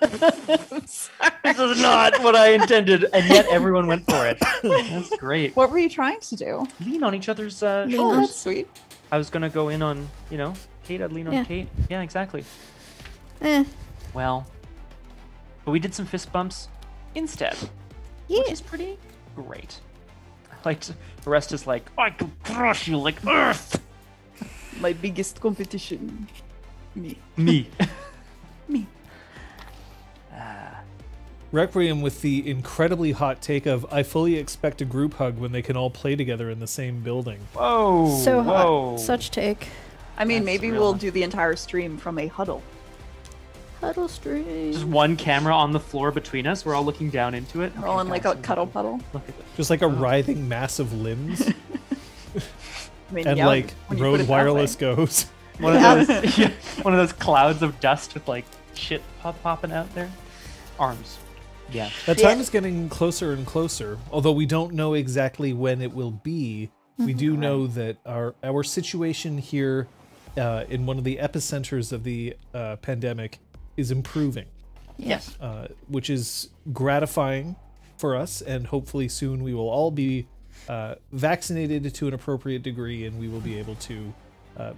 This is not what I intended, and yet everyone went for it. That's great. What were you trying to do? Lean on each other's shoulders. Oh, that's sweet. I was gonna go in on, you know, Kate. I'd lean on Kate. Yeah, exactly. Well, but we did some fist bumps instead, which is pretty great. Like, the rest is like, I can crush you like earth. My biggest competition, me. Me. Requiem with the incredibly hot take of, I fully expect a group hug when they can all play together in the same building. Whoa. So hot. Such take. I mean, maybe we'll do the entire stream from a huddle. Huddle stream. Just one camera on the floor between us. We're all looking down into it. We're all in like a cuddle puddle. Look at this. Just like a writhing mass of limbs. I mean, and like Rode Wireless goes. One of those clouds of dust with like shit popping out there. Arms. Yeah. That time is getting closer and closer, although we don't know exactly when it will be. We do know that our situation here in one of the epicenters of the pandemic is improving. Yes. Which is gratifying for us, and hopefully soon we will all be vaccinated to an appropriate degree, and we will be able to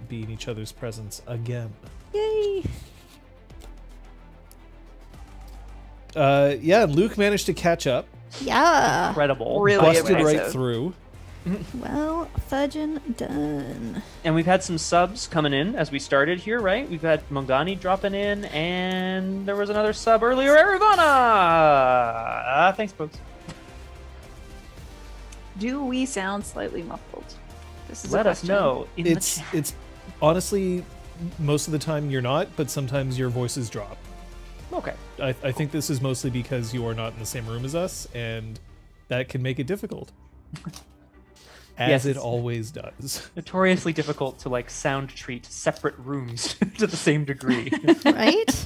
be in each other's presence again. Yay! Yeah, Luke managed to catch up. Yeah. Incredible. Really busted right through. Well, fudgin' done. And we've had some subs coming in as we started here, right? We've had Mongani dropping in, and there was another sub earlier, Erivana! Thanks, folks. Do we sound slightly muffled? This is Let us know. It's honestly, most of the time you're not, but sometimes your voices drop. Okay. I think this is mostly because you are not in the same room as us, and that can make it difficult. As it always does. Notoriously difficult to like sound treat separate rooms to the same degree. Right?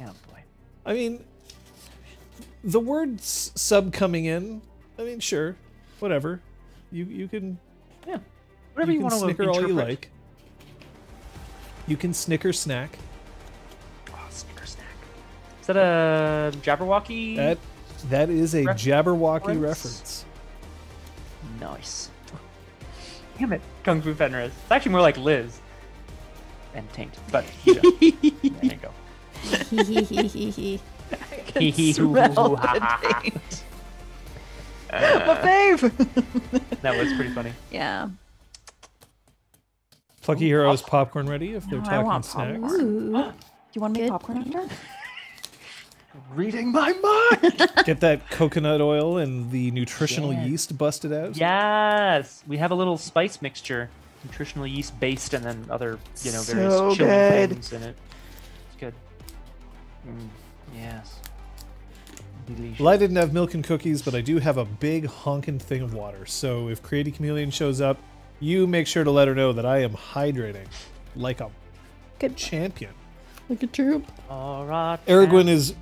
Oh boy. I mean, the word sub coming in, I mean, sure, whatever. You can whatever you want to snicker all you like. You can snicker snack. Oh, snicker snack. Is that a Jabberwocky? That is a Jabberwocky reference. Nice. Damn it, Kung Fu Fenris. It's actually more like Liz. And Taint. But, you know. There you go. I can smell the Taint. My fave! That was pretty funny. Yeah. Plucky Heroes popcorn ready if they're talking snacks. Do you want to make popcorn after? Reading my mind. Get that coconut oil and the nutritional yeast busted out. Yes, we have a little spice mixture, nutritional yeast based, and then other, you know, various chili things in it. It's good. Yes. Delicious. Well, I didn't have milk and cookies, but I do have a big honkin' thing of water. So if Creative Chameleon shows up, you make sure to let her know that I am hydrating, like a good champion. Like a troop. All right. Erwin is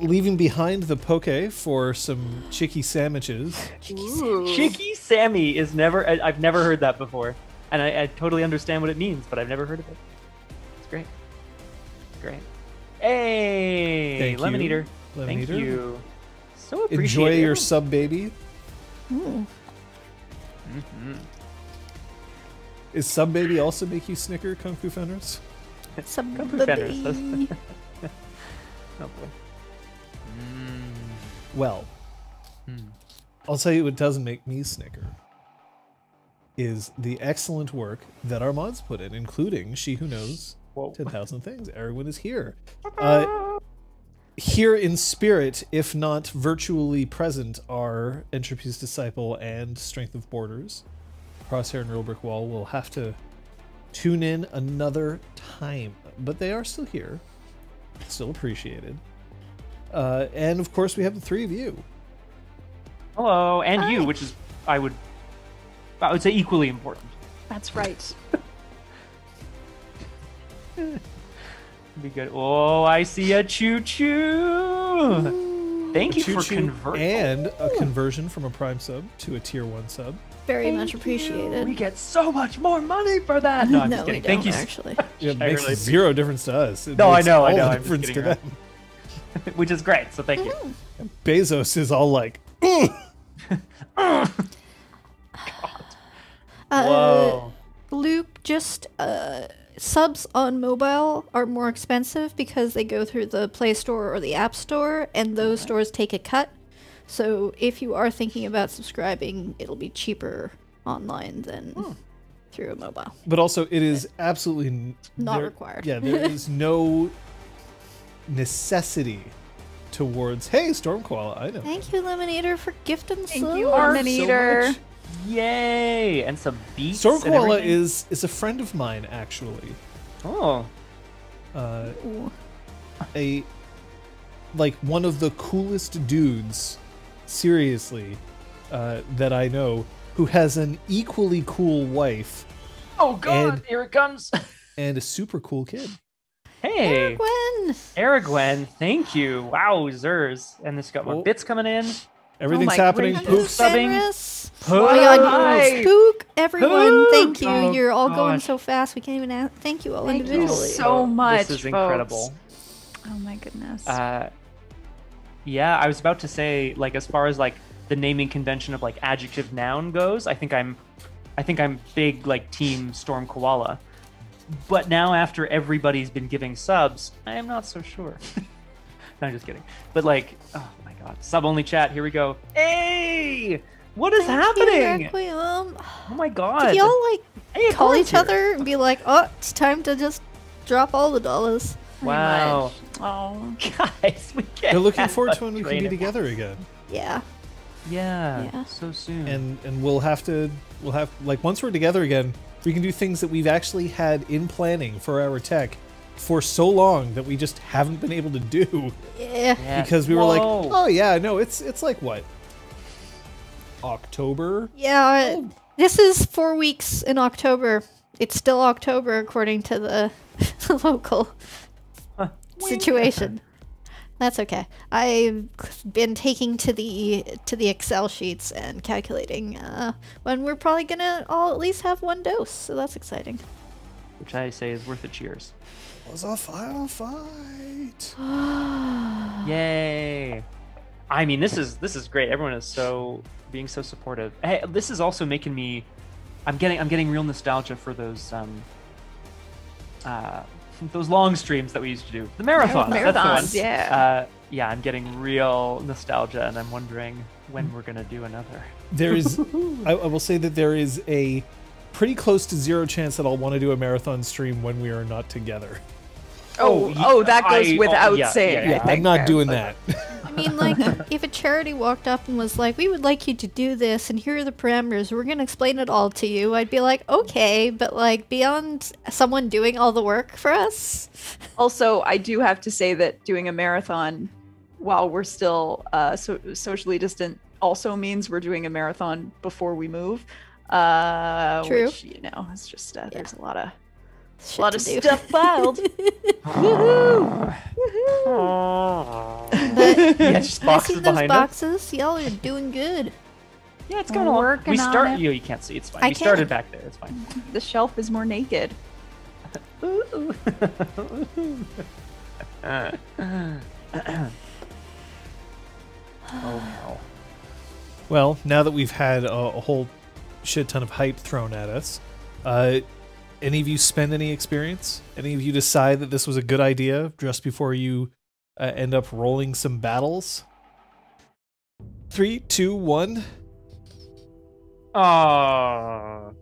leaving behind the poke for some chicky sandwiches. Chicky Sammy is never, I've never heard that before. And I totally understand what it means, but I've never heard of it. It's great. It's great. Hey, Lemon Eater. Thank you. So appreciate it. Enjoy your sub, baby. Is sub baby also make you snicker, Kung Fu Fenris? Some Fenris. Oh boy. Well, I'll tell you what doesn't make me snicker is the excellent work that our mods put in, including She Who Knows 10,000 Things. Erwin is here. Here in spirit, if not virtually present, are Entropy's Disciple and Strength of Borders. Crosshair and Real Brick Wall will have to tune in another time, but they are still here, still appreciated. And of course we have the three of you. Hello, and hi. You, which is I would say equally important. That's right. Be good. Oh, I see a choo choo. Thank you for converting. And a conversion from a Prime sub to a Tier 1 sub. Very much appreciated. We get so much more money for that. No, I'm just kidding. Thank you. Actually. It makes zero difference to us. It no, I know. I'm just kidding. Which is great, so thank you. Bezos is all like, Whoa. Luke, just subs on mobile are more expensive because they go through the Play Store or the App Store, and those stores take a cut. So if you are thinking about subscribing, it'll be cheaper online than through a mobile. But also, it is absolutely not required. Yeah, there is no necessity towards. Hey, Storm Koala, I know. Thank you, Lemonator, for gifting the Thank you, Lemonator. So yay! And some beats. Storm Koala is a friend of mine, actually. Oh. Like one of the coolest dudes, seriously, that I know, who has an equally cool wife. Oh God! And, here it comes. And a super cool kid. Hey, Aragwen, thank you. Wow, Zers, and this got more bits coming in. Everything's happening. Pook subbing. Oh my God, Pook! Everyone, thank you. Oh, you're all going so fast. We can't even thank you all individually. Thank you so much. This is incredible. Oh my goodness. Yeah, I was about to say, like, as far as like the naming convention of like adjective noun goes, I think I'm big like team Storm Koala. But now after everybody's been giving subs, I am not so sure. No, I'm just kidding. But like, oh my God, sub only chat. Here we go. Hey, what is happening? Oh my God. Did y'all like call each other and be like, oh, it's time to just drop all the dollars? Wow. Oh, guys, we can't. They're looking forward to when we can be together again. Yeah. Yeah. So soon. And we'll have like once we're together again. We can do things that we've actually had in planning for our tech for so long that we just haven't been able to do. Yeah. Because we were like, oh yeah, no, it's like what? October? Yeah, this is 4 weeks in October. It's still October according to the local situation. That's okay. I've been taking to the Excel sheets and calculating when we're probably gonna all at least have one dose, so that's exciting. Which I say is worth a cheers. Was a final fight. Yay! I mean, this is great. Everyone is being so supportive. Hey, this is also making me. I'm getting real nostalgia for those long streams that we used to do. The marathons. That's the one. Yeah. Yeah, I'm getting real nostalgia, and I'm wondering when we're going to do another. There is, I will say that there is a pretty close to zero chance that I'll want to do a marathon stream when we are not together. Oh, that goes without saying. Yeah, I'm not doing that. I mean, like, if a charity walked up and was like, we would like you to do this, and here are the parameters, we're going to explain it all to you, I'd be like, okay, but, like, beyond someone doing all the work for us? Also, I do have to say that doing a marathon while we're still socially distant also means we're doing a marathon before we move. True. Which, you know, it's just, there's a lot of... Shit, a lot of stuff piled. Woohoo! Woohoo! Yeah, just boxes behind us. Y'all are doing good. Yeah, it's gonna work. We start. You can't see. It's fine. We started back there. It's fine. The shelf is more naked. Ooh. Oh no. Well, now that we've had a whole shit ton of hype thrown at us, any of you spend any experience? Any of you decide that this was a good idea just before you end up rolling some battles? 3, 2, 1. Aww.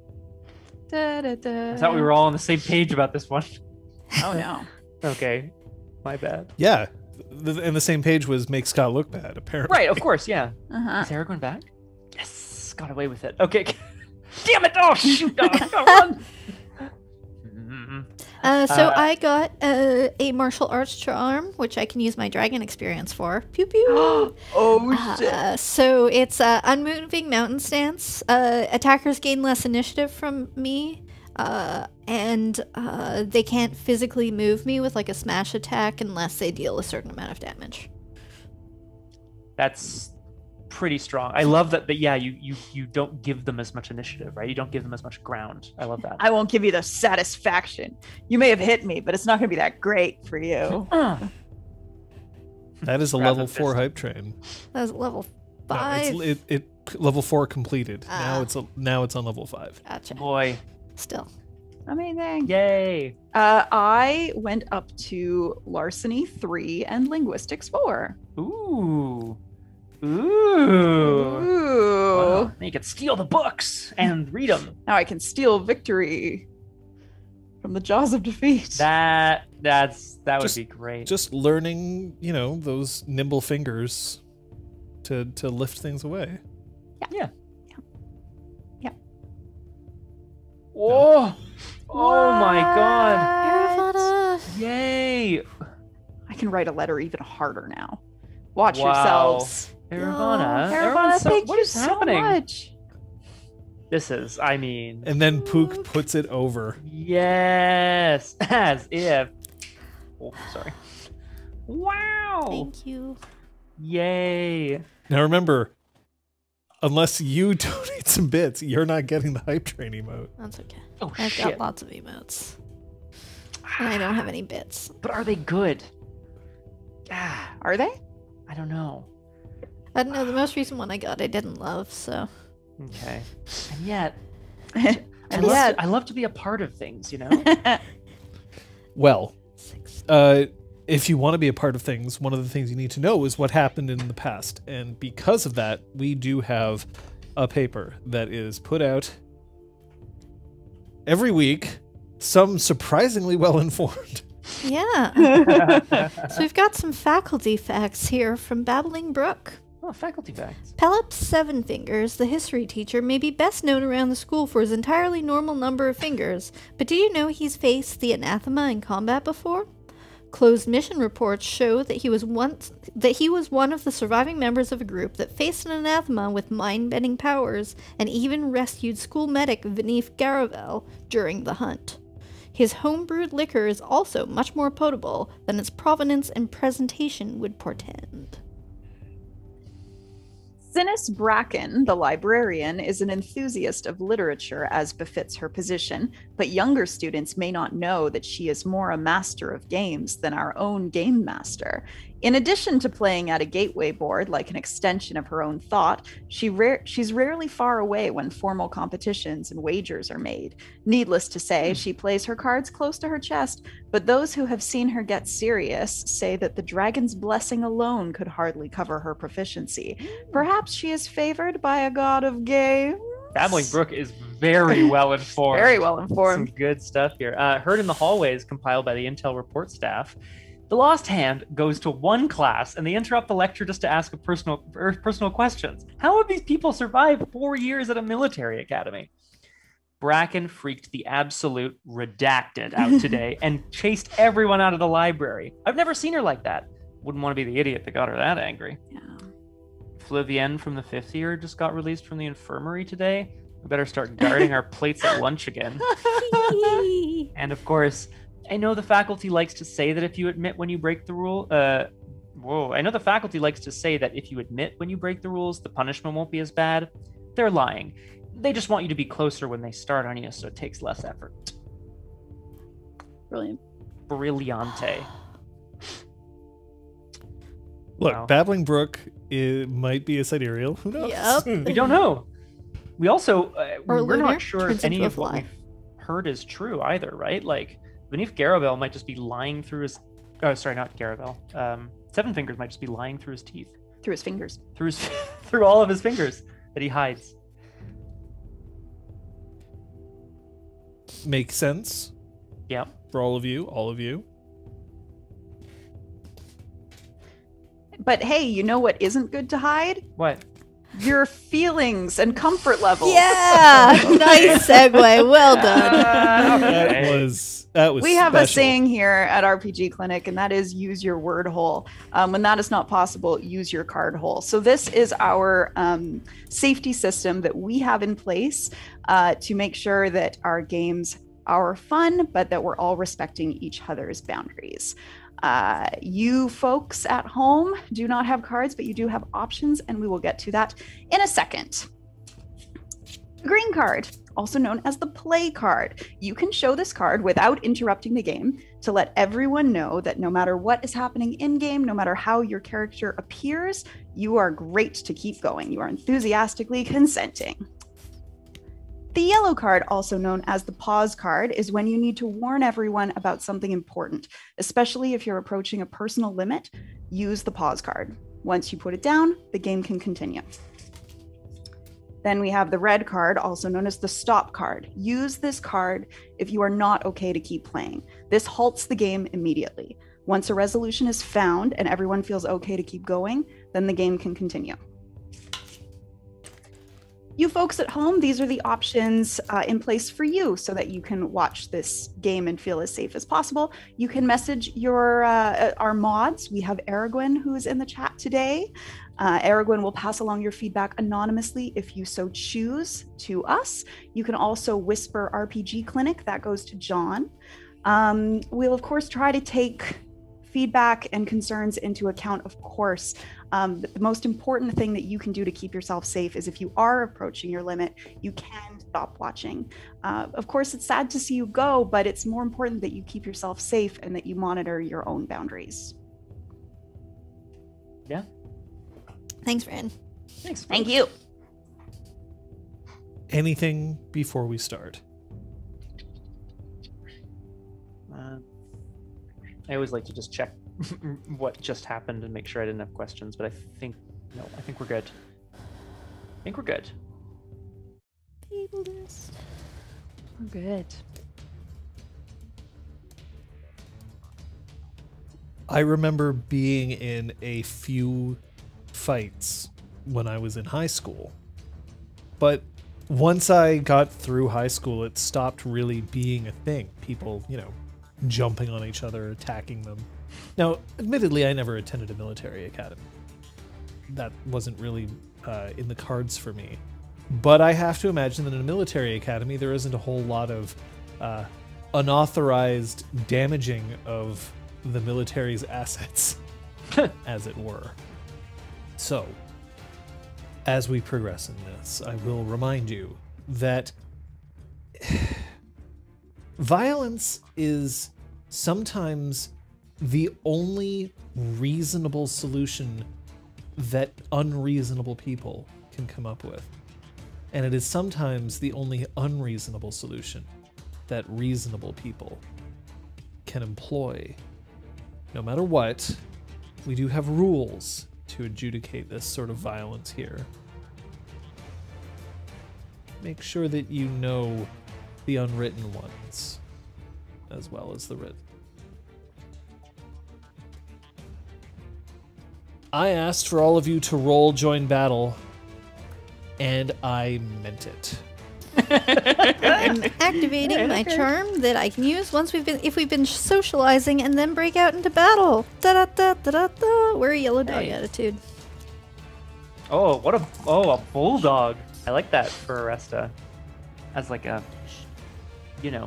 Da, da, da. I thought we were all on the same page about this one. Oh no. Okay. My bad. Yeah. And the same page was make Scott look bad, apparently. Right, of course, yeah. Uh-huh. Is Eric going back? Yes. Got away with it. Okay. Damn it! Oh, shoot! Oh, I gotta run! So I got a martial arts charm, which I can use my dragon experience for. Pew pew. Oh shit! So it's unmoving mountain stance. Attackers gain less initiative from me, and they can't physically move me with like a smash attack unless they deal a certain amount of damage. That's pretty strong. I love that, but yeah, you don't give them as much initiative, right? You don't give them as much ground. I love that. I won't give you the satisfaction. You may have hit me, but it's not going to be that great for you. That is a level 4 hype train. That was level 5. No, it's level 4 completed. Now it's on level 5. Gotcha. Boy. Still. Amazing. Yay. I went up to Larceny 3 and Linguistics 4. Ooh. Ooh. Ooh. Wow. You can steal the books and read them. Now I can steal victory from the jaws of defeat. That would be great. Just learning, you know, those nimble fingers to lift things away. Yeah. Whoa. No. Oh my god. What? Yay. I can write a letter even harder now. Watch yourselves. Erevana. Erevana, thank you so much. This is, I mean... And then Pook puts it over. Yes! As if... Oh, sorry. Wow! Thank you. Yay! Now remember, unless you donate some bits, you're not getting the hype train emote. That's okay. Oh, I've got lots of emotes. And I don't have any bits. But are they good? Are they? I don't know. I don't know. The most recent one I got, I didn't love, so... Okay. And yet, I love to be a part of things, you know? Well, if you want to be a part of things, one of the things you need to know is what happened in the past. And because of that, we do have a paper that is put out every week, some surprisingly well-informed. Yeah. So we've got some faculty facts here from Babbling Brook. Oh, faculty facts. Pelops Sevenfingers, the history teacher, may be best known around the school for his entirely normal number of fingers, but do you know he's faced the Anathema in combat before? Closed mission reports show that he was one of the surviving members of a group that faced an Anathema with mind-bending powers and even rescued school medic Vinif Garavel during the hunt. His homebrewed liquor is also much more potable than its provenance and presentation would portend. Sinis Bracken, the librarian, is an enthusiast of literature as befits her position, but younger students may not know that she is more a master of games than our own game master. In addition to playing at a gateway board like an extension of her own thought, she's rarely far away when formal competitions and wagers are made. Needless to say, she plays her cards close to her chest, but those who have seen her get serious say that the dragon's blessing alone could hardly cover her proficiency. Perhaps she is favored by a god of games. Babbling Brook is very well informed. Very well informed. Some good stuff here. Heard in the hallways, compiled by the Intel report staff. The lost hand goes to one class, and they interrupt the lecture just to ask a personal questions. How have these people survived 4 years at a military academy? Bracken freaked the absolute redacted out today and chased everyone out of the library. I've never seen her like that. Wouldn't want to be the idiot that got her that angry. Yeah. Flavienne from the 5th year just got released from the infirmary today. We better start guarding our plates at lunch again. And of course, I know the faculty likes to say that if you admit when you break the rule, I know the faculty likes to say that if you admit when you break the rules, the punishment won't be as bad. They're lying. They just want you to be closer when they start on you, so it takes less effort. Brilliant. Brilliante. Look, wow. Babbling Brook, it might be a sidereal. Who knows? Yep. We don't know. We also, we're not sure if any of what we've heard is true either, right? Like, Vinif Garavel might just be lying through his... Oh, sorry, not Garavel. Sevenfingers might just be lying through his teeth. Through his fingers. Through all of his fingers that he hides. Makes sense. Yeah. For all of you. But hey, you know what isn't good to hide? What? Your feelings and comfort levels. Yeah. Nice segue. Well done. That was we have special. A saying here at RPG Clinic, and that is use your word hole. When that is not possible, use your card hole. So this is our safety system that we have in place to make sure that our games are fun, but that we're all respecting each other's boundaries. You folks at home do not have cards, but you do have options, and we will get to that in a second. Green card, also known as the play card. You can show this card without interrupting the game to let everyone know that no matter what is happening in game, no matter how your character appears, you are great to keep going. You are enthusiastically consenting. The yellow card, also known as the pause card, is when you need to warn everyone about something important, especially if you're approaching a personal limit. Use the pause card. Once you put it down, the game can continue. Then we have the red card, also known as the stop card. Use this card if you are not okay to keep playing. This halts the game immediately. Once a resolution is found and everyone feels okay to keep going, then the game can continue. You folks at home, these are the options in place for you so that you can watch this game and feel as safe as possible. You can message your our mods. We have Aragwen, who's in the chat today. Aragwen will pass along your feedback anonymously if you so choose to us. You can also whisper RPG Clinic. That goes to John. We'll, of course, try to take feedback and concerns into account, of course. The most important thing that you can do to keep yourself safe is if you are approaching your limit, you can stop watching. Of course, it's sad to see you go, but it's more important that you keep yourself safe and that you monitor your own boundaries. Yeah. Thanks, Rand. Thanks. Thank you. Anything before we start? I always like to just check what just happened and make sure I didn't have questions, but I think, no, I think we're good. I think we're good. Table list. We're good. I remember being in a few fights when I was in high school, but once I got through high school, it stopped really being a thing. People, you know, jumping on each other, attacking them. Now, admittedly, I never attended a military academy. That wasn't really in the cards for me. But I have to imagine that in a military academy, there isn't a whole lot of unauthorized damaging of the military's assets, as it were. So, as we progress in this, I will remind you that violence is sometimes the only reasonable solution that unreasonable people can come up with. And it is sometimes the only unreasonable solution that reasonable people can employ. No matter what, we do have rules to adjudicate this sort of violence here. Make sure that you know the unwritten ones, as well as the written. I asked for all of you to roll join battle, and I meant it. I'm activating my charm that I can use once if we've been socializing and then break out into battle. Da da da da da da. We're a yellow dog attitude. Oh, what a a bulldog! I like that for Aresta, as like a, you know,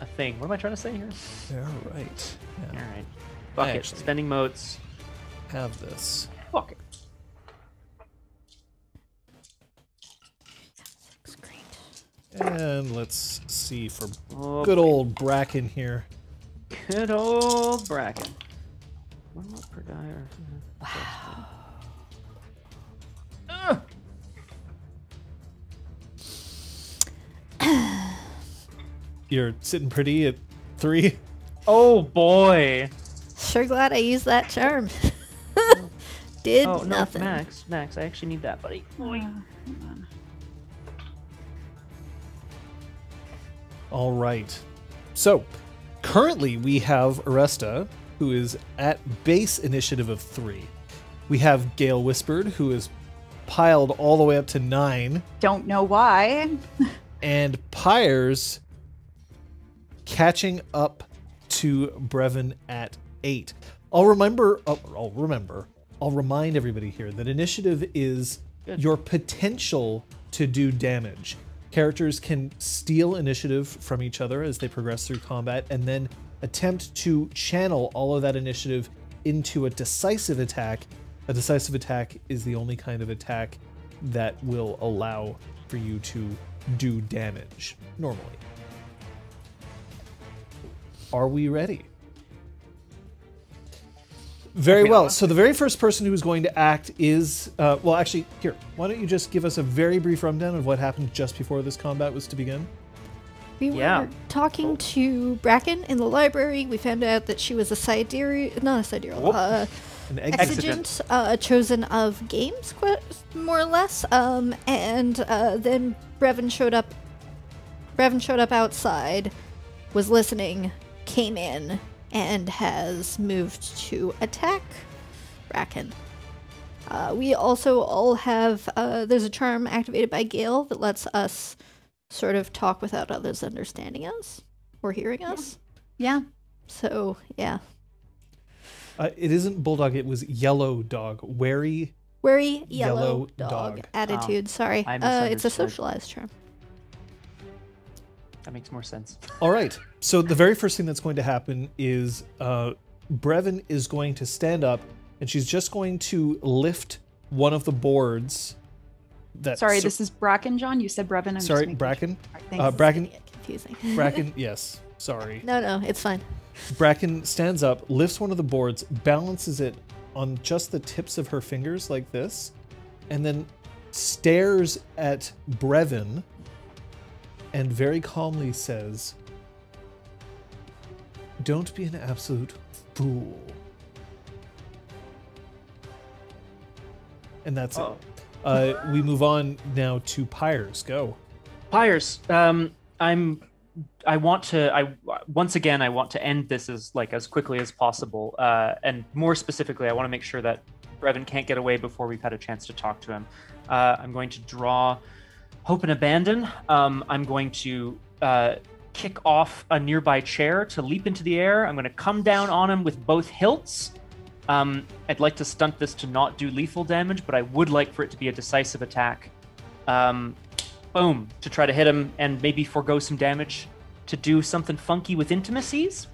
a thing. What am I trying to say here? All right. Yeah. All right. Bucket. Spending motes. Have this. Fuck it. And let's see for good old Bracken here. Good old Bracken. One more per guy. Or... wow. You're sitting pretty at 3. Oh boy! Sure glad I used that charm. Did oh, nothing. No, Max, I actually need that, buddy. Boy. All right. So, currently we have Aresta, who is at base initiative of 3. We have Gale Whispered, who is piled all the way up to 9. Don't know why. And Pyres catching up to Brevin at 8. I'll remind everybody here that initiative is your potential to do damage. Characters can steal initiative from each other as they progress through combat and then attempt to channel all of that initiative into a decisive attack. A decisive attack is the only kind of attack that will allow for you to do damage normally. Are we ready? Very well. So the very first person who is going to act is... well, actually, here. Why don't you just give us a very brief rundown of what happened just before this combat was to begin? We were talking to Bracken in the library. We found out that she was a Sidereal... Not a Sidereal. An Exigent. Chosen of Games, more or less. Then Brevin showed up. Brevin showed up outside, was listening, came in, and has moved to attack Bracken. We also all have, there's a charm activated by Gale that lets us sort of talk without others understanding us or hearing us. Yeah. So, yeah. It isn't Bulldog, it was Yellow Dog. Wary. Wary, Yellow Dog. Attitude, sorry. It's a socialized charm. That makes more sense. All right. So the very first thing that's going to happen is Brevin is going to stand up, and she's just going to lift one of the boards. That sorry, this is Bracken, John. You said Brevin. I'm sorry, just Bracken. Sure. Bracken. Confusing. Bracken. Yes. Sorry. No, it's fine. Bracken stands up, lifts one of the boards, balances it on just the tips of her fingers like this, and then stares at Brevin. And very calmly says, "Don't be an absolute fool." And that's it. We move on now to Pyres. Go. Pyres, I want to end this as quickly as possible. And more specifically, I want to make sure that Brevin can't get away before we've had a chance to talk to him. I'm going to draw Hope and Abandon. I'm going to kick off a nearby chair to leap into the air. I'm going to come down on him with both hilts. I'd like to stunt this to not do lethal damage, but I would like for it to be a decisive attack. Boom, to try to hit him and maybe forego some damage to do something funky with intimacies,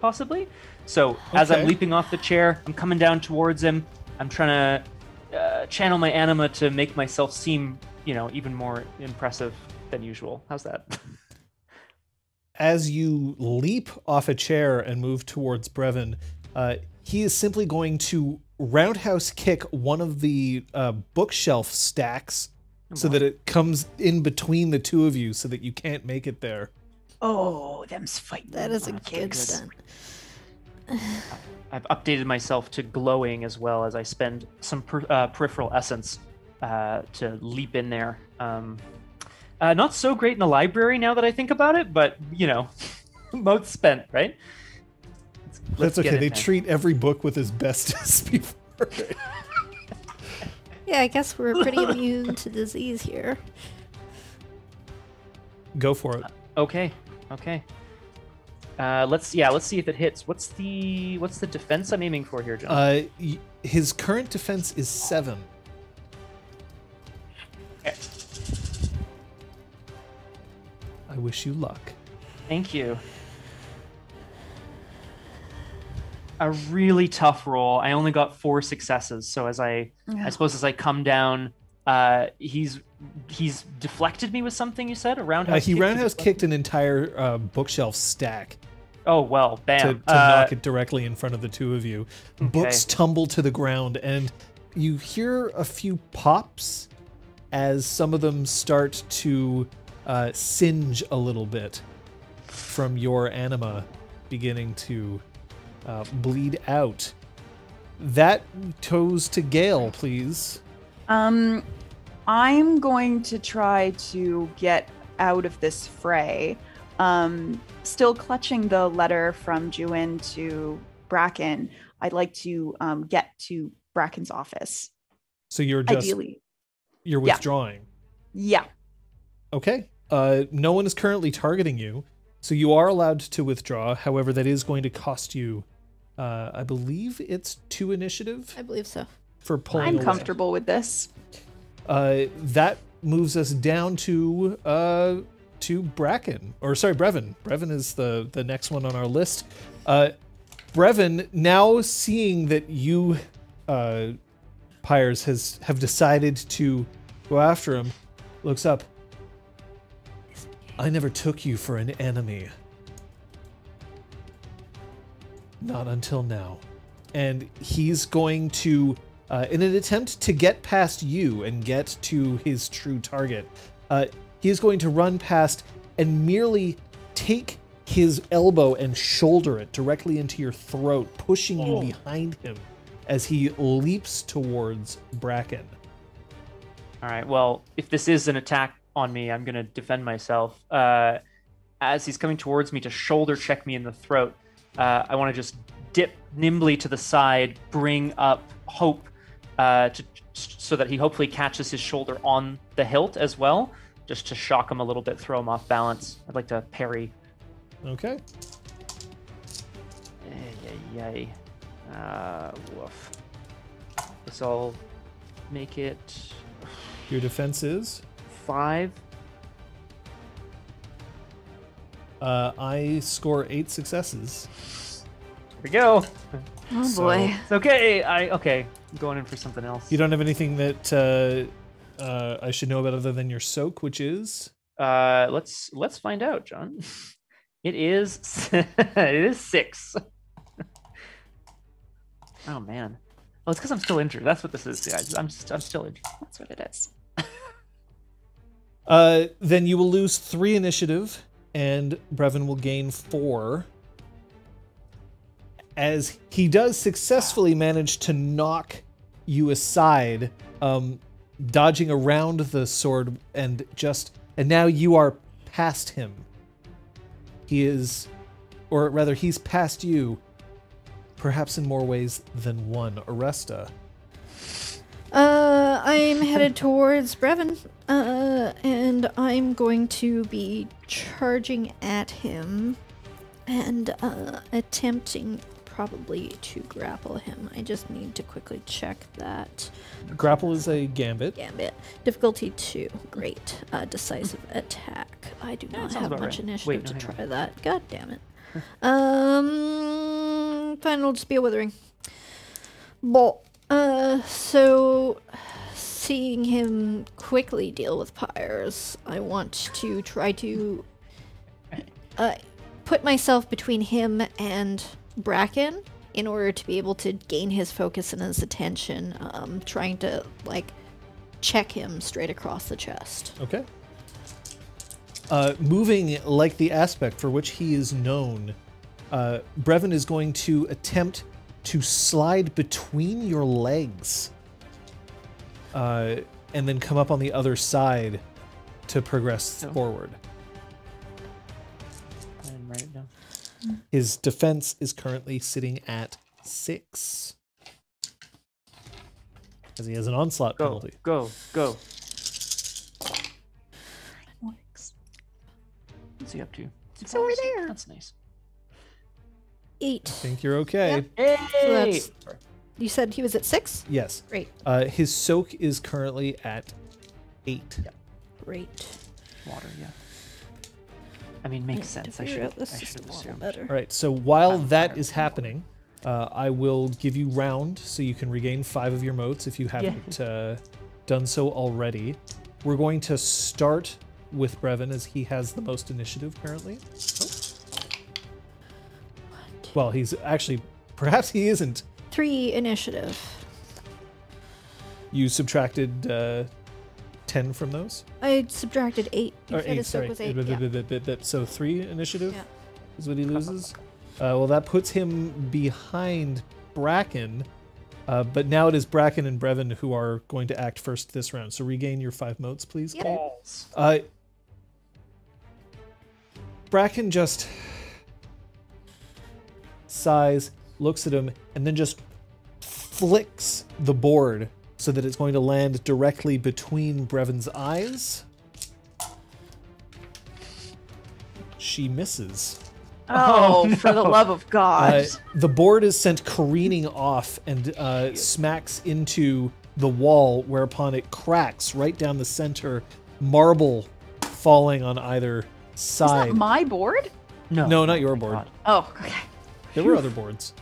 possibly. So as I'm leaping off the chair, I'm coming down towards him. I'm trying to channel my anima to make myself seem... even more impressive than usual. How's that? As you leap off a chair and move towards Brevin, he is simply going to roundhouse kick one of the bookshelf stacks so that it comes in between the two of you so that you can't make it there. Oh, them's fighting. That is a kick. I've updated myself to glowing as well as I spend some peripheral essence to leap in there. Not so great in the library now that I think about it, but both spent, right? That's okay. They treat every book with asbestos before. Yeah, I guess we're pretty immune to disease here. Go for it. Okay. Let's see if it hits. What's the defense I'm aiming for here, John? His current defense is 7. I wish you luck. Thank you. A really tough roll. I only got 4 successes, so I suppose as I come down, he's deflected me with something. You said a roundhouse. He roundhouse kicked an entire bookshelf stack. Oh well, bam! To knock it directly in front of the two of you. Okay. Books tumble to the ground, and you hear a few pops as some of them start to singe a little bit from your anima beginning to bleed out. That goes to Gale, please. I'm going to try to get out of this fray, still clutching the letter from Juin to Bracken. I'd like to get to Bracken's office. So you're just... Ideally. You're withdrawing. Yeah. Okay. No one is currently targeting you, so you are allowed to withdraw. However, that is going to cost you, I believe it's 2 initiative? I believe so. For pulling I'm away. Comfortable with this. That moves us down to to Bracken, or sorry, Brevin. Brevin is the next one on our list. Brevin, now seeing that you, Pyres, have decided to go after him, looks up. I never took you for an enemy. Not until now. And he's going to, in an attempt to get past you and get to his true target, he is going to run past and merely take his elbow and shoulder it directly into your throat, pushing you behind him as he leaps towards Bracken. All right, well, if this is an attack on me, I'm going to defend myself. As he's coming towards me to shoulder check me in the throat, I want to just dip nimbly to the side, bring up Hope so that he hopefully catches his shoulder on the hilt as well, just to shock him a little bit, throw him off balance. I'd like to parry. Okay. Yay, yay. Woof. This will make it... Your defense is? 5. I score 8 successes. Here we go. Oh, so, boy. It's okay. I'm going in for something else. You don't have anything that I should know about other than your soak, which is? Let's find out, John. It is it is 6. Oh, man. Oh, it's because I'm still injured. That's what this is, guys. I'm still injured. That's what it is. Then you will lose 3 initiative, and Brevin will gain 4. As he does successfully manage to knock you aside, dodging around the sword, and now you are past him. He's past you, perhaps in more ways than one. Aresta. I'm headed towards Brevin, and I'm going to be charging at him and attempting probably to grapple him. I just need to quickly check that. Grapple is a gambit. Gambit. Difficulty 2. Great. Decisive attack. I do not have much initiative to try that. God damn it. Fine, it'll just be a withering. Bolt. So seeing him quickly deal with Pyres, I want to try to put myself between him and Bracken in order to be able to gain his focus and his attention, trying to, like, check him straight across the chest. Okay. Moving like the aspect for which he is known, Brevin is going to attempt to slide between your legs and then come up on the other side to progress forward. Right now. His defense is currently sitting at 6. As he has an onslaught penalty. Go. What's he up to? It's over there. That's nice. 8. I think you're okay. Yep. Hey! So you said he was at 6? Yes. Great. His soak is currently at 8. Yep. Great. Water, yeah. I mean, makes sense. I should assume. Better. All right, so while that is happening, I will give you round so you can regain 5 of your motes if you haven't done so already. We're going to start with Brevin as he has the most initiative currently. Well, he's actually, perhaps he isn't. 3 initiative. You subtracted 10 from those? I subtracted 8. So 3 initiative is what he loses. Well, that puts him behind Bracken, but now it is Bracken and Brevin who are going to act first this round. So regain your 5 motes, please. Yes. Bracken just sighs, looks at him, and then just flicks the board so that it's going to land directly between Brevin's eyes. She misses. Oh, for the love of God. The board is sent careening off and smacks into the wall, whereupon it cracks right down the center. Marble falling on either side. Is that my board? No. No, not your board. God. Oh, okay. There were other boards.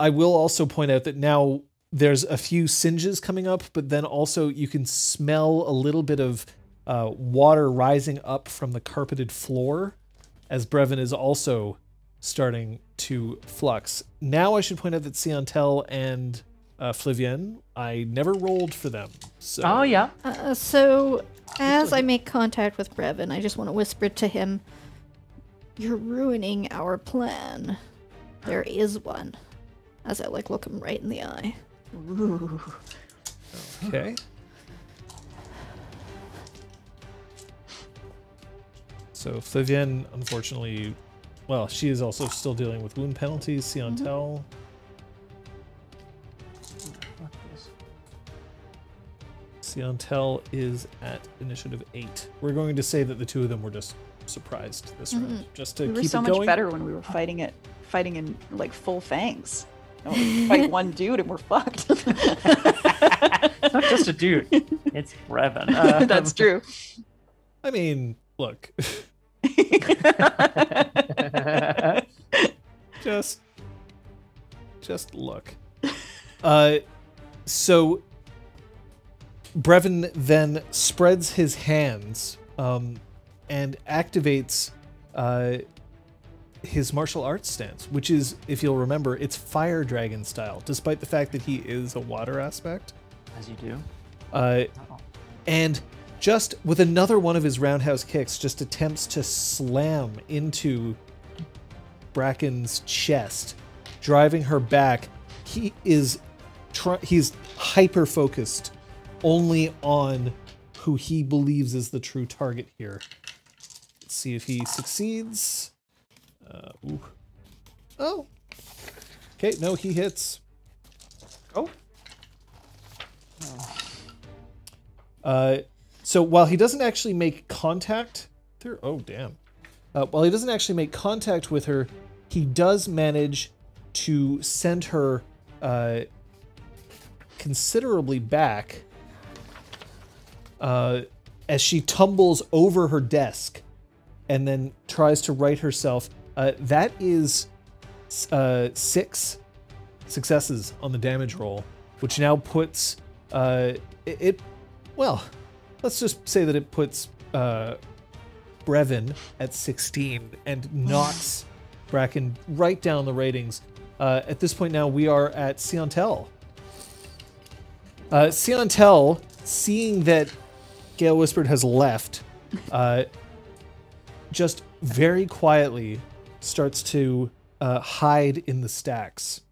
I will also point out that now there's a few singes coming up, but then also you can smell a little bit of water rising up from the carpeted floor as Brevin is also starting to flux. Now I should point out that Siantel and Flavienne, I never rolled for them. So. Oh, yeah. So as I make contact with Brevin, I just want to whisper to him, "You're ruining our plan. There is one." As I look him right in the eye. Ooh. Okay. So Flavienne, unfortunately, well, she is also still dealing with wound penalties. Siantel. Mm-hmm. Siantel is at initiative 8. We're going to say that the two of them were just surprised this round, just to keep it going. We were so much better when we were fighting in like full fangs. No, we fight one dude and we're fucked. It's not just a dude. It's Brevin. That's true. I mean, look. just look. So Brevin then spreads his hands and activates his martial arts stance, which is, if you'll remember, it's Fire Dragon style, despite the fact that he is a water aspect. As you do. And just with another one of his roundhouse kicks, just attempts to slam into Bracken's chest, driving her back. He's hyper-focused only on who he believes is the true target here. Let's see if he succeeds. Ooh. Oh. Okay, no, he hits. Oh. So while he doesn't actually make contact there, oh damn. While he doesn't actually make contact with her, he does manage to send her considerably back as she tumbles over her desk and then tries to right herself. That is 6 successes on the damage roll, which now puts well, let's just say that it puts Brevin at 16 and knocks Bracken right down the ratings. At this point now, we are at Siantel. Siantel, seeing that Gale Whispered has left, just very quietly starts to hide in the stacks.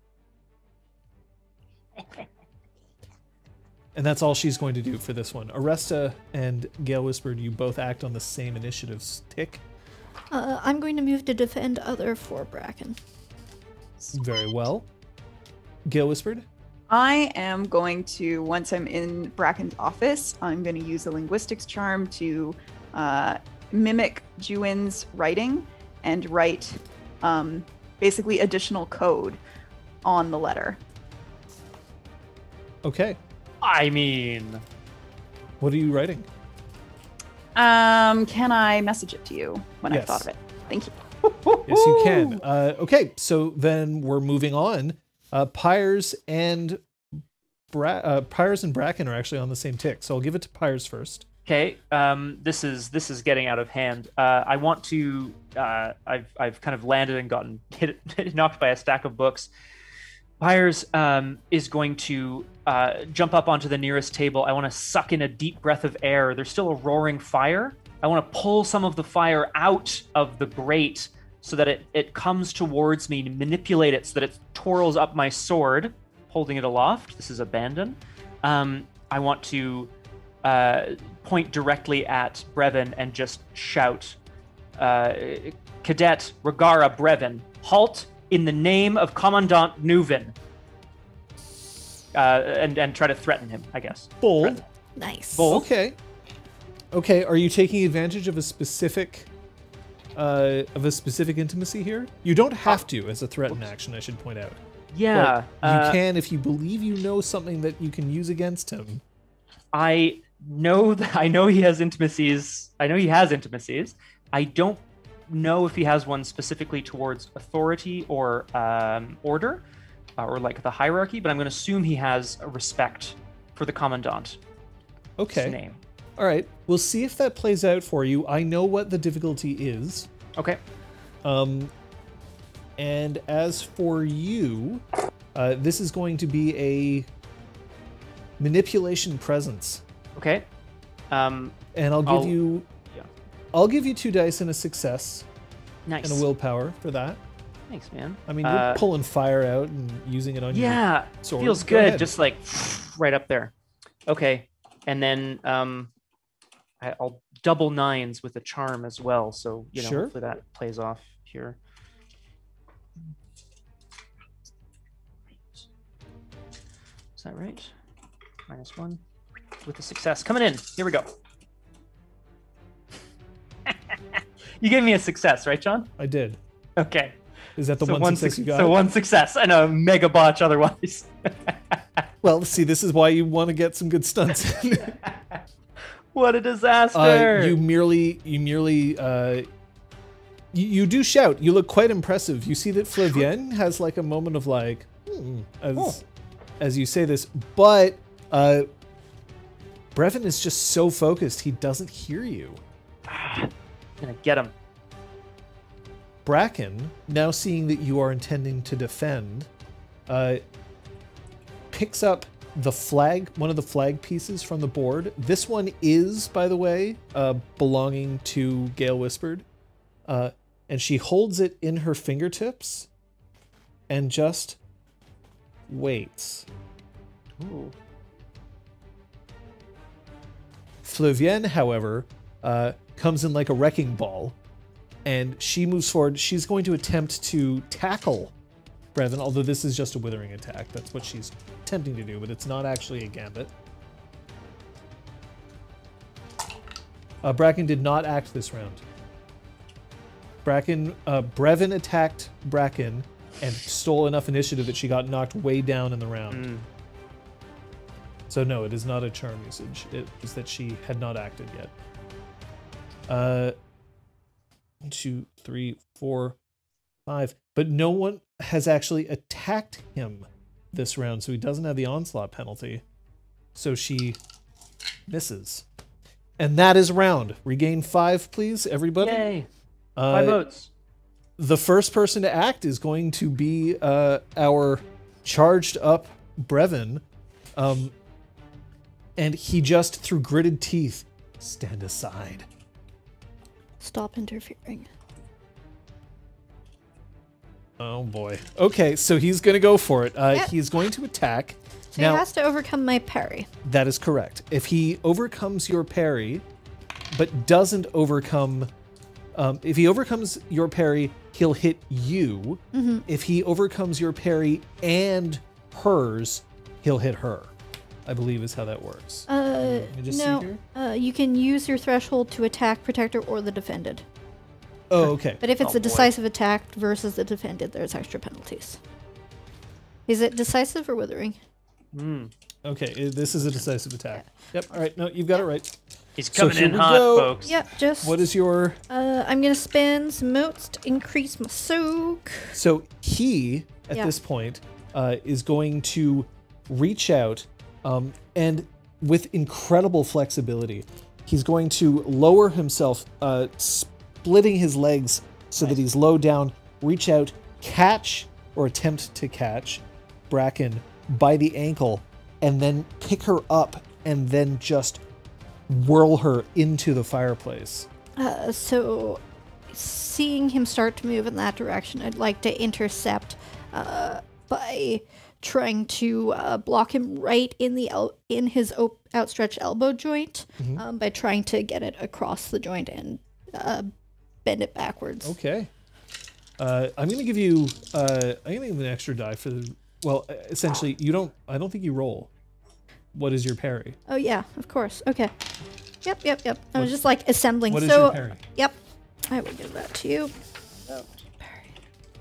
And that's all she's going to do for this one. Aresta and Gale Whispered, you both act on the same initiatives tick. I'm going to move to defend other for Bracken. Very well. Gale Whispered? I am going to, once I'm in Bracken's office, I'm going to use a linguistics charm to mimic Juin's writing and write basically additional code on the letter. Okay. I mean, what are you writing? Can I message it to you when I've thought of it? Thank you. Yes, you can. Okay, so then we're moving on. Pyres and Bracken are actually on the same tick, so I'll give it to Pyres first. Okay, this is getting out of hand. I want to. I've kind of landed and gotten hit, knocked by a stack of books. Pyres is going to jump up onto the nearest table. I want to suck in a deep breath of air. There's still a roaring fire. I want to pull some of the fire out of the grate so that it comes towards me, manipulate it so that it twirls up my sword, holding it aloft. This is Abandon. I want to point directly at Brevin and just shout, "Cadet Regara Brevin, halt in the name of Commandant Nuven," and try to threaten him, I guess. Bold. Threaten. Nice. Bold. Okay. Okay. Are you taking advantage of a specific intimacy here? You don't have to as a threaten action, I should point out. Yeah. But you can if you believe you know something that you can use against him. I know that I know he has intimacies. I don't know if he has one specifically towards authority or order or like the hierarchy, but I'm going to assume he has a respect for the commandant. Okay. His name. All right. We'll see if that plays out for you. I know what the difficulty is. Okay. And as for you, this is going to be a manipulation presence. Okay. And I'll give you 2 dice and a success. Nice. And a willpower for that. Thanks, man. I mean, you're pulling fire out and using it on your sword. Yeah, feels good. Just like right up there. Okay. And then I'll double 9s with a charm as well. So, you know, hopefully that plays off here. Is that right? -1 with a success. Coming in. Here we go. You gave me a success, right, John? I did. Okay. Is that the one success you got? So 1 success and a mega botch otherwise. Well, see, this is why you want to get some good stunts. What a disaster! You do shout. You look quite impressive. You see that Flavienne has like a moment of like, as you say this, but Brevin is just so focused he doesn't hear you. I'm gonna get him. Bracken, now seeing that you are intending to defend, picks up the flag, one of the flag pieces from the board. This one is, by the way, belonging to Gale Whispered. And she holds it in her fingertips and just waits. Ooh. Flavienne, however, comes in like a wrecking ball and she moves forward. She's going to attempt to tackle Brevin, although this is just a withering attack. That's what she's attempting to do, but it's not actually a gambit. Bracken did not act this round. Brevin attacked Bracken and stole enough initiative that she got knocked way down in the round. Mm. So no, it is not a charm usage. It is that she had not acted yet. 1, 2, 3, 4, 5. But no one has actually attacked him this round, so he doesn't have the onslaught penalty. So she misses. And that is round. Regain 5, please, everybody. Yay. 5 votes. The first person to act is going to be our charged up Brevin. And he just, through gritted teeth, stand aside. Stop interfering. Oh boy. Okay, so he's going to go for it. He's going to attack. So now, he has to overcome my parry. That is correct. If he overcomes your parry, but doesn't overcome... if he overcomes your parry, he'll hit you. Mm-hmm. If he overcomes your parry and hers, he'll hit her, I believe is how that works. You can use your threshold to attack, protector, or the defended. Oh, okay. But if it's a decisive attack versus the defended, there's extra penalties. Is it decisive or withering? Mm. Okay, this is a decisive attack. Yeah. Yep, all right. No, you've got it right. He's coming in hot, folks. Yep, just... What is your... I'm going to spend some motes to increase my soak. So he, at this point, is going to reach out and with incredible flexibility, he's going to lower himself, splitting his legs so that he's low down, reach out, catch, or attempt to catch Bracken by the ankle, and then pick her up, and then just whirl her into the fireplace. So, seeing him start to move in that direction, I'd like to intercept by trying to block him right in the outstretched elbow joint, mm-hmm. By trying to get it across the joint and bend it backwards. Okay. I'm going to give you. I'm going to give an extra die for. Well, essentially, you don't. I don't think you roll. What is your parry? Oh yeah, of course. Okay. Yep. I was just like assembling. What is your parry? Yep. I will give that to you. Oh, parry.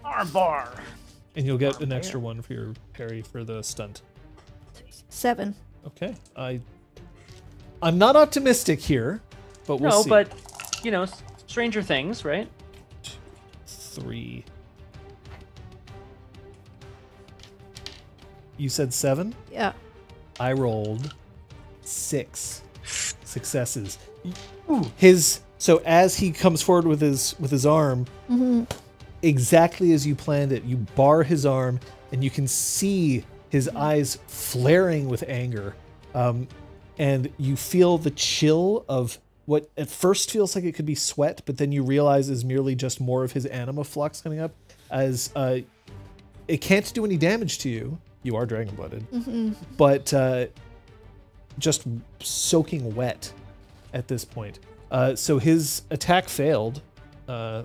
Armbar. And you'll get an extra one for your parry for the stunt. 7. Okay. I I'm not optimistic here, but we'll see. No, but, you know, stranger things, right? 2, 3. You said 7? Yeah. I rolled 6 successes. Ooh. So as he comes forward with his arm, mm-hmm. exactly as you planned it, you bar his arm, and you can see his eyes flaring with anger. And you feel the chill of what at first feels like it could be sweat, but then you realize is merely just more of his anima flux coming up, as it can't do any damage to you. You are dragon-blooded. Mm-hmm. But just soaking wet at this point. So his attack failed.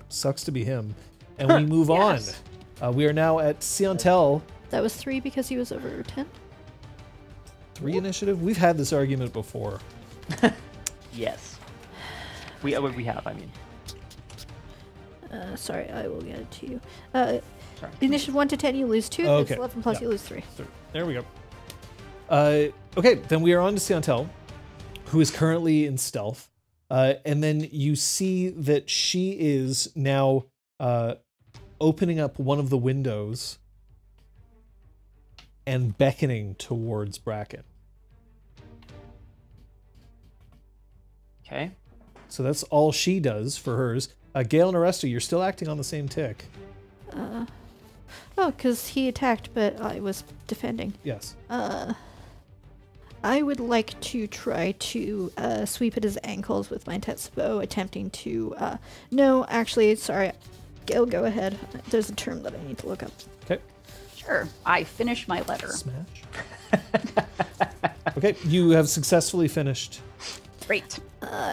Sucks to be him. And we move on. We are now at Siantel. That was 3 because he was over 10? 3 initiative? We've had this argument before. Yes. We have, I mean. Sorry, I will get it to you. Sorry. Initiative 1 to 10, you lose 2. Okay. If it's 11 plus, you lose 3. There we go. Okay, then we are on to Siantel, who is currently in stealth. And then you see that she is now opening up one of the windows and beckoning towards Bracken. Okay. So that's all she does for hers. Gale and Aresta, you're still acting on the same tick. Oh, because he attacked, but I was defending. Yes. I would like to try to sweep at his ankles with my Tetsubo, attempting to... no, actually, sorry. Gale, go ahead. There's a term that I need to look up. Okay. Sure. I finish my letter. Smash. Okay, you have successfully finished. Great.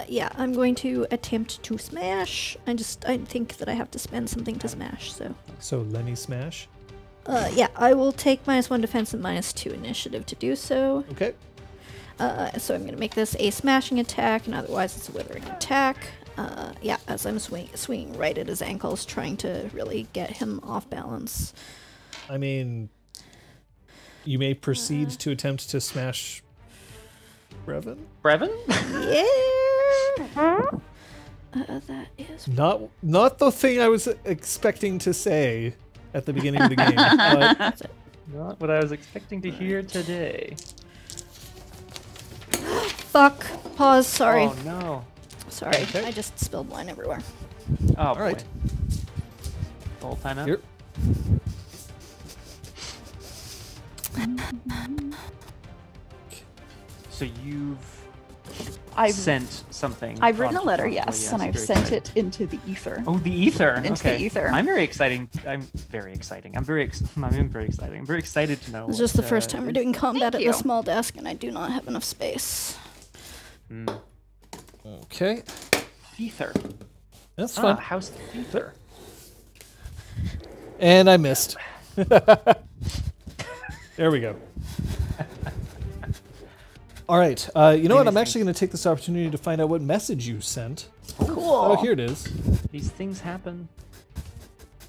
Yeah, I'm going to attempt to smash. I think that I have to spend something to smash, so... So let me smash? Yeah, I will take -1 defense and -2 initiative to do so. Okay. So I'm going to make this a smashing attack, and otherwise it's a withering attack. Yeah, as I'm swinging right at his ankles, trying to really get him off balance. I mean, you may proceed to attempt to smash Brevin? Brevin? Yeah! That is... Not the thing I was expecting to say at the beginning of the game. But not what I was expecting to hear today. Fuck. Pause. Sorry. Oh, no. Sorry. Okay. I just spilled wine everywhere. Oh, all right. The whole time out? Here. So I've sent something. I've written a letter, yes, and I've sent it into the ether. Oh, the ether. Into the ether. I'm very excited. I'm very excited to know. It's just the first time we're doing combat at the small desk, and I do not have enough space. Mm. Okay. Ether. That's fun. House ether. And I missed. There we go. All right. You know what? I'm actually going to take this opportunity to find out what message you sent. Cool. Oh, here it is. These things happen.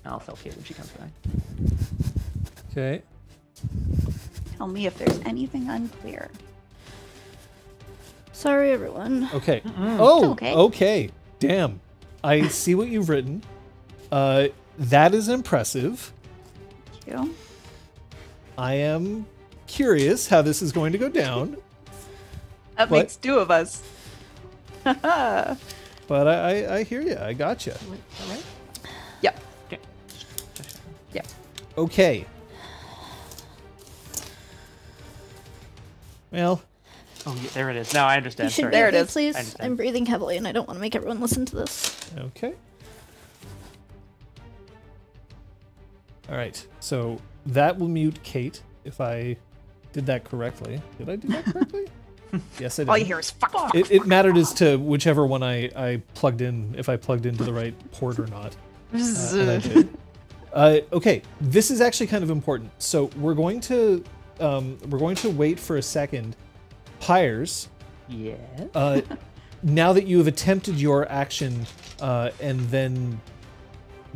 I'll tell Kate when she comes back. Okay. Tell me if there's anything unclear. Sorry, everyone. Okay. Mm-mm. Oh, okay. Damn. I see what you've written. That is impressive. Thank you. I am curious how this is going to go down. That makes 2 of us. But I hear you. I got you. All right. Yep. Okay. Yep. Okay. Well. Oh, yeah, there it is. Now I understand. Sorry. There it is. Please. I'm breathing heavily, and I don't want to make everyone listen to this. Okay. All right. So that will mute Kate if I did that correctly. Did I do that correctly? Yes, I did. All you hear is fuck off. It mattered as to whichever one I plugged in, if I plugged into the right port or not. And I did. Okay, this is actually kind of important. So we're going to wait for a second. Pyres. Yeah. Now that you have attempted your action and then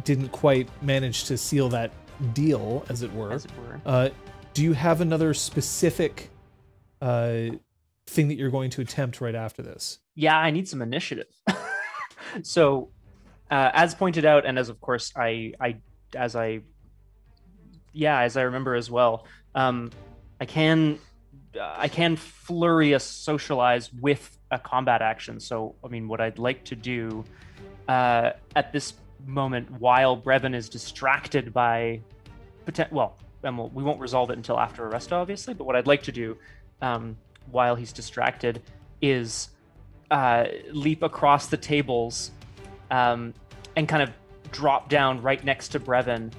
didn't quite manage to seal that deal, as it were. Do you have another specific thing that you're going to attempt right after this. Yeah, I need some initiative. So, as pointed out, and as of course as I remember as well, I can flurry socialize with a combat action. So, I mean, what I'd like to do at this moment, while Brevin is distracted by, we won't resolve it until after Aresta, obviously. But what I'd like to do, while he's distracted, is leap across the tables and kind of drop down right next to Brevin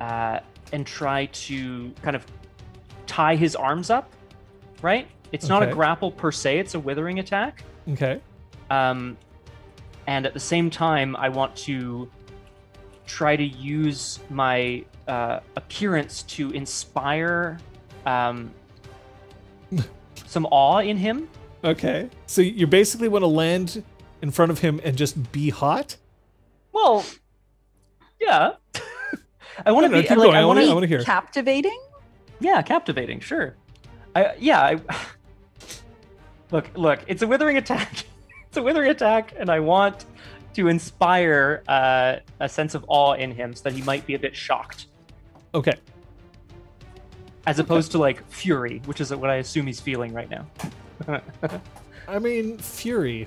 and try to kind of tie his arms up, right? It's not a grapple per se, it's a withering attack. Okay. And at the same time, I want to try to use my appearance to inspire some awe in him. Okay. So you basically want to land in front of him and just be hot? Well, yeah. I want to be like, I want to hear. Captivating? Yeah, captivating, sure. Look, it's a withering attack. It's a withering attack, and I want to inspire a sense of awe in him so that he might be a bit shocked. Okay. As opposed to, like, fury, which is what I assume he's feeling right now. I mean, fury.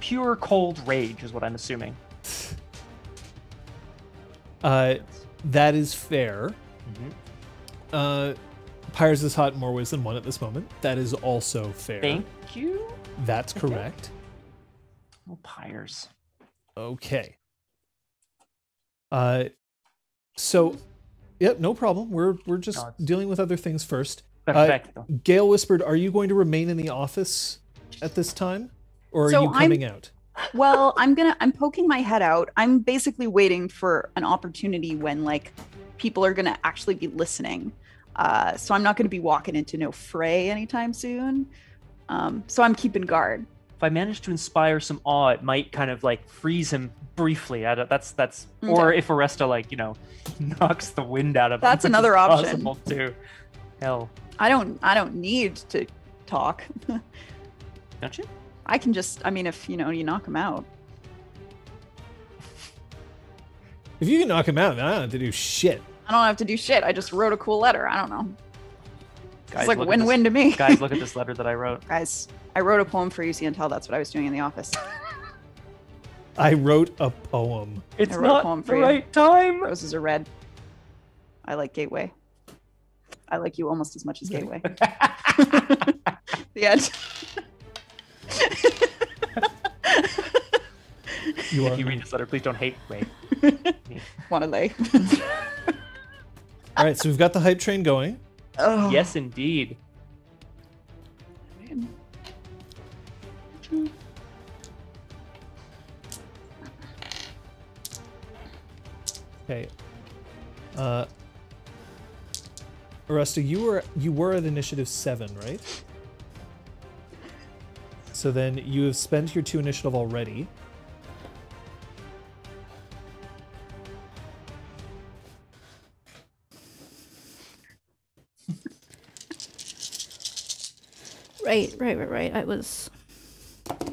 Pure cold rage is what I'm assuming. That is fair. Mm-hmm. Pyres is hot in more ways than one at this moment. That is also fair. Thank you. That's correct. Oh, Pyres. Okay. So, yep, no problem. We're just dealing with other things first. Perfecto. Gale Whispered, are you going to remain in the office at this time, or are you coming out? Well, I'm poking my head out. I'm basically waiting for an opportunity when, like, people are gonna actually be listening. So I'm not going to be walking into no fray anytime soon. So I'm keeping guard. If I manage to inspire some awe, it might kind of like freeze him briefly. That's okay. Or if Aresta, like, you know, knocks the wind out of him. That's another option. Possible too. Hell, I don't need to talk. Don't you? I can just, I mean, if you know, you knock him out. If you can knock him out, then I don't have to do shit. I don't have to do shit. I just wrote a cool letter. I don't know. Guys, it's like win-win to me. Guys, look at this letter that I wrote. Guys, I wrote a poem for you, Siantel. That's what I was doing in the office. I wrote a poem. It's not the right time. Roses are red. I like Gateway. I like you almost as much as Gateway. The end. If you read this letter, please don't hate me. Wanna lay. All right, so we've got the hype train going. Oh. Yes, indeed. Okay. Aresta, you were at initiative 7, right? So then you have spent your 2 initiative already. Right. I was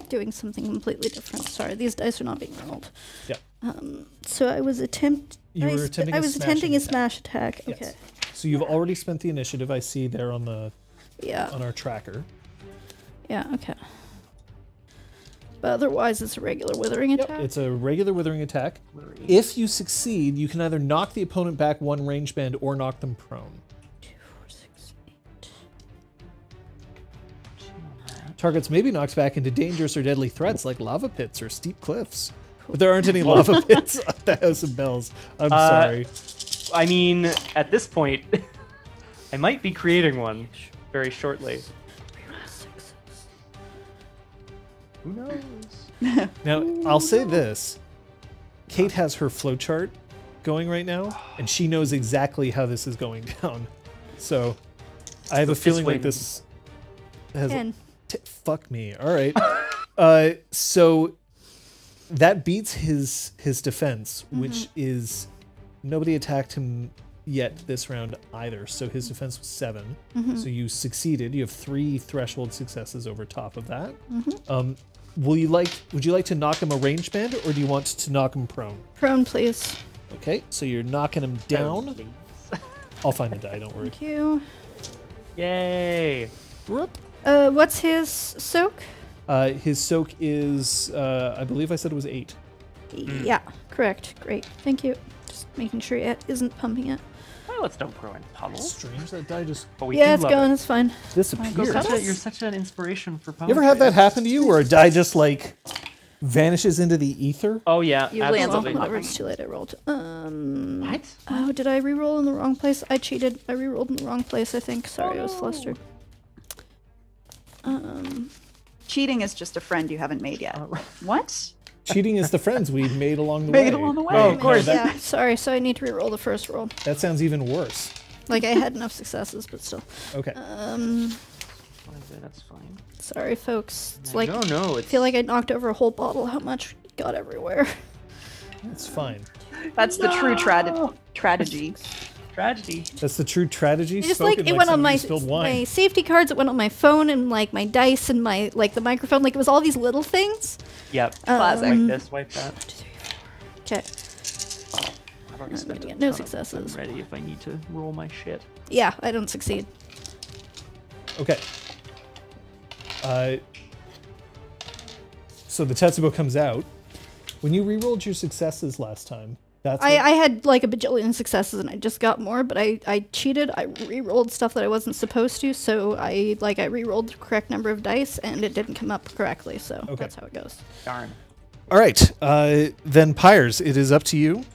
doing something completely different. Sorry, these dice are not being rolled. Yeah. So I was attempting a smash attack. Okay. Yes. So you've already spent the initiative. I see there on the on our tracker. Yeah. Okay. But otherwise, it's a regular withering attack. It's a regular withering attack. If you succeed, you can either knock the opponent back 1 range band or knock them prone. Targets may be knocked back into dangerous or deadly threats like lava pits or steep cliffs. But there aren't any lava pits at the House of Bells. I'm sorry. I mean, at this point, I might be creating one very shortly. Who knows? Now, I'll say this. Kate has her flowchart going right now, and she knows exactly how this is going down. So I have a feeling like this has... fuck me. All right. So that beats his defense, which is nobody attacked him yet this round either. So his defense was 7. Mm-hmm. So you succeeded. You have 3 threshold successes over top of that. Mm-hmm. Would you like to knock him a range band, or do you want to knock him prone? Prone, please. Okay, so you're knocking him down. Prone, I'll find a die. Don't worry. Thank you. Yay. What's his soak? His soak is, I believe I said it was 8. Yeah, correct. Great. Thank you. Just making sure it isn't pumping it. Well, it's don't pro and pummel. Strange that die just. But we yeah, it's going. It. It's fine. Disappears. You're such an inspiration for pummel. You ever have that happen to you, where a die just like vanishes into the ether? Oh yeah, you absolutely. Land on it's too late. I rolled. What? Oh, did I reroll in the wrong place? I cheated. I rerolled in the wrong place. I think. Sorry, I was flustered. Cheating is just a friend you haven't made yet. What? Cheating is the friends we've made along the way. Made along the way. Oh, of course. Yeah, sorry. So I need to reroll the first roll. That sounds even worse. Like I had enough successes, but still. Okay. That's fine. Sorry, folks. It's like no, no. I feel like I knocked over a whole bottle. How much got everywhere? That's fine. That's the true tragedy. Tragedy. That's the true tragedy. Just like it went on my safety cards, it went on my phone, and like my dice, and my like the microphone, like it was all these little things. Yep. Classic. Like this, wipe that. Okay. Oh, I'm gonna get no successes. I'm ready if I need to roll my shit. Yeah, I don't succeed. Okay. So the Tetsubo comes out. When you rerolled your successes last time. I had like a bajillion successes and I just got more, but I cheated. I re-rolled stuff that I wasn't supposed to, so I re-rolled the correct number of dice and it didn't come up correctly, so okay. That's how it goes. Darn. Alright, then Pyres, it is up to you.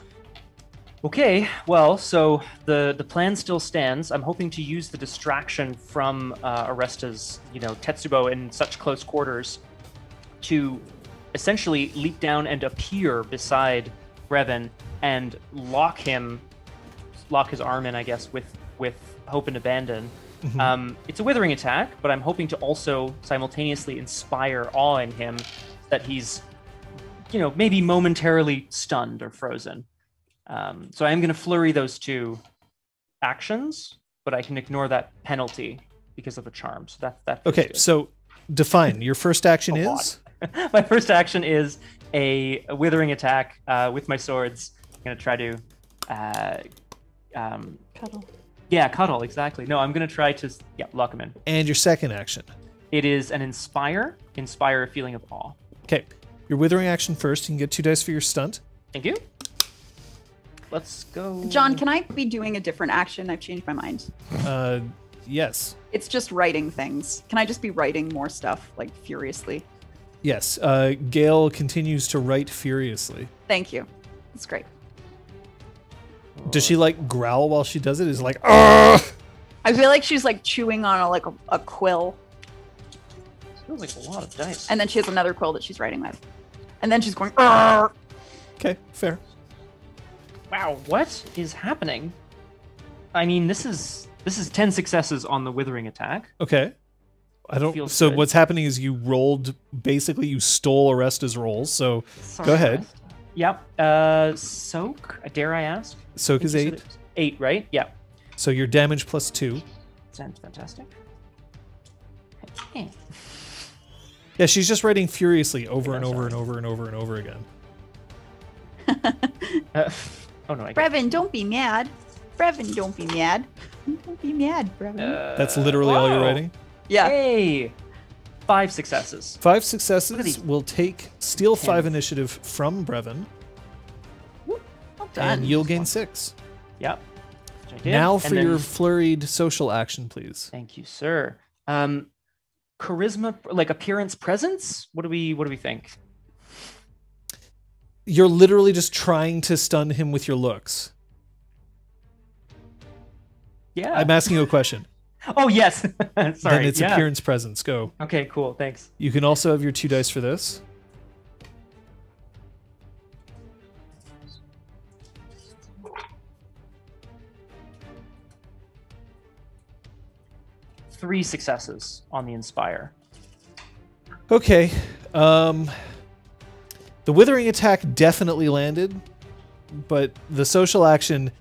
Okay, well, so the plan still stands. I'm hoping to use the distraction from Aresta's, you know, Tetsubo in such close quarters to essentially leap down and appear beside Brevin and lock his arm in, I guess, with Hope and Abandon. Mm-hmm. It's a withering attack, but I'm hoping to also simultaneously inspire awe in him that he's, you know, maybe momentarily stunned or frozen. So I am going to flurry those two actions, but I can ignore that penalty because of a charm. So that okay. Good. So define your first action is. My first action is a withering attack with my swords. I'm gonna try to cuddle. Yeah, cuddle, exactly. No, I'm gonna try to lock him in. And your second action? It is an inspire a feeling of awe. Okay, your withering action first. You can get 2 dice for your stunt. Thank you. Let's go. John, can I be doing a different action? I've changed my mind. Yes. It's just writing things. Can I just be writing more stuff like furiously? Yes, Gale continues to write furiously. Thank you. That's great. Does she like growl while she does it? Is it like, argh! I feel like she's like chewing on a quill. It feels like a lot of dice. And then she has another quill that she's writing with. And then she's going, argh! Okay, fair. Wow, what is happening? I mean, this is 10 successes on the withering attack. Okay. I don't. So good. What's happening is you rolled. Basically, you stole Aresta's rolls. So sorry, go ahead. Aresta. Yep. Soak. Dare I ask? Soak is 8. 8, right? Yeah. So your damage plus 2. Sounds fantastic. Okay. Yeah, she's just writing furiously over and over again. Oh no! Brevin, don't be mad. Brevin, don't be mad. Don't be mad, Brevin. That's literally all you're writing. Yeah. Hey, 5 successes. 5 successes will steal 5 initiative from Brevin. Well done. And you'll gain 6. Yep. Now for your flurried social action, please. Thank you, sir. Charisma, like appearance, presence. What do we think? You're literally just trying to stun him with your looks. Yeah. I'm asking you a question. Oh, yes. Sorry. Then it's appearance, presence. Go. Okay, cool. Thanks. You can also have your 2 dice for this. Three successes on the Inspire. Okay. The withering attack definitely landed, but the social action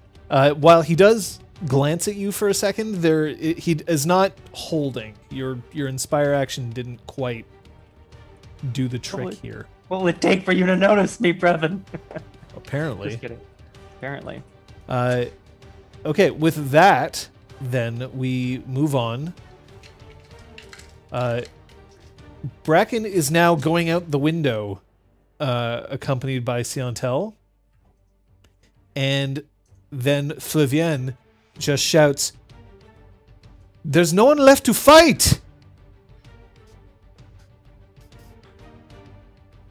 While he does glance at you for a second, he is not holding. Your inspire action didn't quite do the trick here. What will it take for you to notice me, Brevin? Apparently. Just kidding. Apparently. Okay, with that, then we move on. Bracken is now going out the window, accompanied by Siantel. And then Flavienne just shouts, "There's no one left to fight!"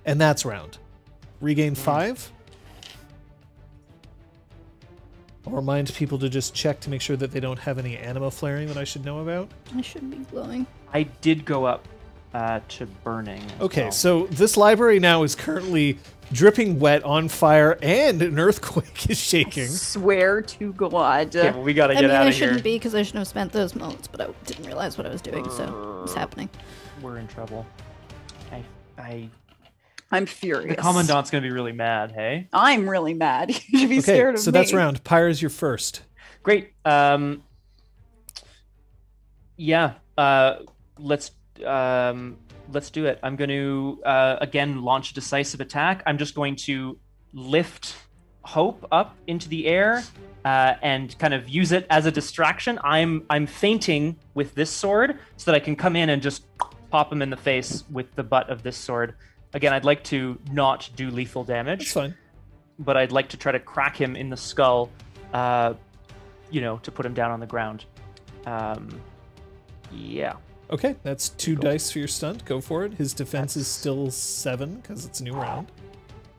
And that's round. Regain 5. I'll remind people to just check to make sure that they don't have any anima flaring that I should know about. I should be glowing. I did go up to burning. Okay, so this library now is currently dripping wet, on fire, and an earthquake is shaking. I swear to God. Okay, well, we gotta get out of here. I shouldn't be, because I shouldn't have spent those moments, but I didn't realize what I was doing, so it's happening. We're in trouble. I'm furious. The commandant's gonna be really mad, hey? I'm really mad. You should be scared of me. So that's round. Pyres, you're first. Great. Yeah. Let's do it. I'm going to again launch a decisive attack. I'm just going to lift Hope up into the air and kind of use it as a distraction. I'm feinting with this sword so that I can come in and just pop him in the face with the butt of this sword. Again, I'd like to not do lethal damage. That's fine. But I'd like to try to crack him in the skull, to put him down on the ground. Yeah. Okay, that's 2 dice for your stunt. Go for it. His defense is still 7 because it's a new round.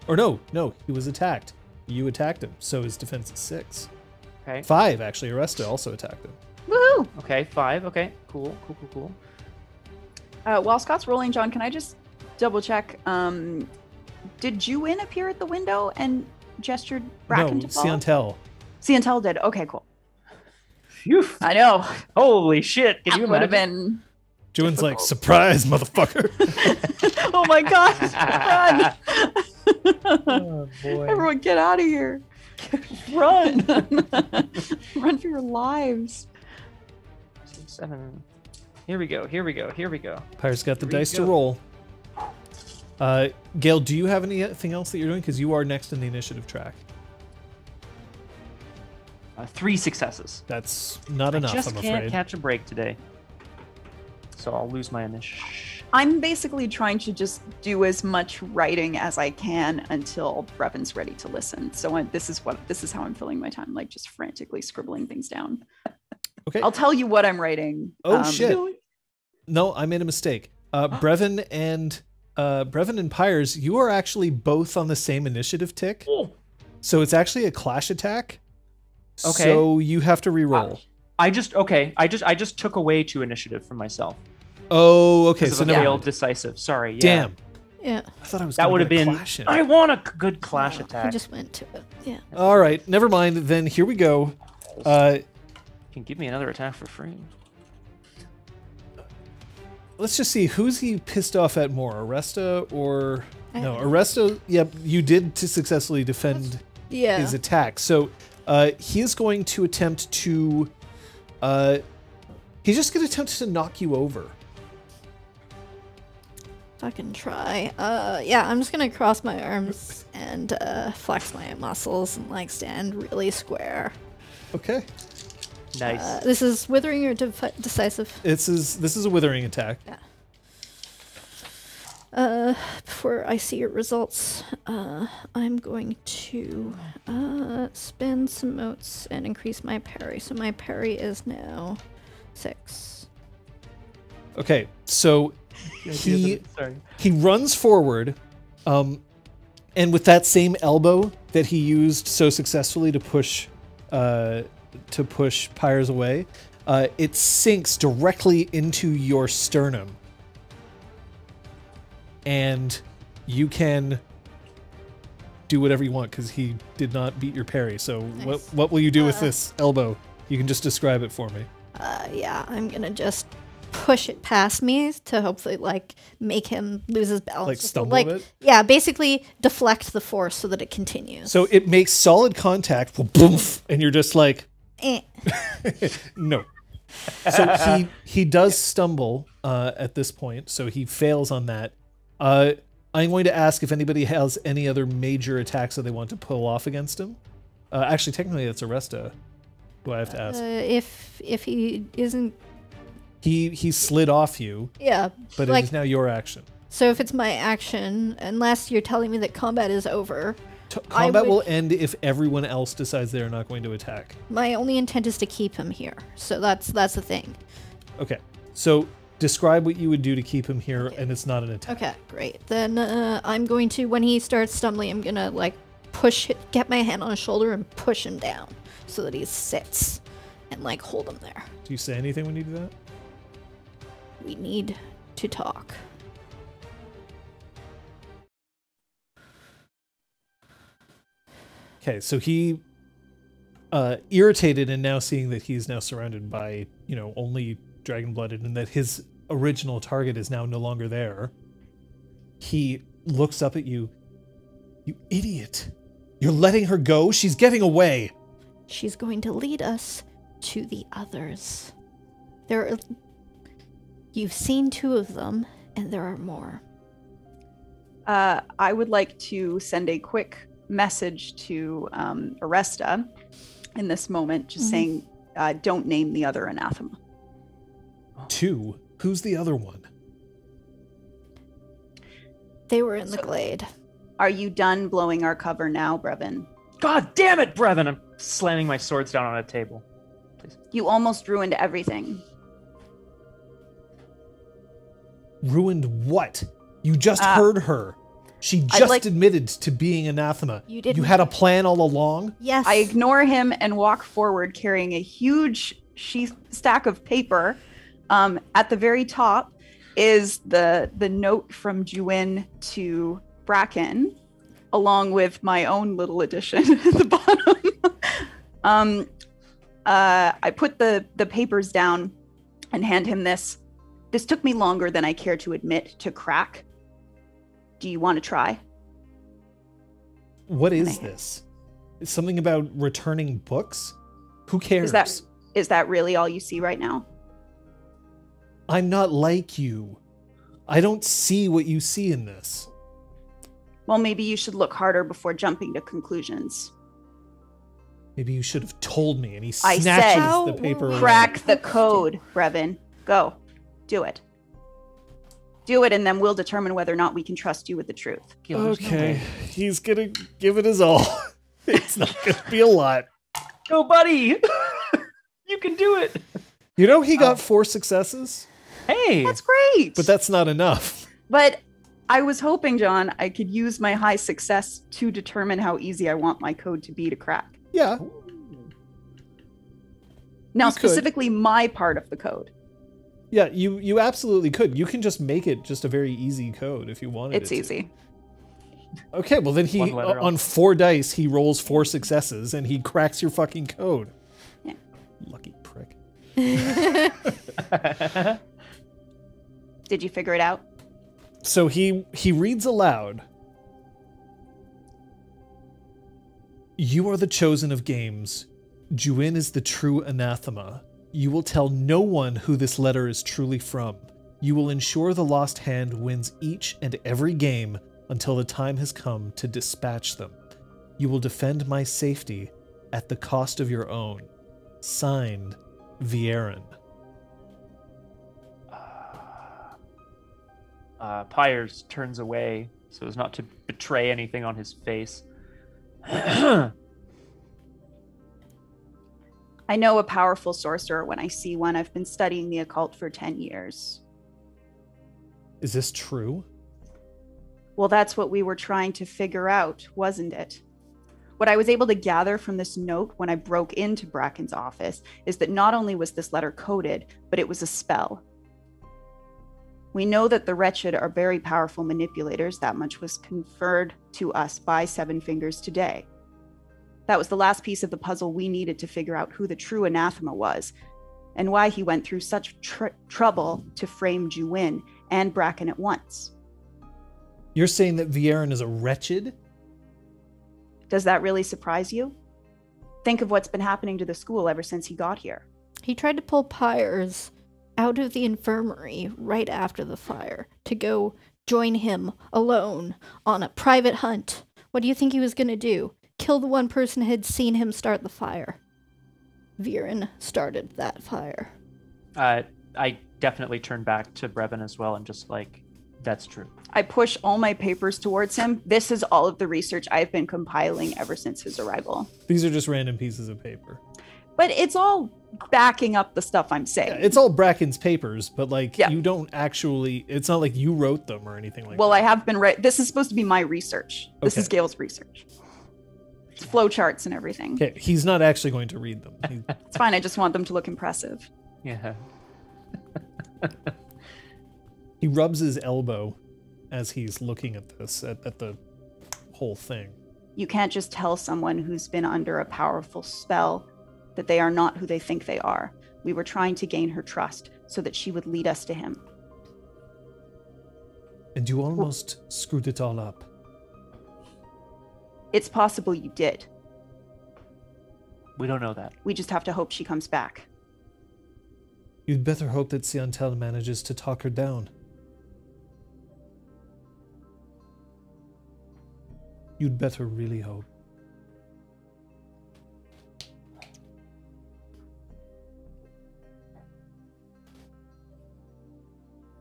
Or no, he was attacked. You attacked him, so his defense is 6. Okay. 5, actually. Aresta also attacked him. Woohoo! Okay, 5. Okay, cool. While Scott's rolling, John, can I just double check? Did Juin appear at the window and gestured Bracken to fall? No, Siantel. Siantel did. Okay, cool. Phew. I know. Holy shit. Can you imagine? Would have been... Juin's like, "Surprise, motherfucker!" Oh my gosh! Run! Oh, boy. Everyone, get out of here! Run! Run for your lives! 7. Here we go. Pyres got the dice to roll. Gale, do you have anything else that you're doing? Because you are next in the initiative track. 3 successes. That's not enough. I'm afraid. I can't catch a break today. So I'll lose my initiative. I'm basically trying to just do as much writing as I can until Brevin's ready to listen. So this is how I'm filling my time, like just frantically scribbling things down. Okay. I'll tell you what I'm writing. Oh shit! No, I made a mistake. Brevin and Pyres, you are actually both on the same initiative tick. Oh. So it's actually a clash attack. Okay. So you have to reroll. I just took away 2 initiative from myself. Oh, okay. So no failed decisive. Sorry. Yeah. Damn. Yeah. I thought I was. That would have been. I want a good clash attack. I just went to it. Yeah. All right. Never mind. Then here we go. You can give me another attack for free. Let's just see who's he pissed off at more, Aresta or no Aresta. Yep, you did to successfully defend his attack. So he is going to attempt to. He's just going to attempt to knock you over. I can try. Yeah, I'm just going to cross my arms and flex my muscles and like stand really square. Okay. Nice. This is withering or decisive? This is a withering attack. Yeah. Before I see your results, I'm going to spend some motes and increase my parry. So my parry is now 6. Okay, so he runs forward, and with that same elbow that he used so successfully to push Pyres away, it sinks directly into your sternum. And you can do whatever you want because he did not beat your parry. So nice. What will you do with this elbow? You can just describe it for me. Yeah, I'm going to just push it past me to hopefully like make him lose his balance. Like stumble a bit? Yeah, basically deflect the force so that it continues. So it makes solid contact, boom, and you're just like, eh. No. So he does stumble at this point, so he fails on that. I'm going to ask if anybody has any other major attacks that they want to pull off against him. Actually, technically, that's Aresta. Do I have to ask? If he isn't... He slid off you. Yeah. But like, it is now your action. So if it's my action, unless you're telling me that combat is over... Combat will end if everyone else decides they're not going to attack. My only intent is to keep him here. So that's the thing. Okay. So describe what you would do to keep him here, and it's not an attack. Okay, great. Then I'm going to, when he starts stumbling, I'm going to like push, get my hand on his shoulder and push him down so that he sits and like hold him there. Do you say anything when you do that? We need to talk. Okay, so he, irritated and now seeing that he's now surrounded by, you know, only Dragon-Blooded and that his original target is now no longer there, he looks up at you. You idiot. You're letting her go? She's getting away. She's going to lead us to the others. There are... You've seen two of them, and there are more. I would like to send a quick... message to Aresta in this moment, just saying, don't name the other Anathema. Two? Who's the other one? They were in the glade. Are you done blowing our cover now, Brevin? God damn it, Brevin! I'm slamming my swords down on a table. Please. You almost ruined everything. Ruined what? You just heard her. She just admitted to being Anathema. You had a plan all along? Yes. I ignore him and walk forward carrying a huge stack of paper. At the very top is the note from Juin to Bracken, along with my own little addition at the bottom. I put the papers down and hand him this. This took me longer than I care to admit to crack. Do you want to try? What is this? It's something about returning books? Who cares? Is that really all you see right now? I'm not like you. I don't see what you see in this. Well, maybe you should look harder before jumping to conclusions. Maybe you should have told me. And he snatches the paper away. Crack the code, Brevin. Go. Do it. Do it, and then we'll determine whether or not we can trust you with the truth. Okay, he's gonna give it his all. It's not gonna be a lot. Go, buddy! You can do it! You know, he got 4 successes. Hey! That's great! But that's not enough. But I was hoping, John, I could use my high success to determine how easy I want my code to be to crack. Yeah. Ooh. Now, specifically my part of the code. Yeah, you absolutely could. You can just make it just a very easy code if you wanted it to. It's easy. Okay, well then he, on 4 dice, he rolls 4 successes and he cracks your fucking code. Yeah. Lucky prick. Did you figure it out? So he reads aloud. You are the chosen of games. Juin is the true Anathema. You will tell no one who this letter is truly from. You will ensure the lost hand wins each and every game until the time has come to dispatch them. You will defend my safety at the cost of your own. Signed, Vieran. Pyres turns away so as not to betray anything on his face. I know a powerful sorcerer when I see one. I've been studying the occult for 10 years. Is this true? Well, that's what we were trying to figure out, wasn't it? What I was able to gather from this note when I broke into Bracken's office is that not only was this letter coded, but it was a spell. We know that the Wretched are very powerful manipulators. That much was conferred to us by Sevenfingers today. That was the last piece of the puzzle we needed to figure out who the true Anathema was. and why he went through such trouble to frame Juin and Bracken at once. You're saying that Vieran is a wretched? Does that really surprise you? Think of what's been happening to the school ever since he got here. He tried to pull Pyres out of the infirmary right after the fire to go join him alone on a private hunt. What do you think he was going to do? Kill the one person who had seen him start the fire. Vieran started that fire. I definitely turn back to Brevin as well and just like, that's true. I push all my papers towards him. This is all of the research I've been compiling ever since his arrival. These are just random pieces of paper. But it's all backing up the stuff I'm saying. Yeah, it's all Bracken's papers, but like you don't actually, it's not like you wrote them or anything like that. Well, I have been right. This is supposed to be my research. This is Gale's research. It's flowcharts and everything. Okay, he's not actually going to read them. It's fine. I just want them to look impressive. Yeah. He rubs his elbow as he's looking at this, at the whole thing. You can't just tell someone who's been under a powerful spell that they are not who they think they are. We were trying to gain her trust so that she would lead us to him. And you almost screwed it all up. It's possible you did. We don't know that. We just have to hope she comes back. You'd better hope that Siantel manages to talk her down. You'd better really hope.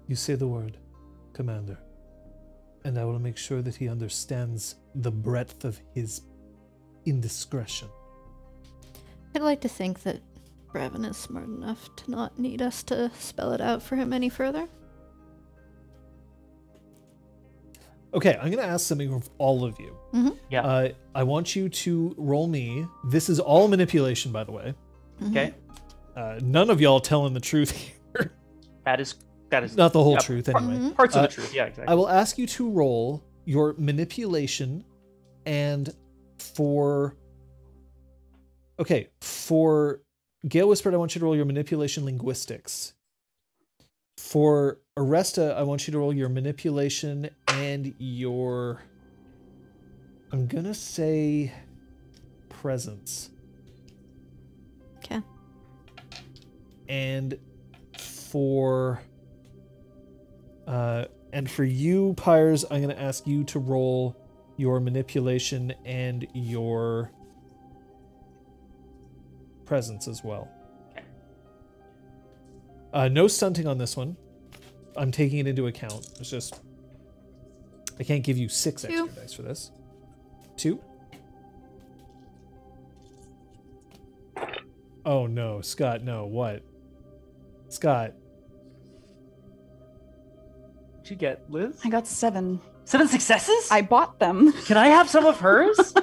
You say the word, Commander, and I will make sure that he understands the breadth of his indiscretion. I'd like to think that Brevin is smart enough to not need us to spell it out for him any further. Okay, I'm going to ask something of all of you. Mm-hmm. Yeah. I want you to roll me. This is all manipulation, by the way. Mm-hmm. Okay. None of y'all telling the truth here. That is not the whole truth, anyway. Mm-hmm. Parts of the truth. Yeah, exactly. I will ask you to roll your manipulation, and for Gale Whispered, I want you to roll your manipulation linguistics. For Aresta, I want you to roll your manipulation and your, I'm going to say, presence. Okay. And for you, Pyres, I'm going to ask you to roll your manipulation and your presence as well. No stunting on this one. I'm taking it into account. It's just, I can't give you six extra dice for this. 2. Oh no, Scott, no, what? Scott. What'd you get, Liz? I got 7. 7 successes? I bought them. Can I have some of hers?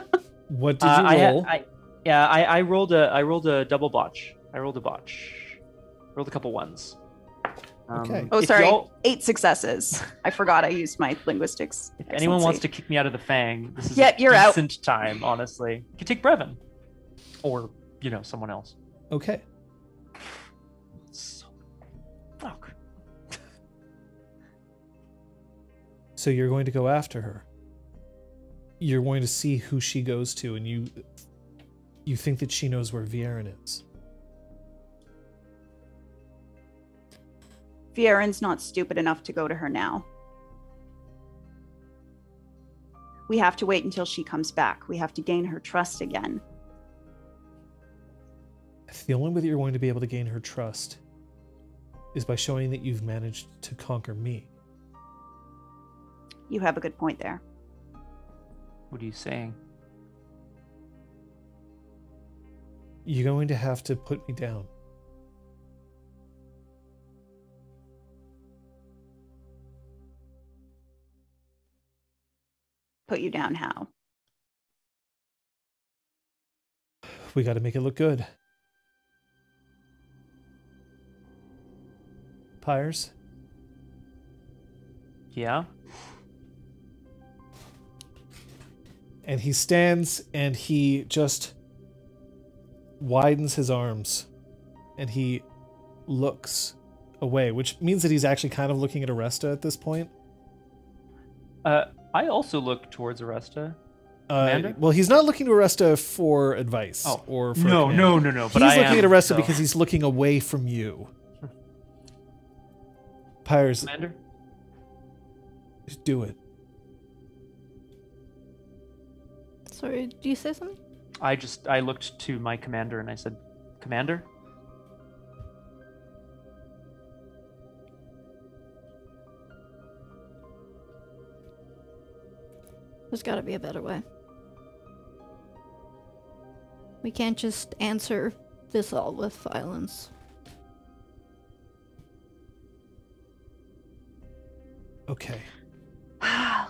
What did you roll? I rolled a double botch. I rolled a botch. Rolled a couple ones. Okay. Oh, sorry. 8 successes. I forgot I used my linguistics. If anyone wants to kick me out of the Fang, this is a decent time, honestly. You can take Brevin. Or, you know, someone else. Okay. Fuck. So you're going to go after her. You're going to see who she goes to, and you think that she knows where Vieran is. Vieran's not stupid enough to go to her now. We have to wait until she comes back. We have to gain her trust again. If the only way that you're going to be able to gain her trust is by showing that you've managed to conquer me. You have a good point there. What are you saying? You're going to have to put me down. Put you down how? We got to make it look good. Pyres? Yeah? And he stands and he just widens his arms and he looks away, which means that he's actually kind of looking at Aresta at this point. I also look towards Aresta. Well, he's not looking to Aresta for advice or for no. But he's looking at Aresta because he's looking away from you. Pyres, just do it. Sorry, do you say something? I looked to my commander and I said, "Commander." There's got to be a better way. We can't just answer this all with violence. Okay.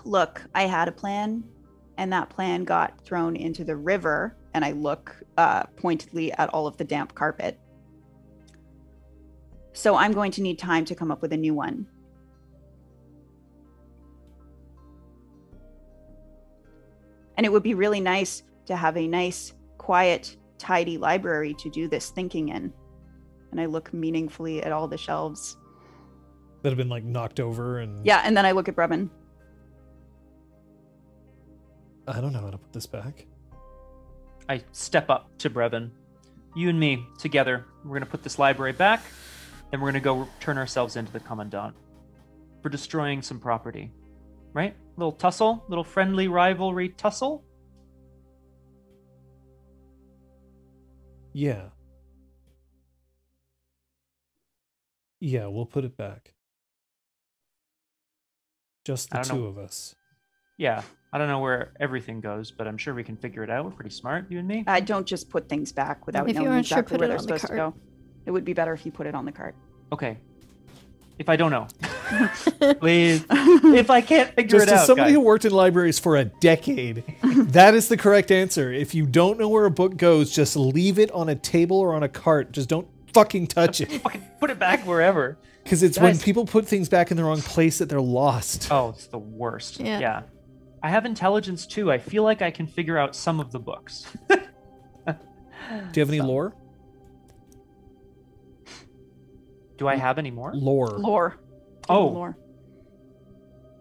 Look, I had a plan, and that plan got thrown into the river, and I look pointedly at all of the damp carpet. So I'm going to need time to come up with a new one. And it would be really nice to have a nice, quiet, tidy library to do this thinking in. And I look meaningfully at all the shelves that have been like knocked over and... Yeah, and then I look at Brevin. I don't know how to put this back. I step up to Brevin. You and me, together, we're going to put this library back, and we're going to go turn ourselves into the Commandant for destroying some property. Right? Little tussle, little friendly rivalry tussle. Yeah. Yeah, we'll put it back. Just the two of us. Yeah, I don't know where everything goes, but I'm sure we can figure it out. We're pretty smart, you and me. I don't just put things back without knowing exactly where they're supposed to go. It would be better if you put it on the cart. Okay. If I don't know. Please. If I can't figure it out. Just as somebody who worked in libraries for a decade, that is the correct answer. If you don't know where a book goes, just leave it on a table or on a cart. Just don't fucking touch it. Fucking put it back wherever. Because it's when people put things back in the wrong place that they're lost. Oh, it's the worst. Yeah. I have intelligence too. I feel like I can figure out some of the books. Do you have any lore? Do I have any more? Lore. Lore.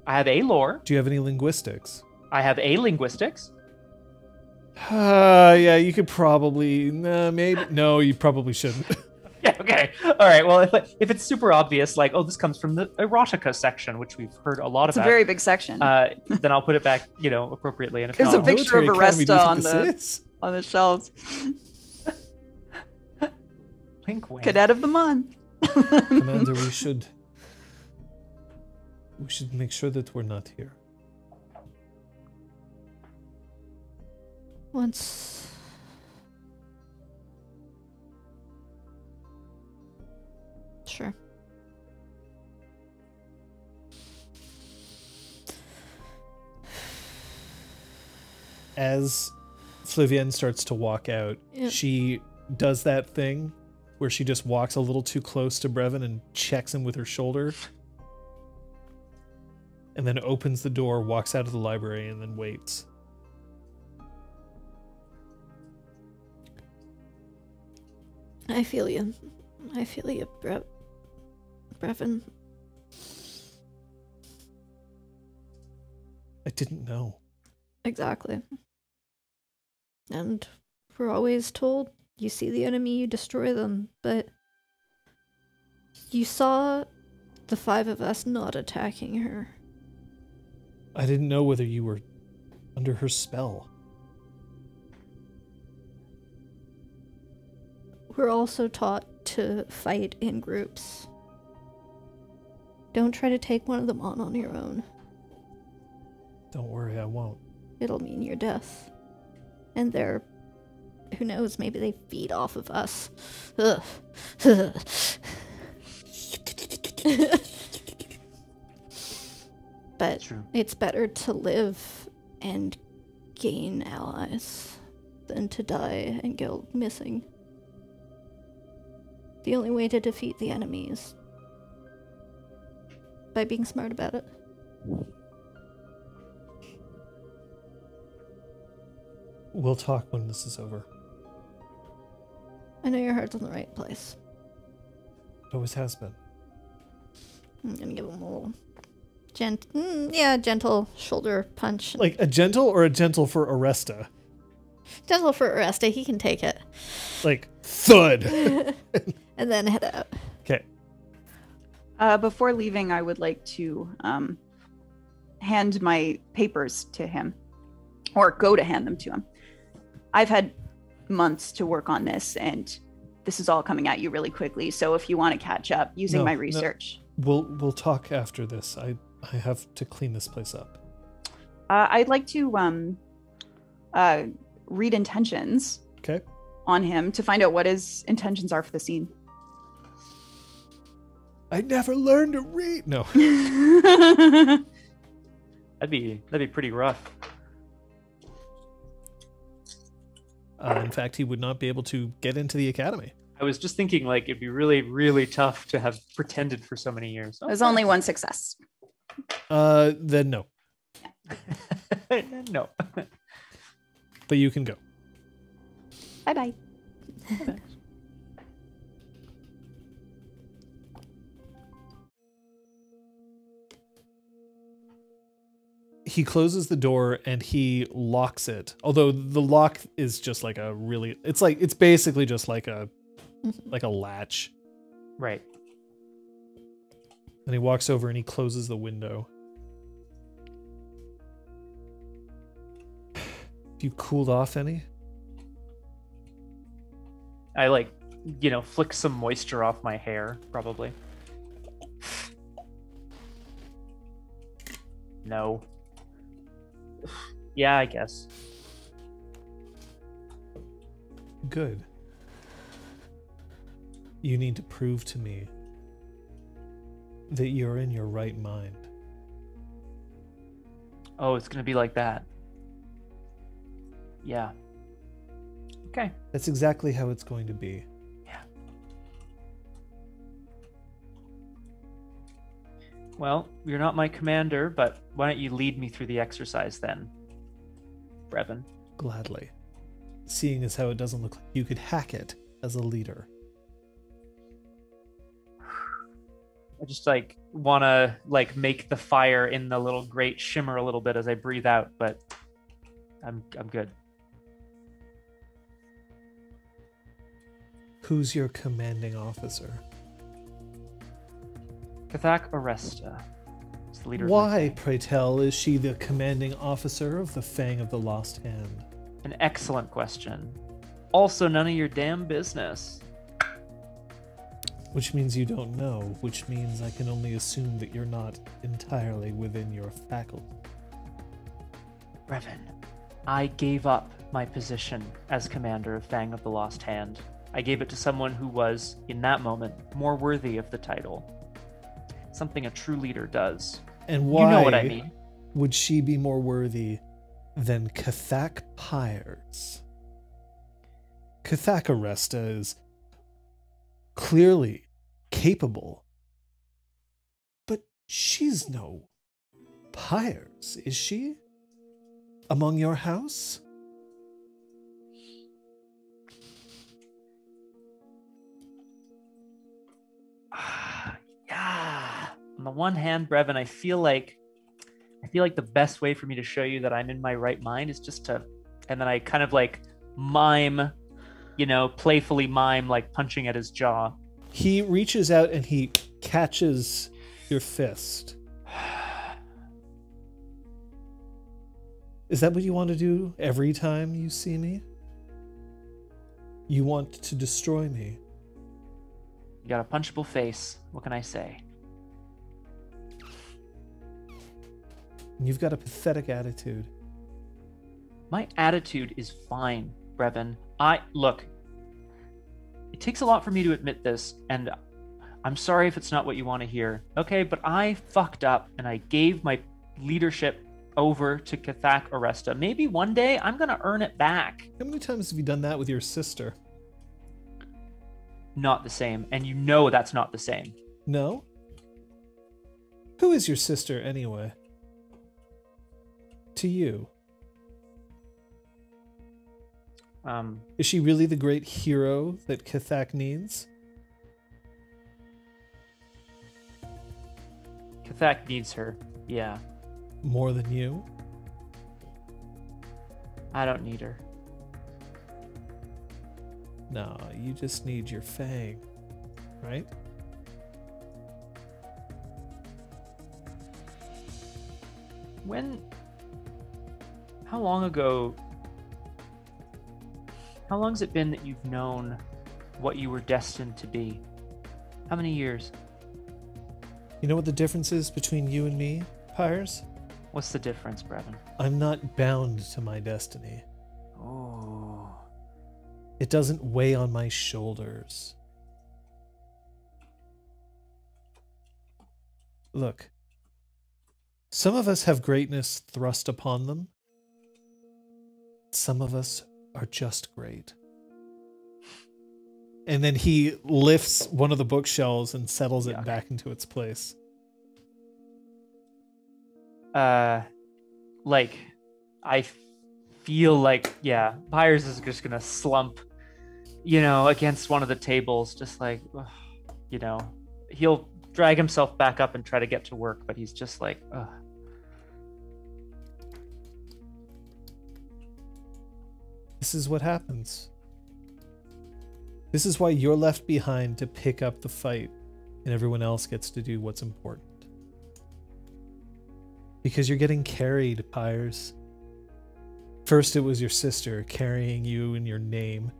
I have a lore. Do you have any linguistics? I have a linguistics. Yeah, you could probably... maybe. No, you probably shouldn't. Yeah, okay. All right, well, if it's super obvious, like, oh, this comes from the erotica section, which we've heard a lot about. It's a very big section. Then I'll put it back, you know, appropriately. And if there's a picture of Aresta on the shelves. Wink, wink. Cadet of the month. Commander, we should make sure that we're not here. Sure. As Flavienne starts to walk out, she does that thing where she just walks a little too close to Brevin and checks him with her shoulder. And then opens the door, walks out of the library, and then waits. I feel you. I feel you, Brevin. I didn't know. Exactly. And we're always told, you see the enemy, you destroy them, but you saw the five of us not attacking her. I didn't know whether you were under her spell. We're also taught to fight in groups. Don't try to take one of them on your own. Don't worry, I won't. It'll mean your death. And they're... who knows, maybe they feed off of us. Ugh. But true. It's better to live and gain allies than to die and go missing. The only way to defeat the enemy is by being smart about it. We'll talk when this is over. I know your heart's in the right place. Always has been. I'm gonna give him a little gentle shoulder punch. Like a gentle or a gentle for Aresta? Gentle for Aresta. He can take it. Like thud. And then head out. Okay. Before leaving, I would like to hand my papers to him, or go to hand them to him. I've had months to work on this, and this is all coming at you really quickly. So if you want to catch up using my research, we'll talk after this. I have to clean this place up. I'd like to read intentions on him to find out what his intentions are for the scene. I never learned to read. No. that'd be pretty rough. In fact, he would not be able to get into the academy. I was just thinking, like, it'd be really, really tough to have pretended for so many years. There's only one success. Then no. No. But you can go. Bye-bye. He closes the door and he locks it. Although the lock is just like a really, it's basically just like a, latch. Right. And he walks over and he closes the window. Have you cooled off any? I like, you know, flick some moisture off my hair, probably. No. Yeah, I guess. Good. You need to prove to me that you're in your right mind. Oh, it's going to be like that. Yeah. Okay. That's exactly how it's going to be. Yeah. Well, you're not my commander, but why don't you lead me through the exercise then? Brevin. Gladly. Seeing as how it doesn't look like you could hack it as a leader. I just like want to like make the fire in the little grate shimmer a little bit as I breathe out, but I'm good. Who's your commanding officer? Kathak Aresta. Why, pray tell, is she the commanding officer of the Fang of the Lost Hand? An excellent question. Also, none of your damn business. Which means you don't know, which means I can only assume that you're not entirely within your faculty. Brevin, I gave up my position as commander of Fang of the Lost Hand. I gave it to someone who was, in that moment, more worthy of the title. Something a true leader does. And why, you know what I mean, would she be more worthy than Kathak Pyres? Kathak Aresta is clearly capable, but she's no Pyres, is she? Among your house? On the one hand, Brevin, I feel like the best way for me to show you that I'm in my right mind is just to, and then I kind of like mime, you know, playfully mime, like punching at his jaw. He reaches out and he catches your fist. Is that what you want to do every time you see me? You want to destroy me? You got a punchable face. What can I say? You've got a pathetic attitude. My attitude is fine, Brevin. Look, it takes a lot for me to admit this, and I'm sorry if it's not what you want to hear. Okay, but I fucked up, and I gave my leadership over to Kathak Aresta. Maybe one day I'm going to earn it back. How many times have you done that with your sister? Not the same, and you know that's not the same. No? Who is your sister, anyway? To you, is she really the great hero that Kathak needs? Kathak needs her. Yeah. More than you? I don't need her. No, you just need your fang, right? When... How long ago... How long has it been that you've known what you were destined to be? How many years? You know what the difference is between you and me, Pyres? What's the difference, Brevin? I'm not bound to my destiny. Oh. It doesn't weigh on my shoulders. Look. Some of us have greatness thrust upon them. Some of us are just great. And then he lifts one of the bookshelves and settles it back into its place. Like, I feel like, yeah, Pyres is just gonna slump, you know, against one of the tables, just like, ugh, you know, he'll drag himself back up and try to get to work, but he's just like, ugh. This is what happens. This is why you're left behind to pick up the fight and everyone else gets to do what's important. Because you're getting carried, Pyres. First it was your sister carrying you in your name.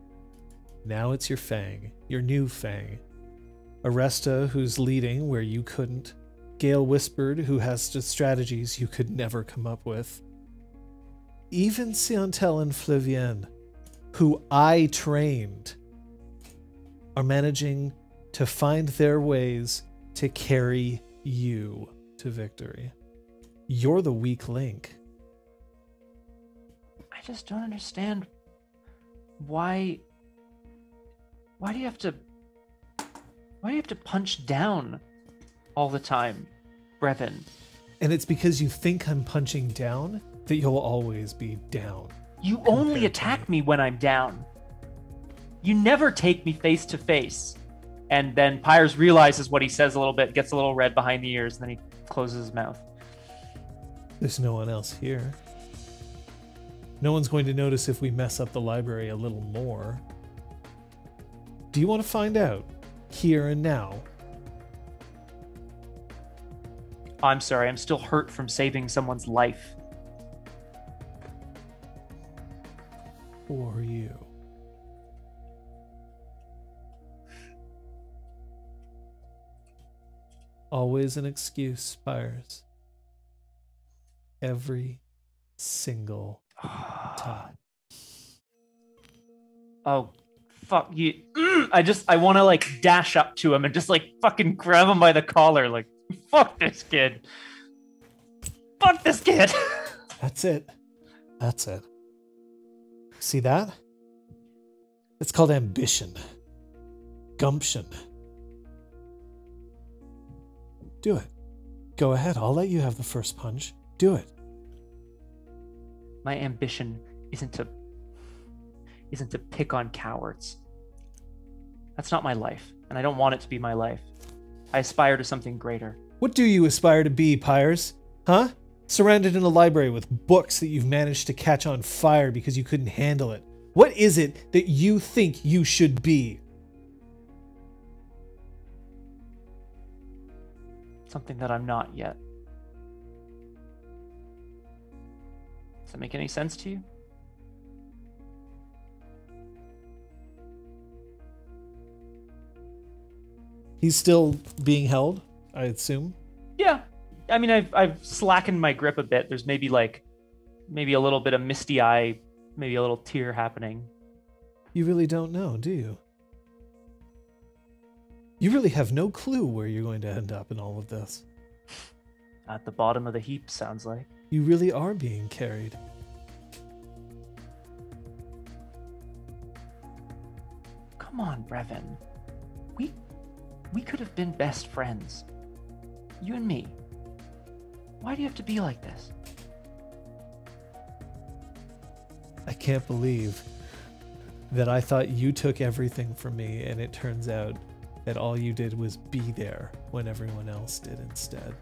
Now it's your fang, your new fang. Aresta, who's leading where you couldn't. Gale Whispered, who has strategies you could never come up with. Even Siantel and Flavienne, who I trained, are managing to find their ways to carry you to victory. You're the weak link. I just don't understand why do you have to punch down all the time, Brevin? And it's because you think I'm punching down that you'll always be down. You only attack me when I'm down. You never take me face to face. And then Pyres realizes what he says a little bit, gets a little red behind the ears, and then he closes his mouth. There's no one else here. No one's going to notice if we mess up the library a little more. Do you want to find out here and now? I'm sorry, I'm still hurt from saving someone's life. Or you. Always an excuse, Pyres. Every single time. Oh, fuck you. I want to, like, dash up to him and just, like, fucking grab him by the collar. Like, fuck this kid. Fuck this kid. That's it. That's it. See that? It's called ambition. Gumption. Do it. Go ahead. I'll let you have the first punch. Do it. My ambition isn't to pick on cowards. That's not my life, and I don't want it to be my life. I aspire to something greater. What do you aspire to be, Pyres? Huh? Surrounded in a library with books that you've managed to catch on fire because you couldn't handle it. What is it that you think you should be? Something that I'm not yet. Does that make any sense to you? He's still being held, I assume? Yeah. I mean, I've slackened my grip a bit. There's maybe a little bit of misty eye, maybe a little tear happening. You really don't know, do you? You really have no clue where you're going to end up in all of this. At the bottom of the heap, sounds like. You really are being carried. Come on, Brevin. We could have been best friends. You and me. Why do you have to be like this? I can't believe that I thought you took everything from me, and it turns out that all you did was be there when everyone else did instead.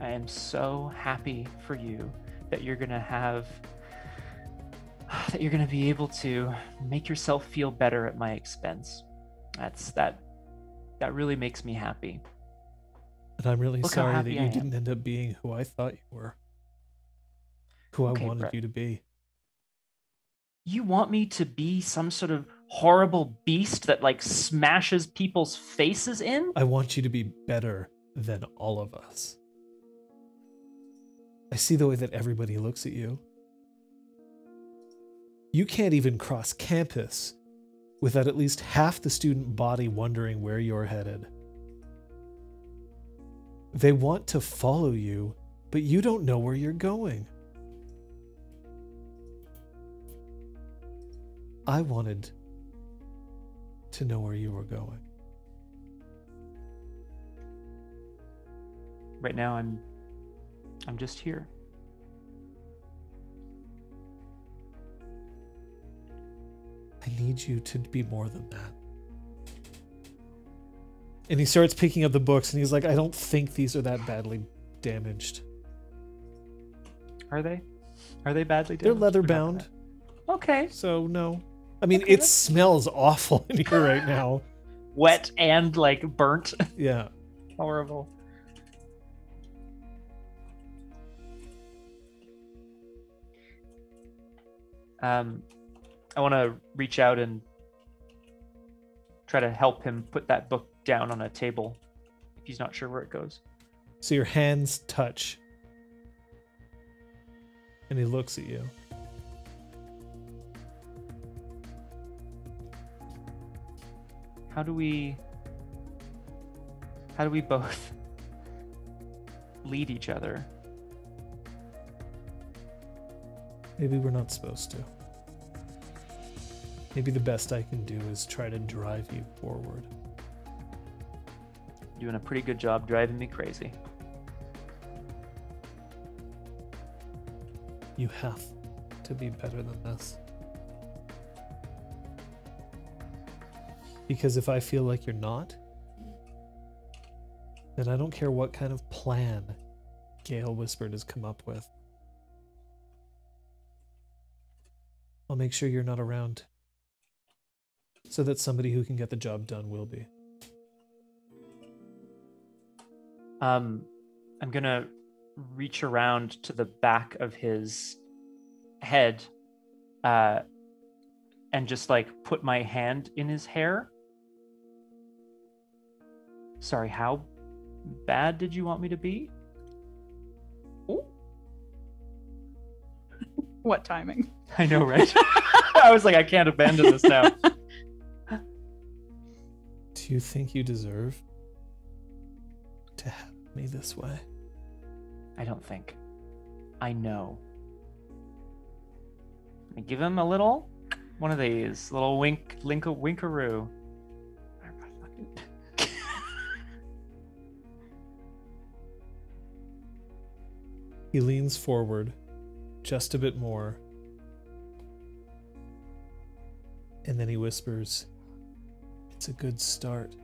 I am so happy for you that you're gonna have, that you're gonna be able to make yourself feel better at my expense. That really makes me happy. And I'm really sorry that you didn't end up being who I thought you were. Who I wanted you to be. You want me to be some sort of horrible beast that like smashes people's faces in? I want you to be better than all of us. I see the way that everybody looks at you. You can't even cross campus without at least half the student body wondering where you're headed. They want to follow you, but you don't know where you're going. I wanted to know where you were going. Right now, I'm just here. I need you to be more than that. And he starts picking up the books and he's like, I don't think these are that badly damaged. Are they? Are they badly damaged? They're leather bound. Okay. So no. I mean, okay, it smells awful in here right now. Wet and like burnt. Yeah. Horrible. I want to reach out and try to help him put that book down on a table if he's not sure where it goes. So your hands touch. And he looks at you. How do we both lead each other? Maybe we're not supposed to. Maybe the best I can do is try to drive you forward. You're doing a pretty good job driving me crazy. You have to be better than this. Because if I feel like you're not, then I don't care what kind of plan Gale Whispered has come up with. I'll make sure you're not around. So that somebody who can get the job done will be. I'm going to reach around to the back of his head and just like put my hand in his hair. Sorry, how bad did you want me to be? Ooh. What timing? I know, right? I was like, I can't abandon this now. Do you think you deserve to have me this way? I don't think. I know. I give him a little one of these, little winkaroo. He leans forward just a bit more. And then he whispers, it's a good start.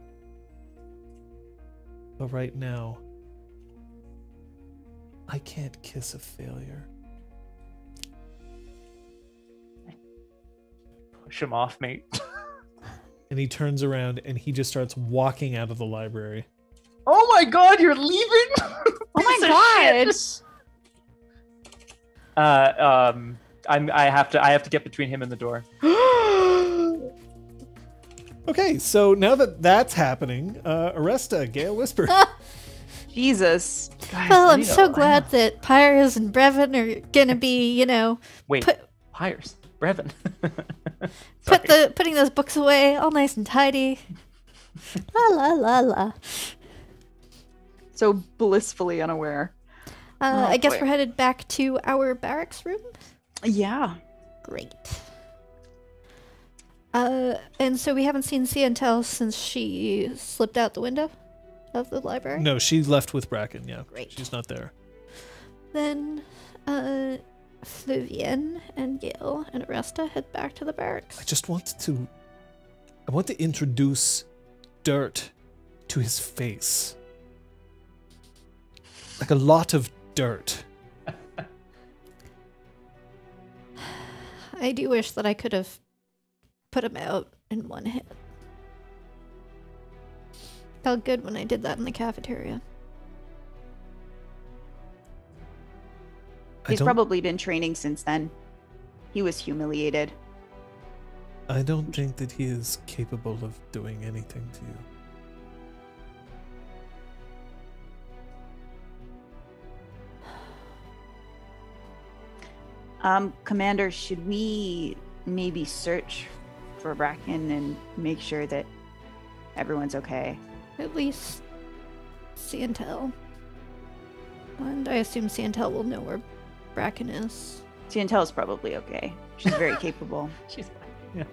But right now, I can't kiss a failure. Push him off, mate. And he turns around and he just starts walking out of the library. Oh my god, you're leaving? Oh my god! I have to get between him and the door. Okay, so now that that's happening, Aresta, Gale Whispered. Jesus. Guys, well, I'm so glad that Pyres and Brevin are going to be, you know... Wait, Pyres, Brevin. putting those books away, all nice and tidy. La la la la. So blissfully unaware. I guess we're headed back to our barracks room? Yeah. Great. And so we haven't seen Siantel since she slipped out the window of the library? No, she left with Bracken, yeah. Great. She's not there. Then Flavienne and Gale and Aresta head back to the barracks. I want to introduce dirt to his face. Like a lot of dirt. I do wish that I could have put him out in one hit. Felt good when I did that in the cafeteria. He's probably been training since then. He was humiliated. I don't think that he is capable of doing anything to you. Commander, should we maybe search for Bracken and make sure that everyone's okay? At least Siantel. And I assume Siantel will know where Bracken is. Siantel's probably okay. She's very capable. She's fine. Yeah.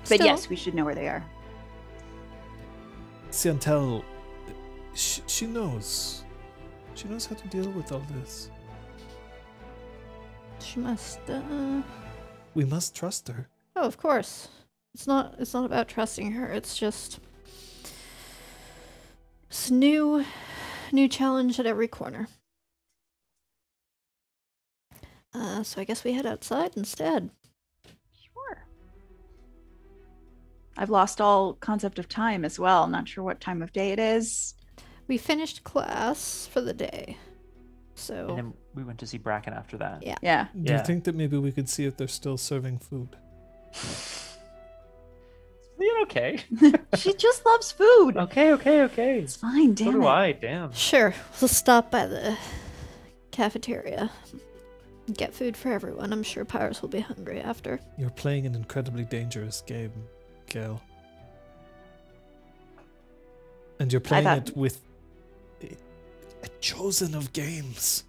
But still, yes, we should know where they are. Siantel, she knows. She knows how to deal with all this. She must, we must trust her. Oh, of course. It's not about trusting her. It's just... it's new challenge at every corner. So I guess we head outside instead. Sure. I've lost all concept of time as well. Not sure what time of day it is. We finished class for the day. So... and then we went to see Bracken after that. Yeah. Yeah. Do you think that maybe we could see if they're still serving food? You're okay. She just loves food. Okay, okay, okay. It's fine, damn. So do I, damn. Sure. We'll stop by the cafeteria. Get food for everyone. I'm sure Pyres will be hungry after. You're playing an incredibly dangerous game, Gale. And you're playing it with a chosen of games.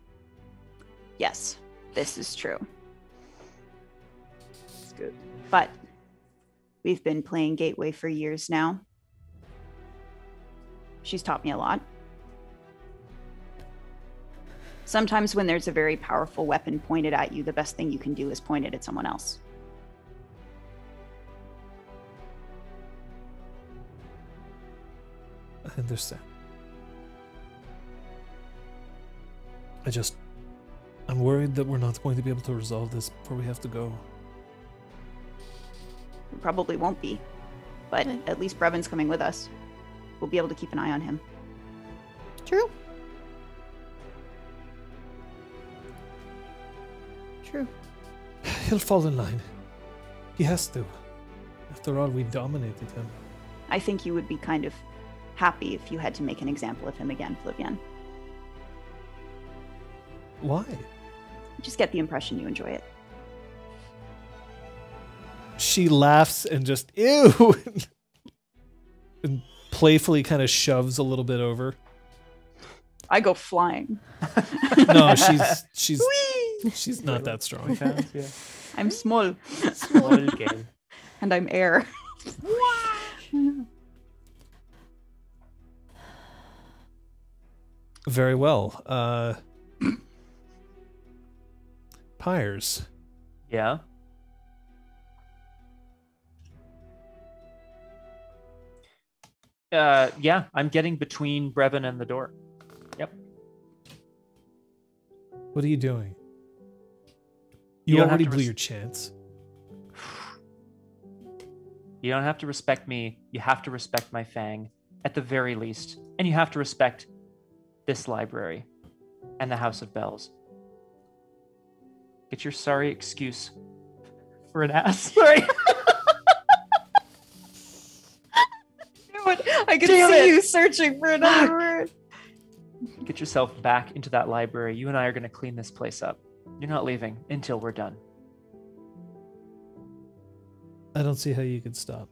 Yes, this is true. It's good. But we've been playing Gateway for years now. She's taught me a lot. Sometimes when there's a very powerful weapon pointed at you, the best thing you can do is point it at someone else. I understand. I'm worried that we're not going to be able to resolve this before we have to go. We probably won't be, but at least Brevin's coming with us. We'll be able to keep an eye on him. True. True. He'll fall in line. He has to. After all, we dominated him. I think you would be kind of happy if you had to make an example of him again, Flavienne. Why? I just get the impression you enjoy it. She laughs and just, ew! And playfully kind of shoves a little bit over. I go flying. No, she's whee! She's not that strong. Yeah. I'm small. Small game. And I'm air. Very well. Pyres. Yeah. Yeah, I'm getting between Brevin and the door. Yep. What are you doing? You already blew your chance. You don't have to respect me. You have to respect my fang, at the very least. And you have to respect this library and the House of Bells. Get your sorry excuse for an ass. Sorry. I can see you searching for another word. Get yourself back into that library. You and I are going to clean this place up. You're not leaving until we're done. I don't see how you could stop.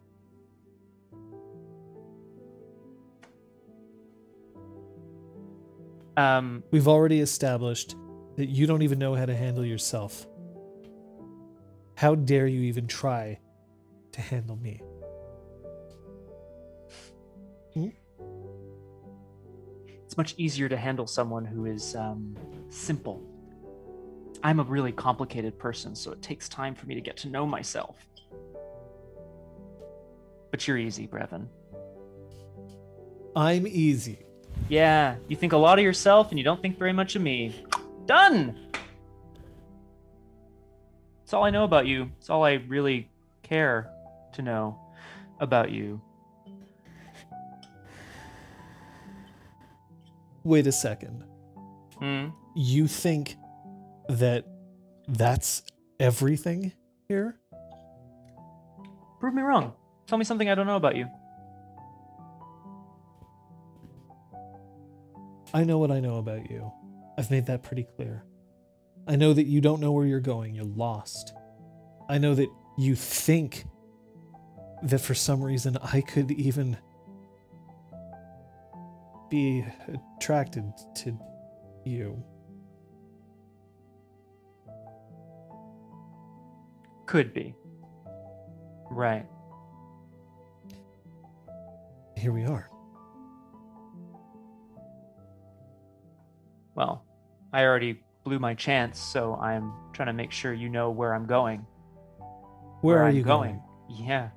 We've already established that you don't even know how to handle yourself. How dare you even try to handle me? Hmm? It's much easier to handle someone who is simple. I'm a really complicated person, so it takes time for me to get to know myself. But you're easy, Brevin. I'm easy. Yeah, you think a lot of yourself and you don't think very much of me. Done! It's all I know about you. It's all I really care to know about you. Wait a second. You think that that's everything here? Prove me wrong. Tell me something I don't know about you. I know what I know about you. I've made that pretty clear. I know that you don't know where you're going. You're lost. I know that you think that for some reason I could even be attracted to you. Could be. Right. Here we are. Well, I already blew my chance, so I'm trying to make sure you know where I'm going. Where are you going? Yeah.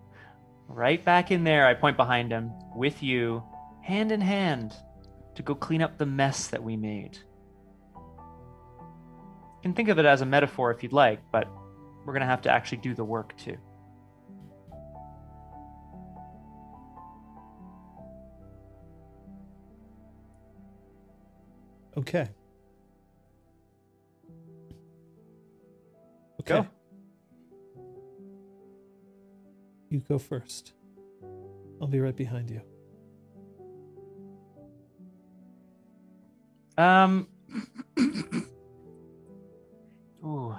Right back in there. I point behind him with you, hand in hand, to go clean up the mess that we made. You can think of it as a metaphor if you'd like, but we're going to have to actually do the work too. Okay. Okay. Go. You go first. I'll be right behind you. Ooh.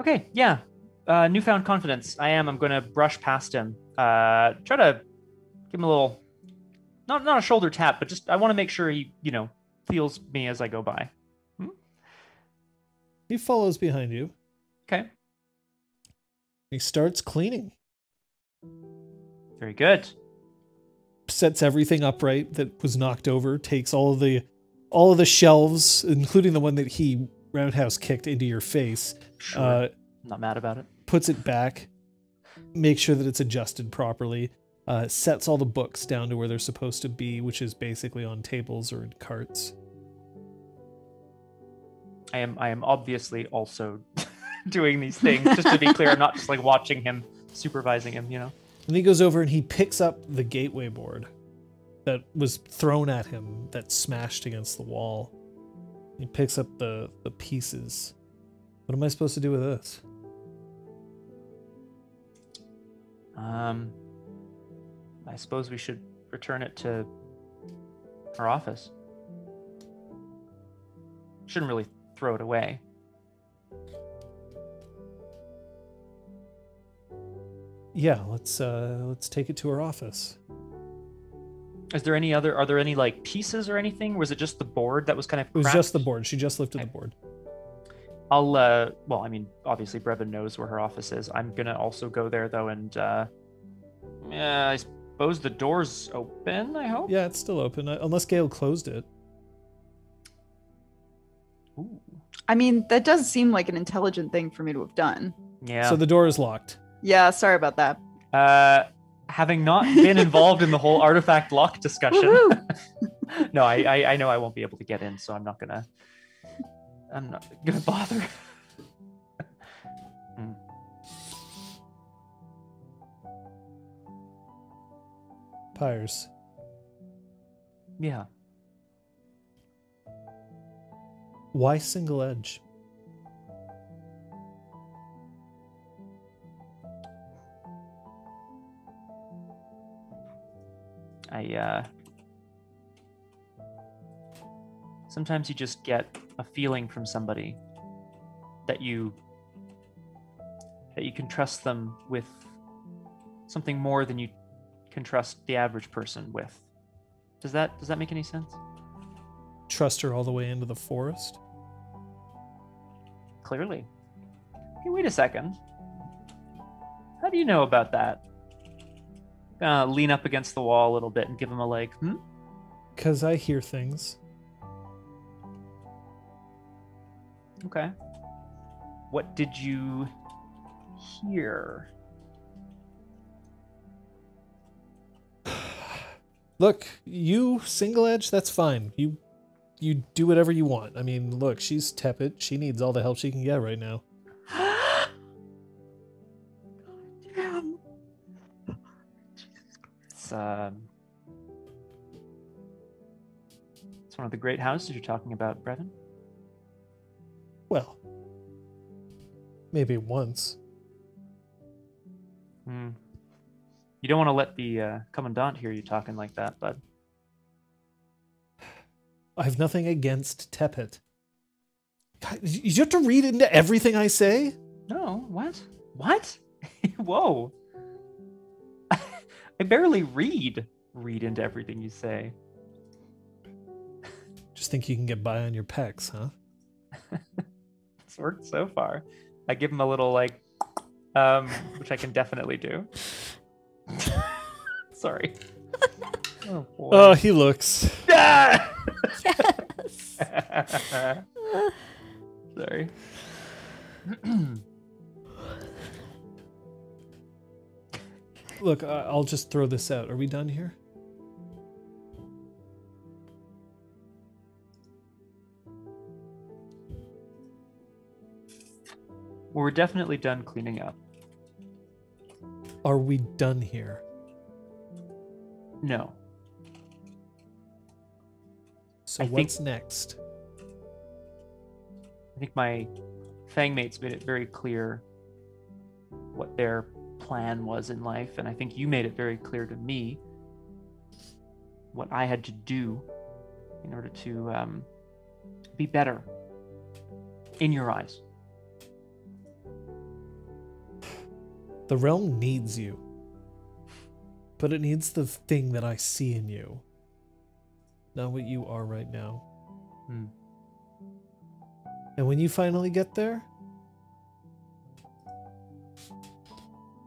Okay, yeah. Newfound confidence. I'm going to brush past him. Try to give him a little... Not a shoulder tap, but just I want to make sure he, you know, feels me as I go by. He follows behind you. Okay. He starts cleaning. Very good. Sets everything upright that was knocked over. Takes all of the shelves, including the one that he roundhouse kicked into your face. Sure. Not mad about it. Puts it back. Makes sure that it's adjusted properly. Sets all the books down to where they're supposed to be, which is basically on tables or in carts. I am obviously also doing these things, just to be clear. I'm not just like watching him, supervising him, you know. And he goes over and he picks up the gateway board that was thrown at him, that smashed against the wall. He picks up the pieces. What am I supposed to do with this? I suppose we should return it to our office. Shouldn't really throw it away. Yeah, let's take it to our office. Are there any like pieces or anything? Was it just the board that was kind of cracked? It was just the board. She just lifted the board. I'll well, I mean, obviously Brevin knows where her office is. I'm gonna also go there though, and yeah, I suppose the door's open, I hope? Yeah, it's still open, unless Gale closed it. Ooh. I mean, that does seem like an intelligent thing for me to have done. Yeah. So the door is locked. Yeah, sorry about that. Having not been involved in the whole artifact lock discussion. No, I know I won't be able to get in, so I'm not gonna bother. Pyres. Yeah. Why single edge? Sometimes you just get a feeling from somebody that you can trust them with something more than you can trust the average person with. Does that make any sense? Trust her all the way into the forest? Clearly. Okay, wait a second. How do you know about that? Lean up against the wall a little bit and give him a like, Because I hear things. Okay. What did you hear? Look, you single edge, that's fine. You do whatever you want. I mean, look, she's tepid. She needs all the help she can get right now. God damn. It's one of the great houses you're talking about, Brevin. Well, maybe once. Hmm. You don't want to let the commandant hear you talking like that, bud. I have nothing against Tepet. God, you have to read into everything I say? No, what? What? Whoa. I barely read into everything you say. Just think you can get by on your pecs, huh? It's worked so far. I give him a little, like, which I can definitely do. Sorry. Oh, boy. Oh, he looks. Ah! Yes. Sorry. Look, I'll just throw this out. Are we done here? We're definitely done cleaning up. Are we done here? No. So what's next? I think my fangmates made it very clear what their plan was in life, and I think you made it very clear to me what I had to do in order to be better in your eyes. The realm needs you, but it needs the thing that I see in you, not what you are right now. Hmm. And when you finally get there,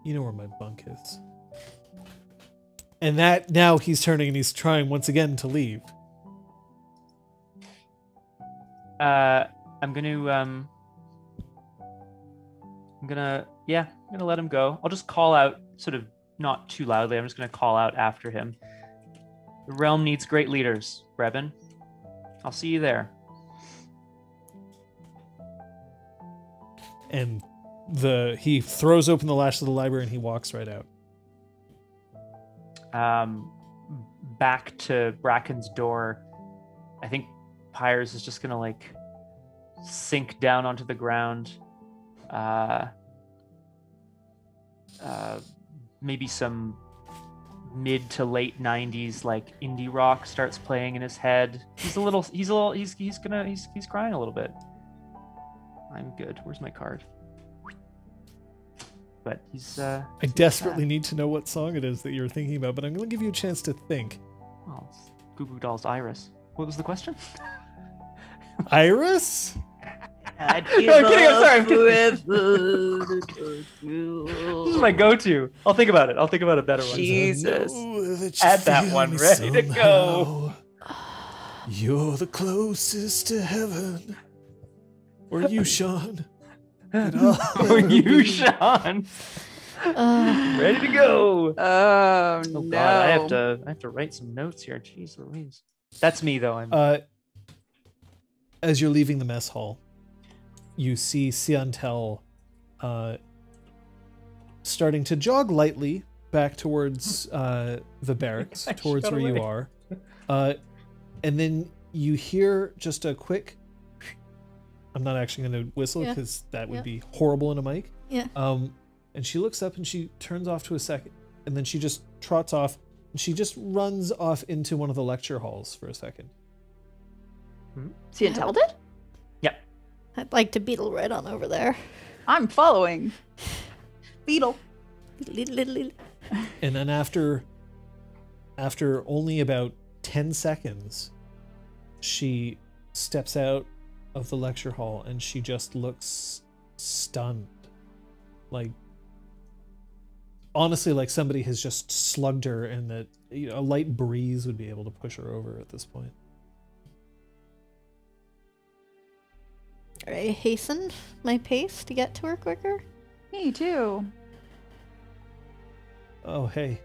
you know where my bunk is. And that now he's turning and he's trying once again to leave. I'm gonna let him go. I'll just call out, sort of not too loudly. I'm just gonna call out after him. The realm needs great leaders, Brevin. I'll see you there. And he throws open the latch of the library and he walks right out. Back to Bracken's door. I think Pyres is just gonna like sink down onto the ground. Maybe some mid to late 90s like indie rock starts playing in his head. He's crying a little bit. I'm good. Where's my card? But I desperately need to know what song it is that you're thinking about, but I'm going to give you a chance to think. Well, it's Goo Goo Dolls Iris. What was the question? Iris? I'm kidding. This is my go-to. I'll think about it. I'll think about a better one. Jesus. Add that one ready somehow. To go. You're the closest to heaven. Or you, Sean. Or you, Sean. Ready to go. Oh, no. God, I have to write some notes here. Jeez Louise. That's me, though. As you're leaving the mess hall, you see Siantel starting to jog lightly back towards the barracks, towards where you are. And then you hear just a quick... I'm not actually going to whistle because that would be horrible in a mic. Yeah. And she looks up and she turns off to a second. And then she just trots off. And she just runs off into one of the lecture halls for a second. Hmm? Siantel did? I'd like to beetle right on over there. I'm following. Beetle. And then after only about 10 seconds, she steps out of the lecture hall and she just looks stunned. Like, honestly, like somebody has just slugged her and that, you know, a light breeze would be able to push her over at this point. I hasten my pace to get to her quicker. Me too. Oh, hey.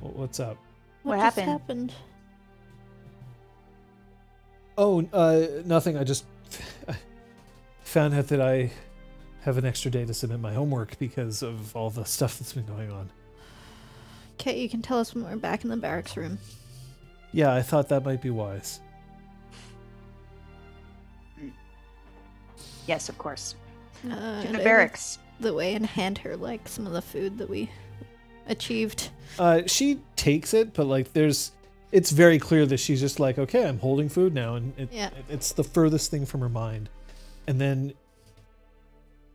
What's up? What happened? Oh, nothing. I just found out that I have an extra day to submit my homework because of all the stuff that's been going on. Okay, you can tell us when we're back in the barracks room. Yeah, I thought that might be wise. Yes, of course. In the barracks. The way and hand her, like, some of the food that we achieved. She takes it, but, like, there's... It's very clear that she's just like, okay, I'm holding food now, and it's the furthest thing from her mind. And then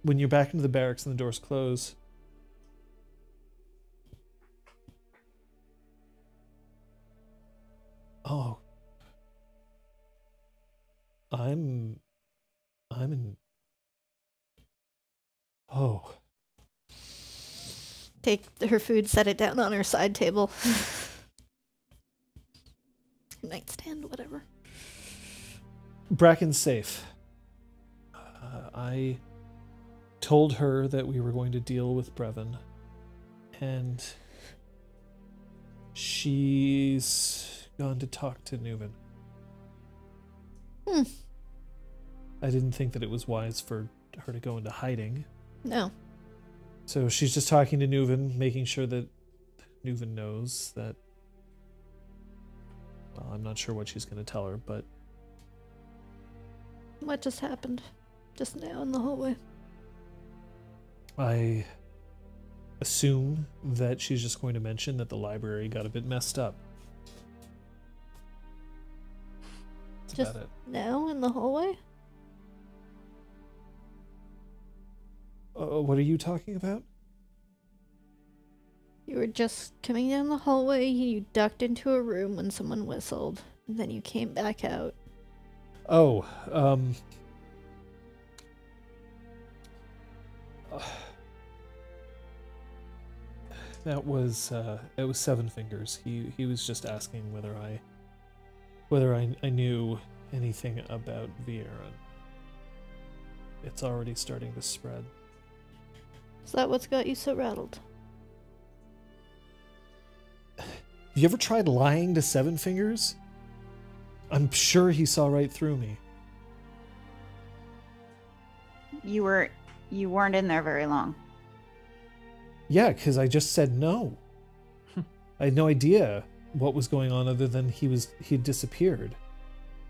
when you're back into the barracks and the doors close, oh, I'm in, oh. Take her food, set it down on her side table. Nightstand, whatever. Bracken's safe. I told her that we were going to deal with Brevin, and she's gone to talk to Nuven. Hmm. I didn't think that it was wise for her to go into hiding. No. So she's just talking to Nuven, making sure that Nuven knows that. Well, I'm not sure what she's going to tell her, but... What just happened? Just now in the hallway? I assume that she's just going to mention that the library got a bit messed up. That's just about it. Now in the hallway? What are you talking about? You were just coming down the hallway, you ducked into a room when someone whistled, and then you came back out. Oh, it was Sevenfingers. He was just asking whether I knew anything about Vieran. It's already starting to spread. Is that what's got you so rattled? You ever tried lying to Sevenfingers? I'm sure he saw right through me. You weren't in there very long. Yeah, because I just said no. I had no idea what was going on other than he'd disappeared.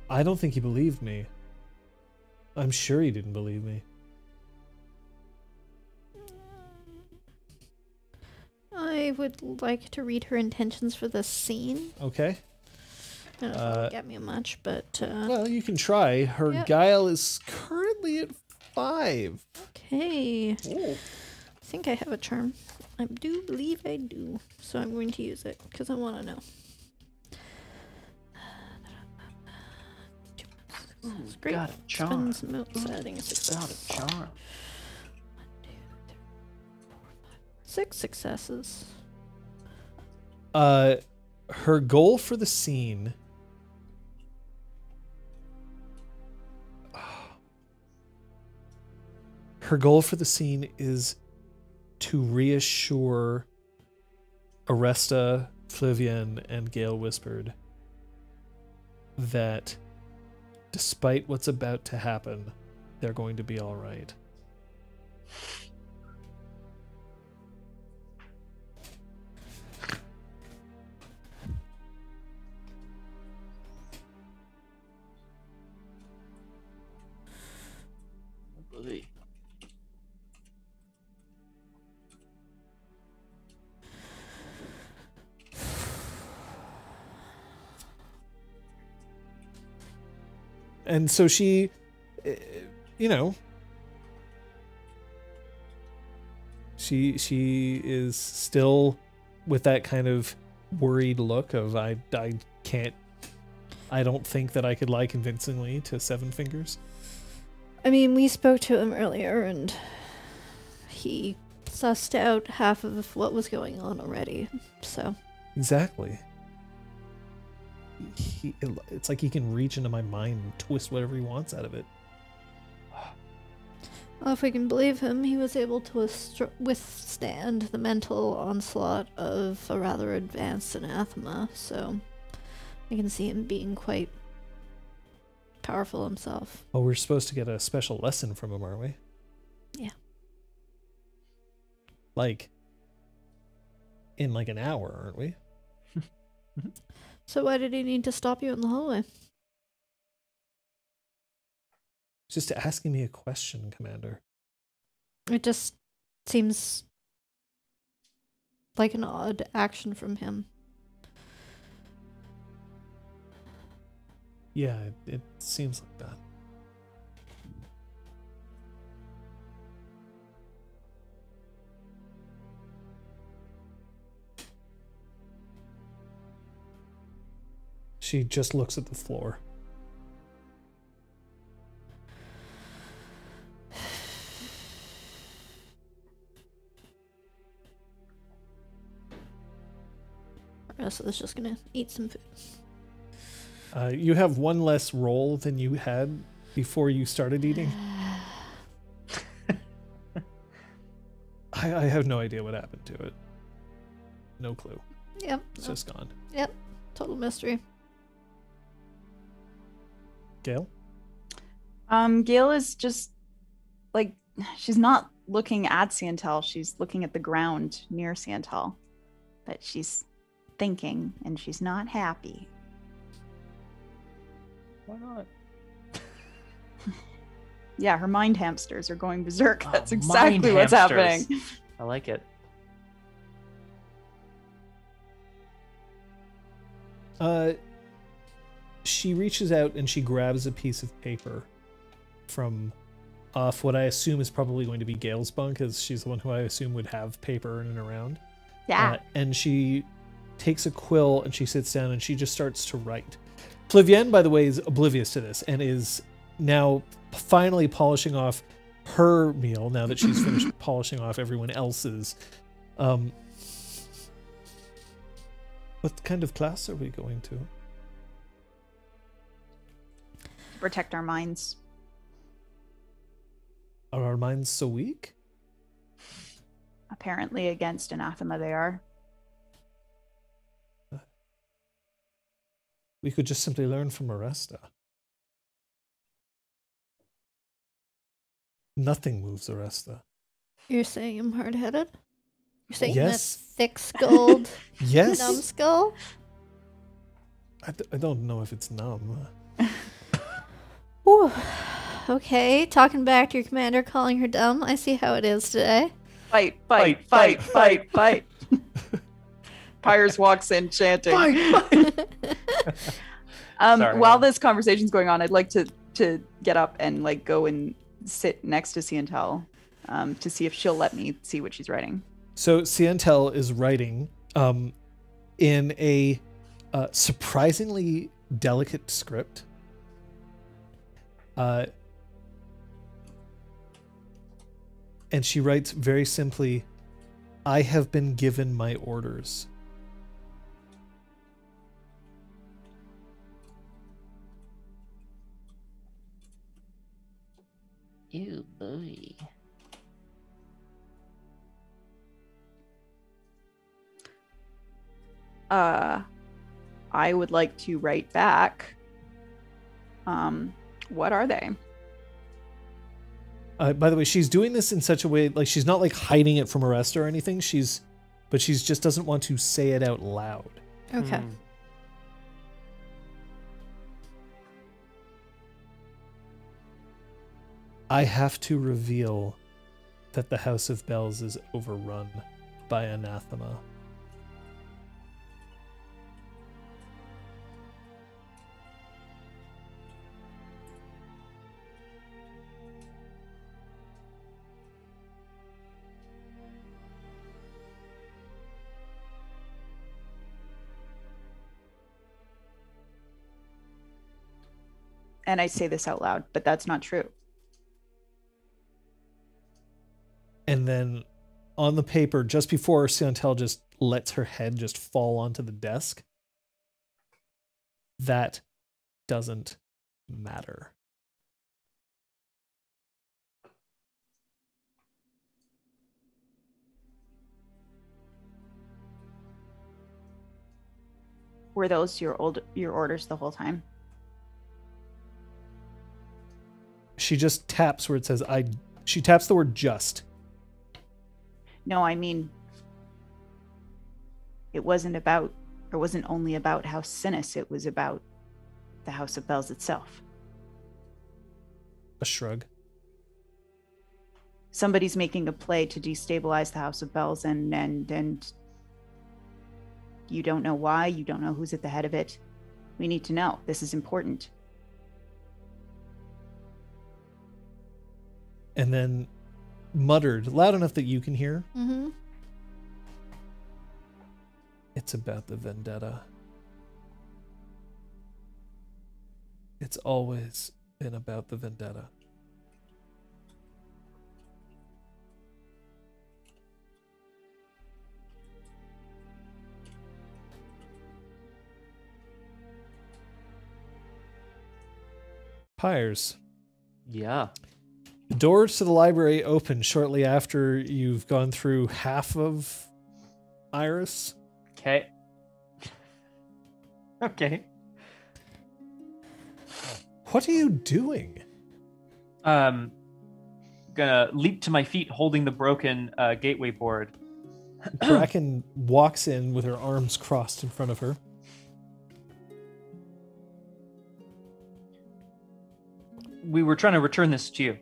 I don't think he believed me. I'm sure he didn't believe me. I would like to read her intentions for this scene. Okay. I don't know if it'll get me much, but... well, you can try. Her guile is currently at 5. Okay. Ooh. I think I have a charm. I do believe I do. So I'm going to use it, because I want to know. It's great. Got a charm. Got a charm. 6 successes. Her goal for the scene. Her goal for the scene is to reassure Aresta, Flavienne, and Gale Whispered that despite what's about to happen, they're going to be all right. And so she, you know, she is still with that kind of worried look of I don't think that I could lie convincingly to Sevenfingers. I mean, we spoke to him earlier, and he sussed out half of what was going on already, so... Exactly. It's like he can reach into my mind and twist whatever he wants out of it. Well, if we can believe him, he was able to withstand the mental onslaught of a rather advanced anathema, so I can see him being quite powerful himself. Well, we're supposed to get a special lesson from him, aren't we? Yeah. Like, in like an hour, aren't we? So why did he need to stop you in the hallway? Just asking me a question, Commander. It just seems like an odd action from him. Yeah, it seems like that. She just looks at the floor. So it's just gonna eat some food. You have one less roll than you had before you started eating. I have no idea what happened to it. No clue. Yep. It's just gone. Yep. Total mystery. Gale? Gale is just like, she's not looking at Siantel. She's looking at the ground near Siantel. But she's thinking, and she's not happy. Why not? Yeah, her mind hamsters are going berserk. That's exactly what's happening. I like it. She reaches out and she grabs a piece of paper from off what I assume is probably going to be Gale's bunk, because she's the one who I assume would have paper in and around. Yeah. And she takes a quill and she sits down and she just starts to write. Flavienne, by the way, is oblivious to this and is now finally polishing off her meal now that she's finished polishing off everyone else's. What kind of class are we going to? Protect our minds. Are our minds so weak? Apparently against Anathema they are. We could just simply learn from Aresta. Nothing moves Aresta. You're saying I'm hard-headed? You're saying yes. That thick-skulled yes. Numbskull? I don't know if it's numb. Ooh. Okay, talking back to your commander, calling her dumb. I see how it is today. Fight, fight, fight, fight, fight. Pyres walks in chanting. While this conversation's going on, I'd like to get up and like go and sit next to Siantel to see if she'll let me see what she's writing. So Siantel is writing in a surprisingly delicate script. And she writes very simply, I have been given my orders. Ew, boy. I would like to write back. What are they? By the way, she's doing this in such a way, like she's not like hiding it from Aresta or anything. She just doesn't want to say it out loud. Okay. Mm. I have to reveal that the House of Bells is overrun by Anathema. And I say this out loud, but that's not true. And then on the paper, just before Siantel just lets her head just fall onto the desk, that doesn't matter. Were those your orders the whole time? She just taps where it says I. She taps the word just. No, I mean, it wasn't about, or wasn't only about House Sinis, it was about the House of Bells itself. A shrug. Somebody's making a play to destabilize the House of Bells, and you don't know why, you don't know who's at the head of it. We need to know. This is important. And then muttered loud enough that you can hear. Mm-hmm. It's about the vendetta. It's always been about the vendetta. Pyres. Yeah. The doors to the library open shortly after you've gone through half of Iris. Okay. Okay. What are you doing? Gonna leap to my feet, holding the broken gateway board. Bracken walks in with her arms crossed in front of her. We were trying to return this to you.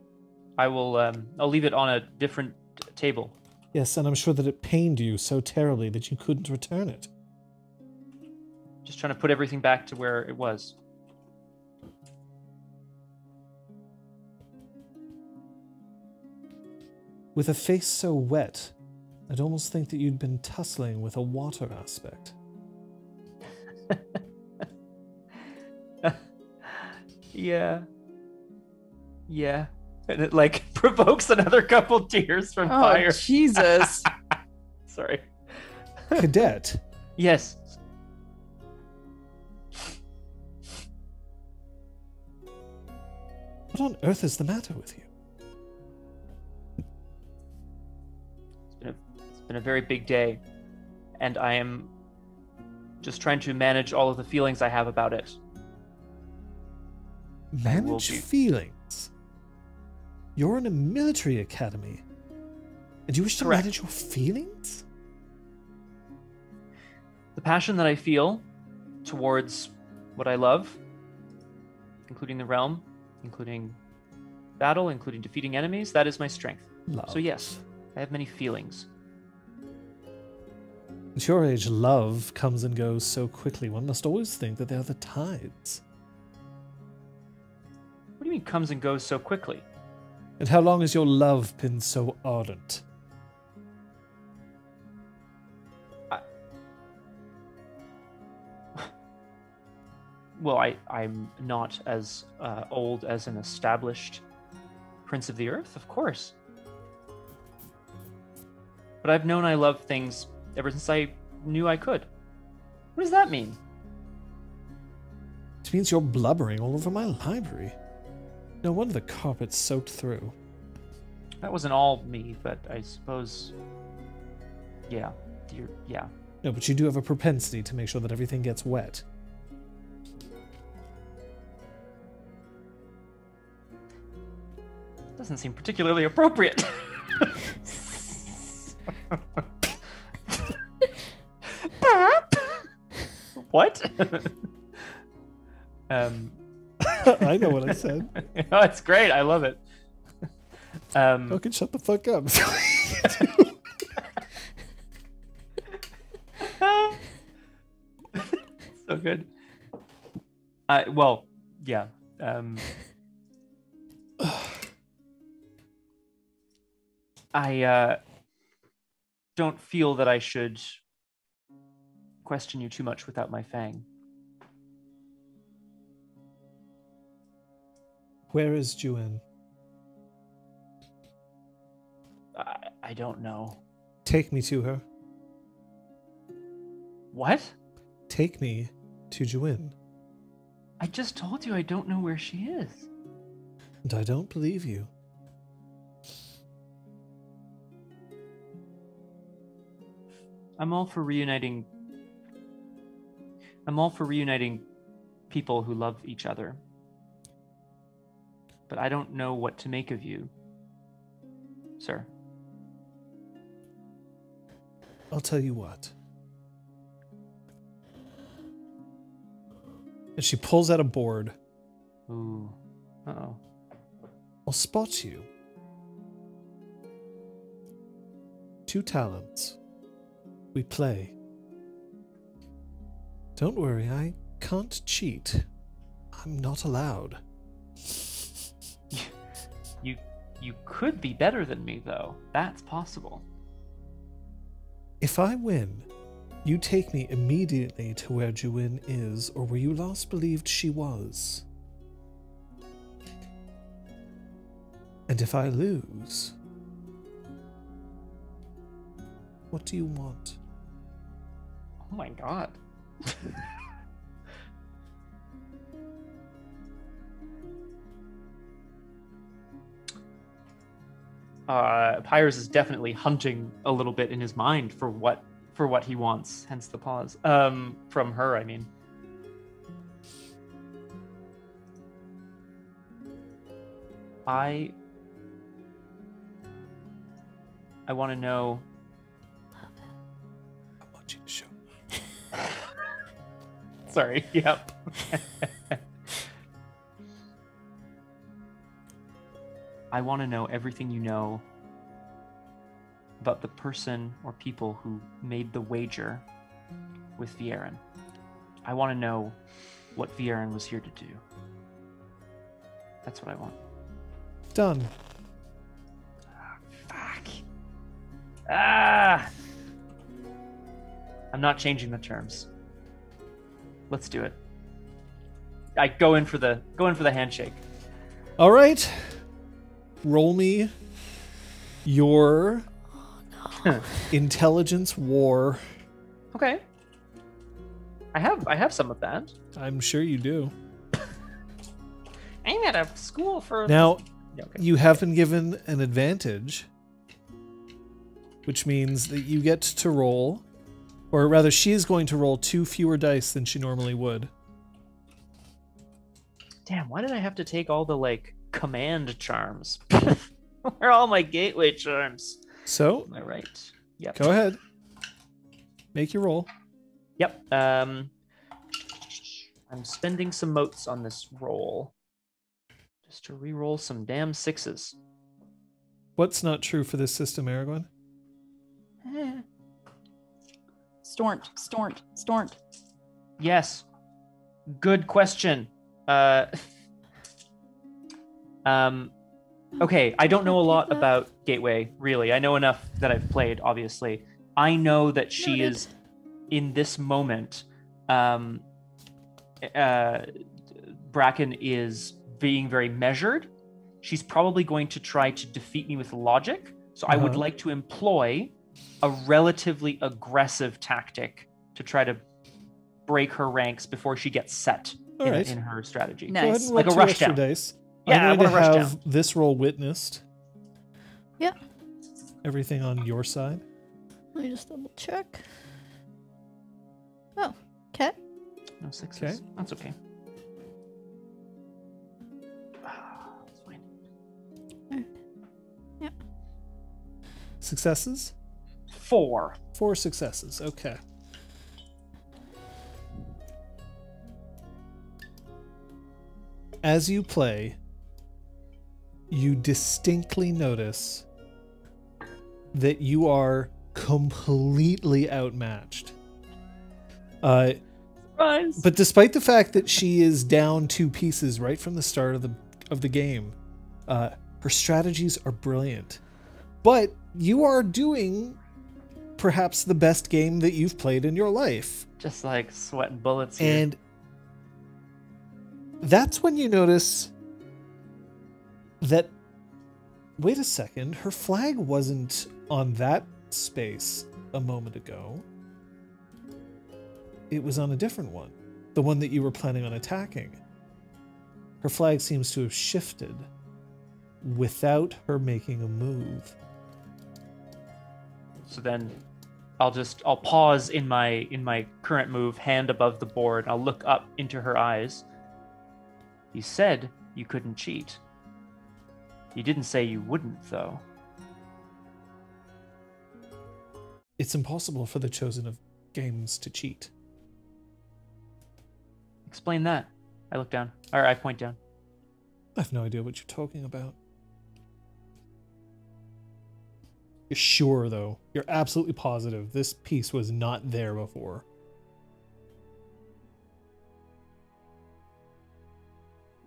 I will. I'll leave it on a different table. Yes, and I'm sure that it pained you so terribly that you couldn't return it. Just trying to put everything back to where it was. With a face so wet, I'd almost think that you'd been tussling with a water aspect. Yeah. Yeah. And it, like, provokes another couple tears from fire. Oh, Jesus. Sorry. Cadet. Yes. What on earth is the matter with you? It's been a very big day, and I am just trying to manage all of the feelings I have about it. Manage feelings? You're in a military academy, and you wish to manage your feelings? The passion that I feel towards what I love, including the realm, including battle, including defeating enemies, that is my strength. Love. So yes, I have many feelings. At your age, love comes and goes so quickly. One must always think that they are the tides. What do you mean comes and goes so quickly? And how long has your love been so ardent? I'm not as old as an established prince of the earth, of course. But I've known I love things ever since I knew I could. What does that mean? It means you're blubbering all over my library. No wonder the carpet's soaked through. That wasn't all me, but I suppose... Yeah. Yeah. No, but you do have a propensity to make sure that everything gets wet. Doesn't seem particularly appropriate. What? I know what I said. Oh, it's great. I love it. Okay, shut the fuck up. So good. Well, yeah. I don't feel that I should question you too much without my fang. Where is Juin? I don't know. Take me to her. What? Take me to Juin. I just told you I don't know where she is. And I don't believe you. I'm all for reuniting I'm all for reuniting people who love each other. But I don't know what to make of you, sir. I'll tell you what. And she pulls out a board. Ooh. Uh-oh. I'll spot you. 2 talents. We play. Don't worry, I can't cheat. I'm not allowed. You could be better than me, though. That's possible. If I win, you take me immediately to where Juin is, or where you last believed she was. And if I lose, what do you want? Oh my god. Pyres is definitely hunting a little bit in his mind for what he wants, hence the pause. From her, I mean. I want to know. I want you to show me. Sorry. Yep. I want to know everything you know about the person or people who made the wager with Vieran. I want to know what Vieran was here to do. That's what I want. Done. Oh, fuck. Ah! I'm not changing the terms. Let's do it. I go in for the handshake. All right. Roll me your intelligence war. Okay. I have some of that. I'm sure you do. I'm at a school for now. Yeah, okay. You have been given an advantage, which means that you get to roll, or rather, she is going to roll 2 fewer dice than she normally would. Damn! Why did I have to take all the like command charms? Where are all my gateway charms? So, am I right? Yep. Go ahead. Make your roll. Yep. I'm spending some motes on this roll just to re-roll some damn 6s. What's not true for this system, Aragorn? Stornt. Yes. Good question. Okay, I don't know a lot about Gateway, really. I know enough that I've played, obviously. I know that she is, in this moment, Bracken is being very measured. She's probably going to try to defeat me with logic. So I would like to employ a relatively aggressive tactic to try to break her ranks before she gets set in her strategy. Nice. Like a rush down. Yeah, I want to rush down. This roll witnessed. Yeah. Everything on your side. Let me just double check. Oh, okay. No 6s. Okay. That's okay. That's fine. Right. Yeah. Successes? 4. 4 successes. Okay. As you play, you distinctly notice that you are completely outmatched. But despite the fact that she is down 2 pieces right from the start of the game, her strategies are brilliant. But you are doing perhaps the best game that you've played in your life. Just like sweating bullets here. And that's when you notice that, wait a second, her flag wasn't on that space a moment ago. It was on a different one, the one that you were planning on attacking. Her flag seems to have shifted without her making a move. So then I'll pause in my current move, hand above the board. I'll look up into her eyes. You said you couldn't cheat. You didn't say you wouldn't, though. It's impossible for the chosen of games to cheat. Explain that. I look down. Or I point down. I have no idea what you're talking about. You're sure, though. You're absolutely positive this piece was not there before.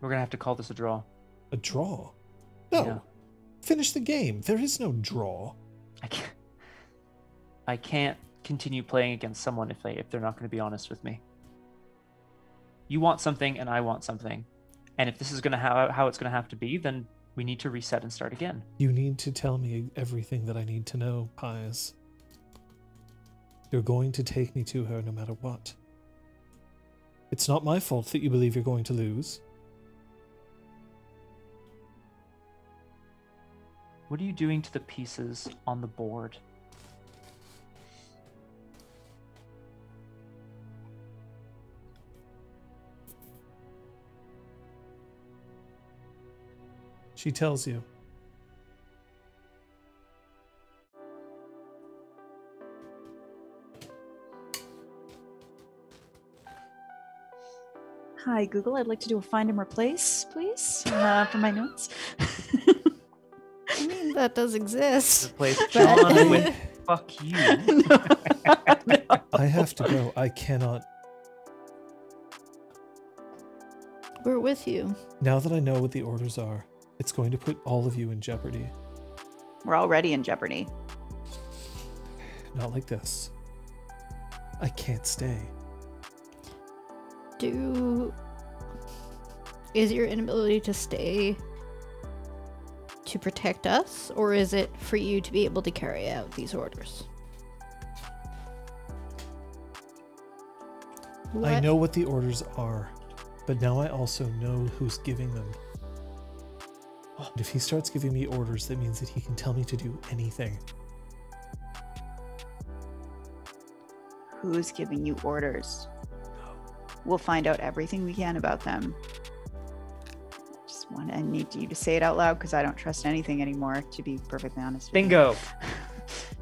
We're gonna have to call this a draw. A draw? No. Yeah. Finish the game. There is no draw. I can't continue playing against someone if they're not going to be honest with me. You want something and I want something. And if this is going to how it's going to have to be, then we need to reset and start again. You need to tell me everything that I need to know, Pyres. You're going to take me to her no matter what. It's not my fault that you believe you're going to lose. What are you doing to the pieces on the board? She tells you. Hi, Google. I'd like to do a find and replace, please, for my notes. I mean, that does exist. Replace John with fuck you. No. No. I have to go. I cannot. We're with you. Now that I know what the orders are, it's going to put all of you in jeopardy. We're already in jeopardy. Not like this. I can't stay. Is your inability to stay to protect us, or is it for you to be able to carry out these orders? What? I know what the orders are, but now I also know who's giving them. And if he starts giving me orders, that means that he can tell me to do anything. Who's giving you orders? We'll find out everything we can about them. I need you to say it out loud because I don't trust anything anymore, to be perfectly honest. Bingo. With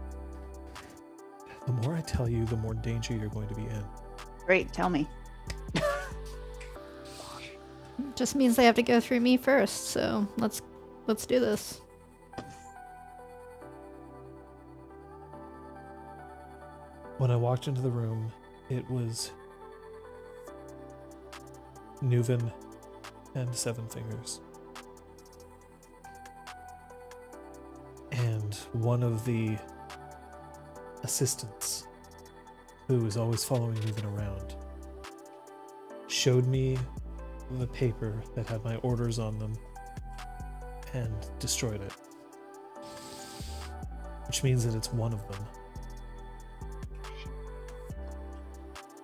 you. The more I tell you, the more danger you're going to be in. Great, tell me. Just means they have to go through me first, so let's do this. When I walked into the room, it was Nuven and Sevenfingers. And one of the assistants, who is always following Nuven around, showed me the paper that had my orders on them and destroyed it, which means that it's one of them.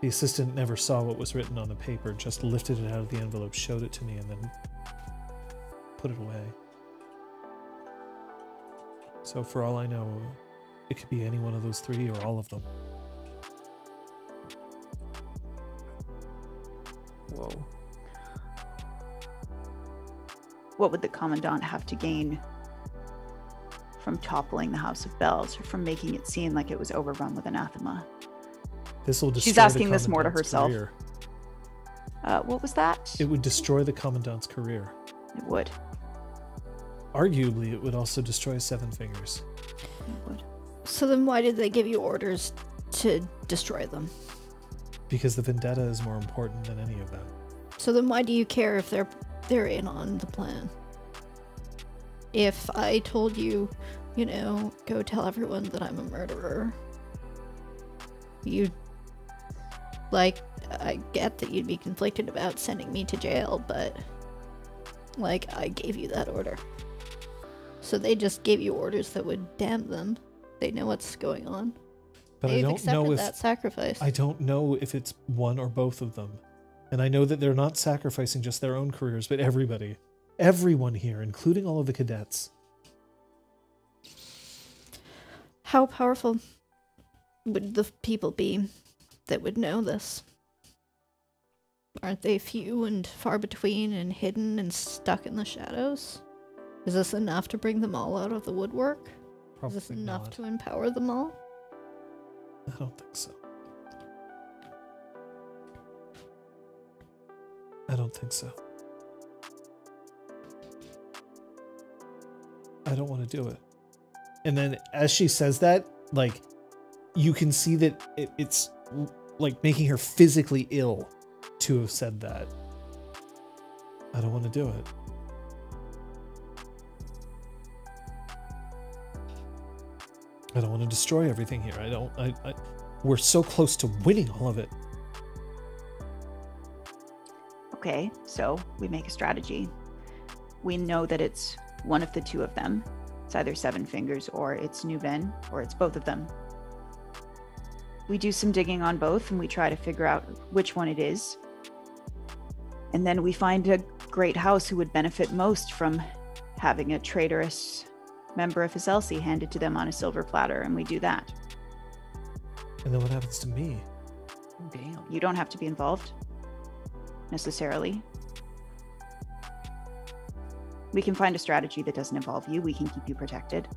The assistant never saw what was written on the paper, just lifted it out of the envelope, showed it to me, and then put it away. So for all I know, it could be any one of those three or all of them. Whoa. What would the Commandant have to gain from toppling the House of Bells, or from making it seem like it was overrun with anathema? She's asking this more to herself. What was that? It would destroy the Commandant's career. It would. Arguably, it would also destroy Sevenfingers. It would. So then why did they give you orders to destroy them? Because the vendetta is more important than any of them. So then why do you care if they're in on the plan? If I told you, you know, go tell everyone that I'm a murderer, I get that you'd be conflicted about sending me to jail, but, like, I gave you that order. So they just gave you orders that would damn them. They know what's going on. But they've accepted that sacrifice. I don't know if it's one or both of them. And I know that they're not sacrificing just their own careers, but everybody. Everyone here, including all of the cadets. How powerful would the people be that would know this? Aren't they few and far between and hidden and stuck in the shadows? Is this enough to bring them all out of the woodwork? Probably is this enough not. To empower them all? I don't think so. I don't think so. I don't want to do it. And then as she says that, like, you can see that it's like making her physically ill to have said that. I don't want to do it. I don't want to destroy everything here. We're so close to winning all of it. Okay, so we make a strategy. We know that it's one of the two of them. It's either Sevenfingers or it's Nuven, or it's both of them. We do some digging on both and we try to figure out which one it is. And then we find a great house who would benefit most from having a traitorous member of his Elsie handed to them on a silver platter, and we do that. And then what happens to me? Damn. You don't have to be involved necessarily. We can find a strategy that doesn't involve you. We can keep you protected.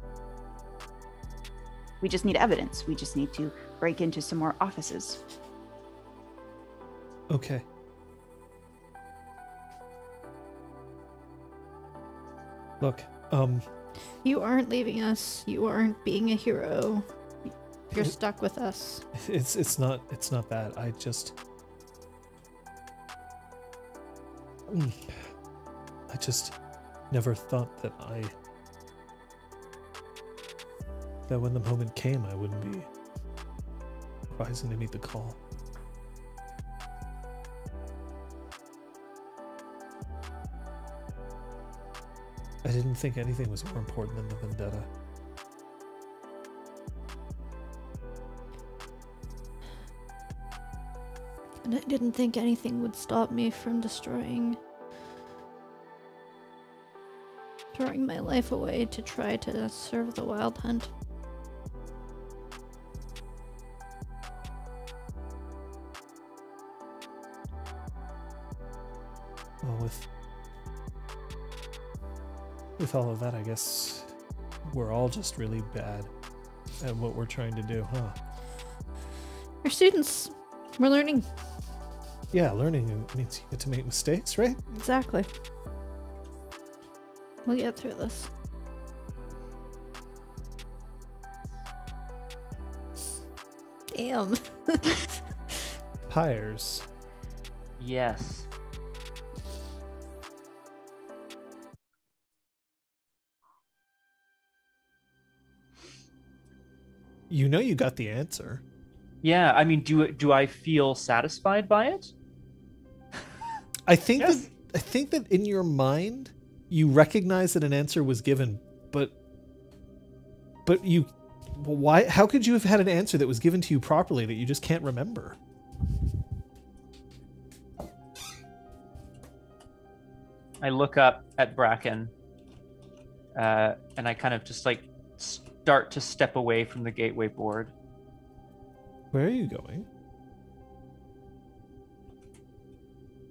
We just need evidence. We just need to break into some more offices. Okay. Look, you aren't leaving us. You aren't being a hero. You're stuck with us. It's not that. I just... never thought that that when the moment came, I wouldn't be rising to meet the call. I didn't think anything was more important than the vendetta. And I didn't think anything would stop me from throwing my life away to try to serve the Wild Hunt. Well, with all of that, I guess we're all just really bad at what we're trying to do, huh? We're students. We're learning. Yeah, learning means you get to make mistakes, right? Exactly. We'll get through this. Damn. Pyres. Yes. You know you got the answer. Yeah, I mean, do I feel satisfied by it? I think that in your mind, you recognize that an answer was given, but you, why? How could you have had an answer that was given to you properly that you just can't remember? I look up at Bracken, and I kind of just like start to step away from the gateway board. Where are you going?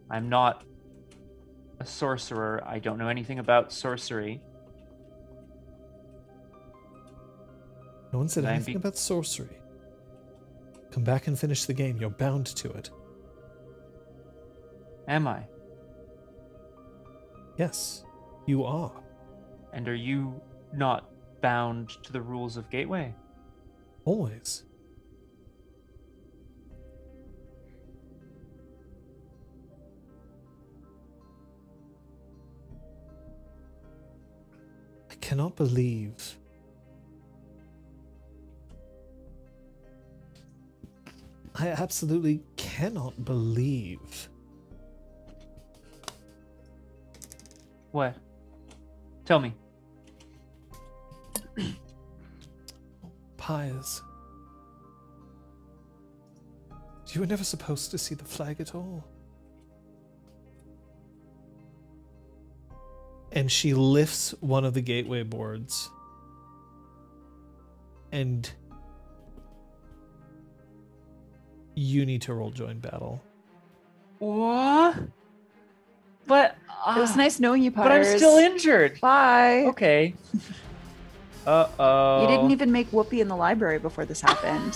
I'm not a sorcerer. I don't know anything about sorcery. No one said anything about sorcery. Come back and finish the game. You're bound to it. Am I? Yes, you are. And are you not bound to the rules of Gateway? Always. I cannot believe I absolutely cannot believe. What? Tell me. Pyres. You were never supposed to see the flag at all. And she lifts one of the gateway boards. And you need to roll join battle. What? But it was nice knowing you, Pyres. But I'm still injured. Bye. Okay. You didn't even make whoopee in the library before this happened.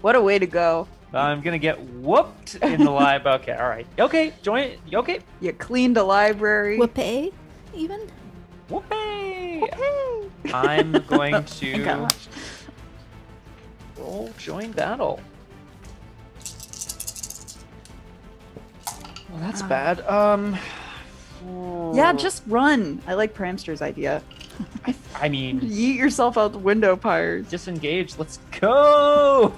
What a way to go. I'm gonna get whooped in the library. Okay, all right. Okay, join. Okay. You cleaned a library. Whoopee, even. Whoopee. Whoopee. I'm going to roll join battle. Well, that's bad. Yeah, just run. I like Pramster's idea. I mean, yeet yourself out the window, Pyres. Disengage. Let's go.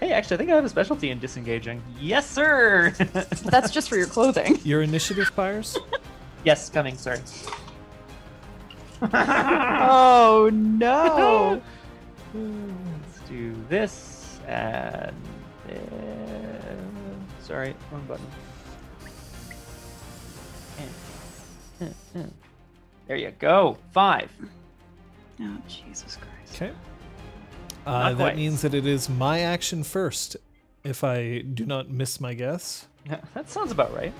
Hey, actually, I think I have a specialty in disengaging. Yes, sir. That's just for your clothing. Your initiative, Pyres? Yes, coming, sir. Oh, no. Let's do this and then... Sorry, wrong button. There you go. 5. Oh, Jesus Christ. Okay. That means that it is my action first, if I do not miss my guess. Yeah, that sounds about right.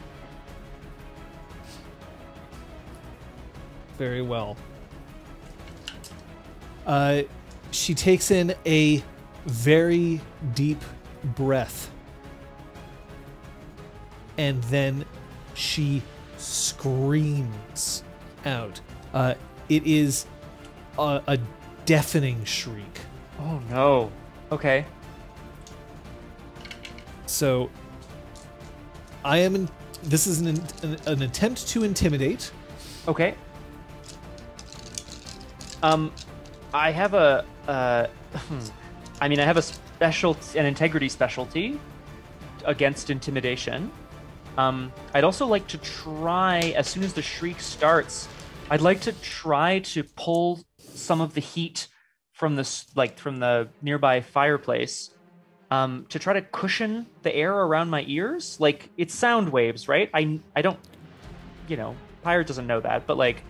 Very well. She takes in a very deep breath. And then she screams out. It is a deafening shriek. Oh no. Okay. So I am in, this is an attempt to intimidate. Okay. I have a I mean, I have a an integrity specialty against intimidation. I'd also like to try, as soon as the shriek starts, I'd like to try to pull some of the heat from this, like from the nearby fireplace, to try to cushion the air around my ears. Like, it's sound waves, right? I don't, you know, Pyre doesn't know that, but like,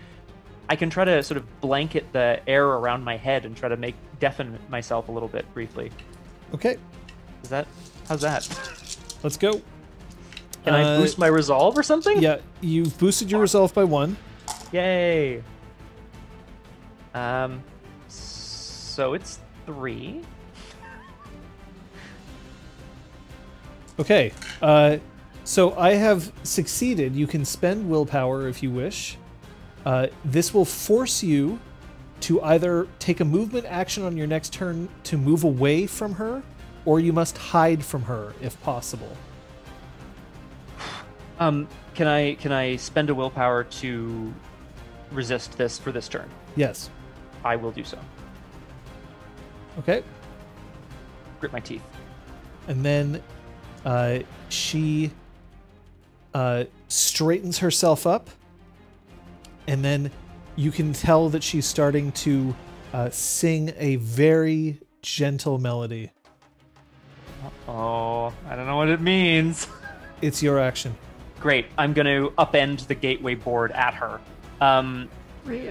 I can try to sort of blanket the air around my head and try to deafen myself a little bit briefly. Okay. How's that? Let's go. Can I boost my resolve or something? Yeah, you've boosted your resolve by 1. Yay. So it's 3. Okay. So I have succeeded. You can spend willpower if you wish. This will force you to either take a movement action on your next turn to move away from her, or you must hide from her if possible. Can I spend a willpower to resist this for this turn? Yes. I will do so. Okay. Grit my teeth. And then she straightens herself up, and then you can tell that she's starting to sing a very gentle melody. Uh-oh. I don't know what it means. It's your action. Great. I'm going to upend the gateway board at her. Really?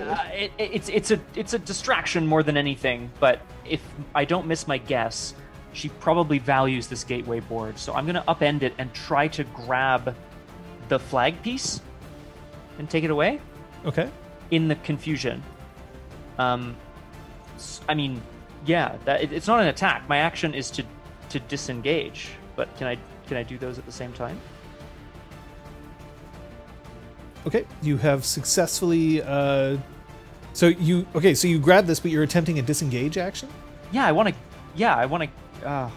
It's a distraction more than anything, but if I don't miss my guess, she probably values this gateway board, so I'm going to upend it and try to grab the flag piece and take it away. Okay. In the confusion. I mean, yeah, it's not an attack. My action is to disengage, but can I do those at the same time? Okay, you have successfully. So you grab this, but you're attempting a disengage action. Yeah, I want to. Yeah, I want to.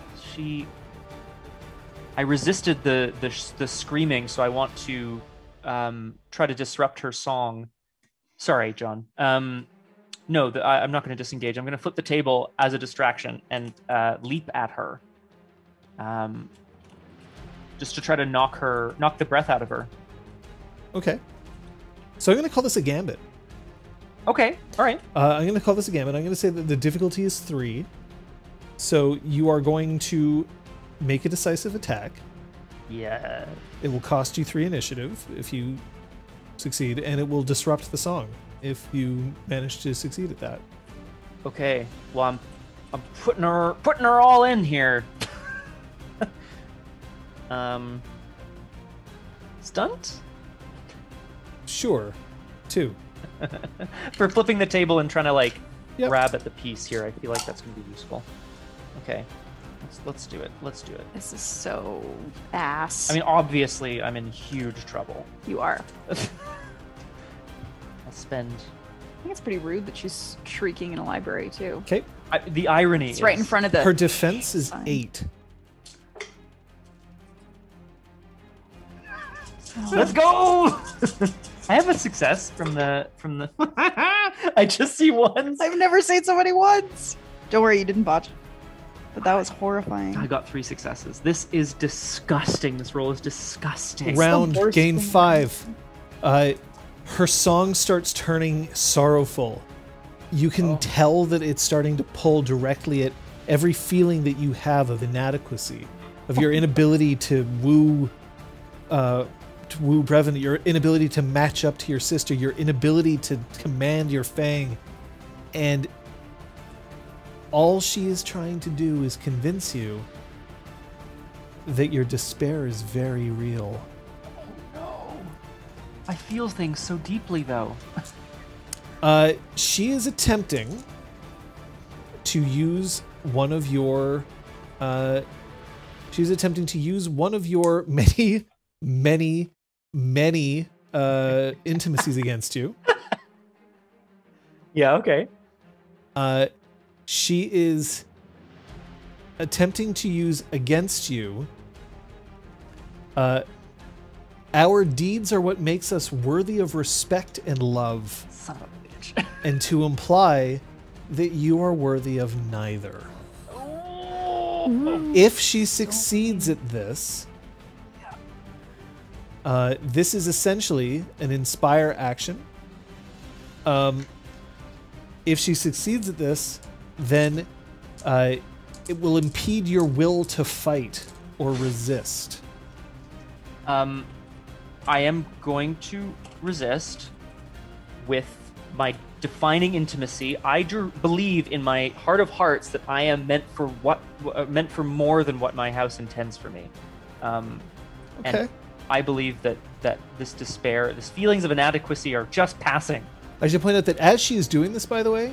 I resisted the screaming, so I want to try to disrupt her song. Sorry, John. No, I'm not going to disengage. I'm going to flip the table as a distraction and leap at her, just to try to knock the breath out of her. Okay. So I'm going to call this a gambit. Okay. All right. I'm going to call this a gambit. I'm going to say that the difficulty is 3. So you are going to make a decisive attack. Yeah. It will cost you 3 initiative if you succeed, and it will disrupt the song if you manage to succeed at that. Okay. Well, I'm putting her all in here. Stunt? Sure. 2. For flipping the table and trying to, like, grab at the piece here. I feel like that's going to be useful. Okay. Let's do it. Let's do it. This is so fast. I mean, obviously, I'm in huge trouble. You are. I'll spend... I think it's pretty rude that she's shrieking in a library, too. Okay. The irony is... It's right in front of the... Her defense is 8. Oh. Let's go! I have a success from the... I just see ones. I've never seen so many ones. Don't worry, you didn't botch. But that was horrifying. I got 3 successes. This is disgusting. This roll is disgusting. Round gain 5. Her song starts turning sorrowful. You can tell that it's starting to pull directly at every feeling that you have of inadequacy, of your inability to woo Brevin, your inability to match up to your sister, your inability to command your fang, and all she is trying to do is convince you that your despair is very real. I feel things so deeply, though. She is attempting to use one of your... she's attempting to use one of your many, many, many intimacies against you. Yeah, okay. She is attempting to use against you... Our deeds are what makes us worthy of respect and love. Son of a bitch. And to imply that you are worthy of neither. Oh. If she succeeds at this, this is essentially an inspire action. If she succeeds at this, then it will impede your will to fight or resist. I am going to resist with my defining intimacy. I believe in my heart of hearts that I am meant for more than what my house intends for me. Okay. And I believe that this despair, these feelings of inadequacy, are just passing. I should point out that as she is doing this, by the way,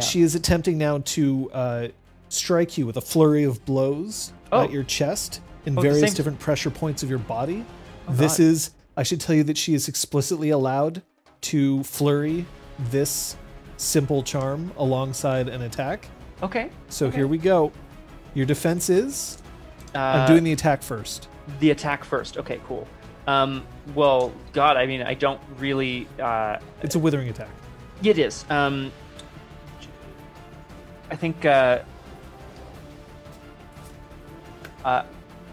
she is attempting now to strike you with a flurry of blows at your chest in various different pressure points of your body. Oh, this is. I should tell you that she is explicitly allowed to flurry this simple charm alongside an attack. Okay. So here we go. Your defense is? I'm doing the attack first. The attack first. Okay, cool. Well, God, I mean, I don't really... it's a withering attack. It is. I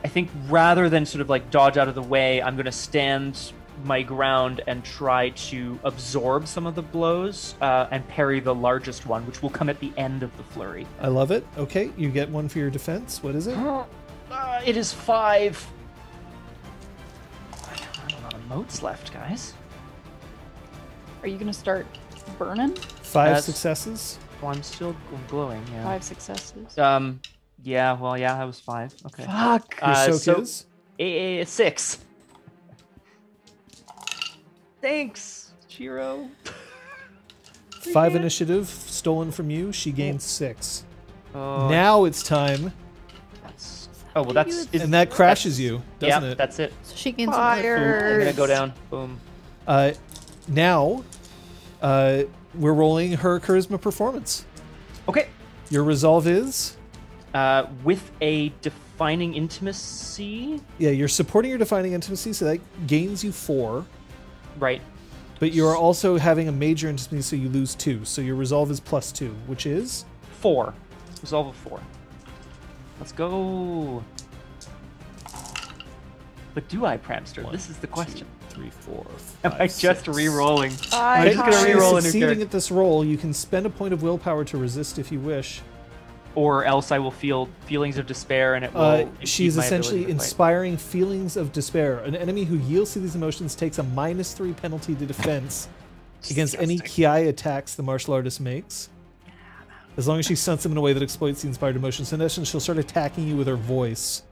think rather than sort of like dodge out of the way, I'm going to stand my ground and try to absorb some of the blows and parry the largest one, which will come at the end of the flurry. I love it. Okay, you get one for your defense. What is it? It is 5. I don't have a lot of motes left, guys. Are you going to start burning? 5 successes. Well, I'm still glowing. Yeah. 5 successes. Yeah, well, yeah, that was 5. Okay. Fuck! Your soak is? 6. Thanks, Chiro. 5 initiative stolen from you. She gained 6. Oh. Now it's time. That's, oh, well, that's... And that crashes you, doesn't it? Yeah, that's it. So she gains another. I'm going to go down. Boom. Now, we're rolling her charisma performance. Okay. Your resolve is... with a defining intimacy. Yeah, you're supporting your defining intimacy, so that gains you 4. Right. But you're also having a major intimacy, so you lose 2. So your resolve is +2, which is? 4. Resolve of 4. Let's go. But do I, Pramster? This is the question. 2, 3, 4. 5, am I just re-rolling? I'm just gonna re-roll a new character. At this roll, you can spend a point of willpower to resist if you wish. Or else I will feel feelings of despair, and it will. She's essentially inspiring feelings of despair. An enemy who yields to these emotions takes a -3 penalty to defense against any ki attacks the martial artist makes, as long as she stunts them in a way that exploits the inspired emotions. So in essence, she'll start attacking you with her voice.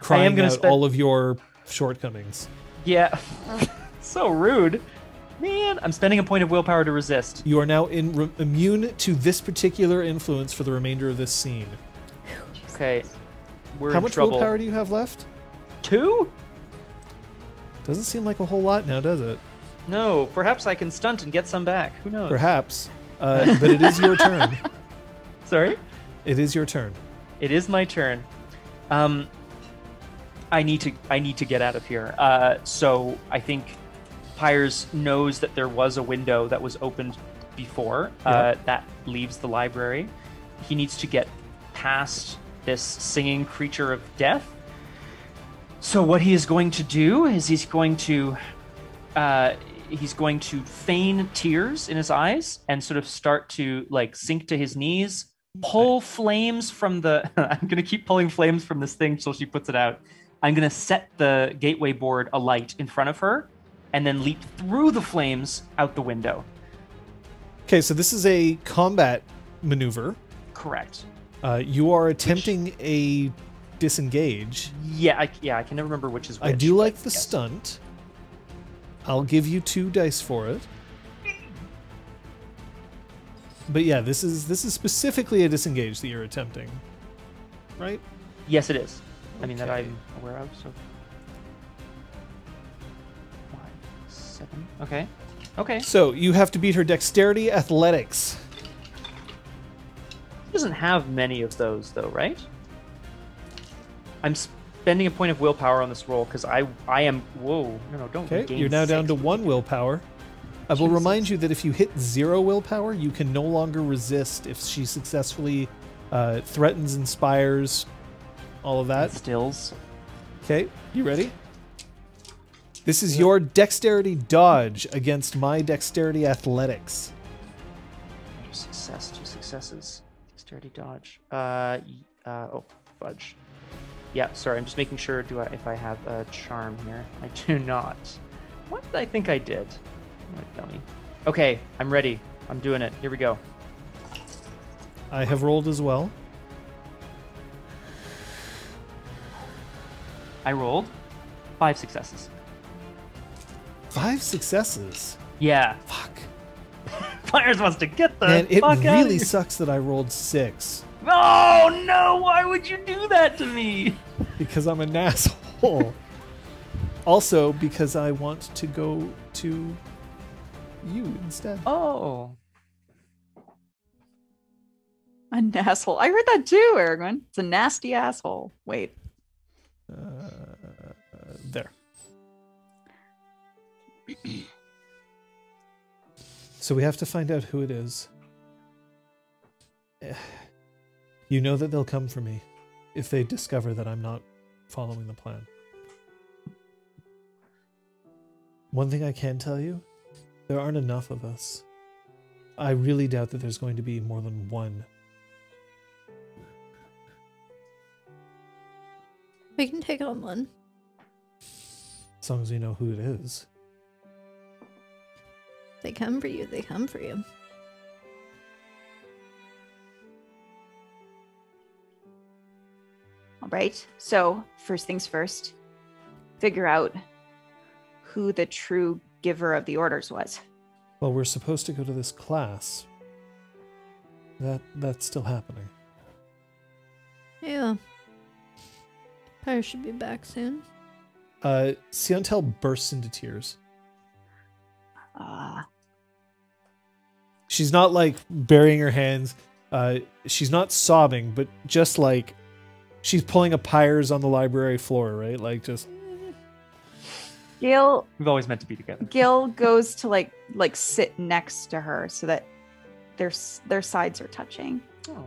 crying out all of your shortcomings. Yeah. So rude. Man, I'm spending a point of willpower to resist. You are now immune to this particular influence for the remainder of this scene. Okay. We're How in much trouble. Willpower do you have left? 2? Doesn't seem like a whole lot now, does it? No. Perhaps I can stunt and get some back. Who knows? Perhaps. But it is your turn. Sorry? It is your turn. It is my turn. I need to get out of here. So I think Pyres knows that there was a window that was opened before. Yep. That leaves the library. He needs to get past this singing creature of death. So what he is going to do is he's going to feign tears in his eyes and sort of start to like sink to his knees, pull flames from the I'm gonna keep pulling flames from this thing till she puts it out. I'm gonna set the gateway board alight in front of her and then leap through the flames out the window. Okay, so this is a combat maneuver. Correct. You are attempting a disengage. Yeah, I can never remember which is which. I do like the stunt. I'll give you 2 dice for it. But yeah, this is specifically a disengage that you're attempting, right? Yes, it is. Okay. I mean, that I'm aware of, so... 7. Okay. Okay. So you have to beat her dexterity athletics. She doesn't have many of those, though, right? I'm spending a point of willpower on this roll because I am... Whoa. No, don't gain 6. You're now down to 1 willpower. I will remind you that if you hit 0 willpower, you can no longer resist if she successfully threatens, inspires, all of that. Stills. Okay, you ready? This is your dexterity dodge against my dexterity athletics. Success, 2 successes. Dexterity dodge. Oh, fudge. Yeah, sorry, I'm just making sure if I have a charm here. I do not. What did I think I did? Dummy. Okay, I'm ready. I'm doing it. Here we go. I have rolled as well. I rolled 5 successes. 5 successes? Yeah. Fuck. Pyres wants to get the fuck out of here. And it really sucks that I rolled 6. Oh, no! Why would you do that to me? Because I'm an asshole. Also, because I want to go to... you instead. Oh. An asshole. I heard that too, Erwin. It's a nasty asshole. Wait. There. So we have to find out who it is. You know that they'll come for me if they discover that I'm not following the plan. One thing I can tell you, there aren't enough of us. I really doubt that there's going to be more than 1. We can take on 1. As long as we know who it is. They come for you, they come for you. All right, so first things first, figure out who the true giver of the orders was. Well, we're supposed to go to this class. That's still happening. Yeah. Pyres should be back soon. Siantel bursts into tears. She's not like burying her hands. She's not sobbing, but just like she's pulling a Pyres on the library floor, right? Like just... Gale, we've always meant to be together. Gale goes to like sit next to her so that their sides are touching. Oh.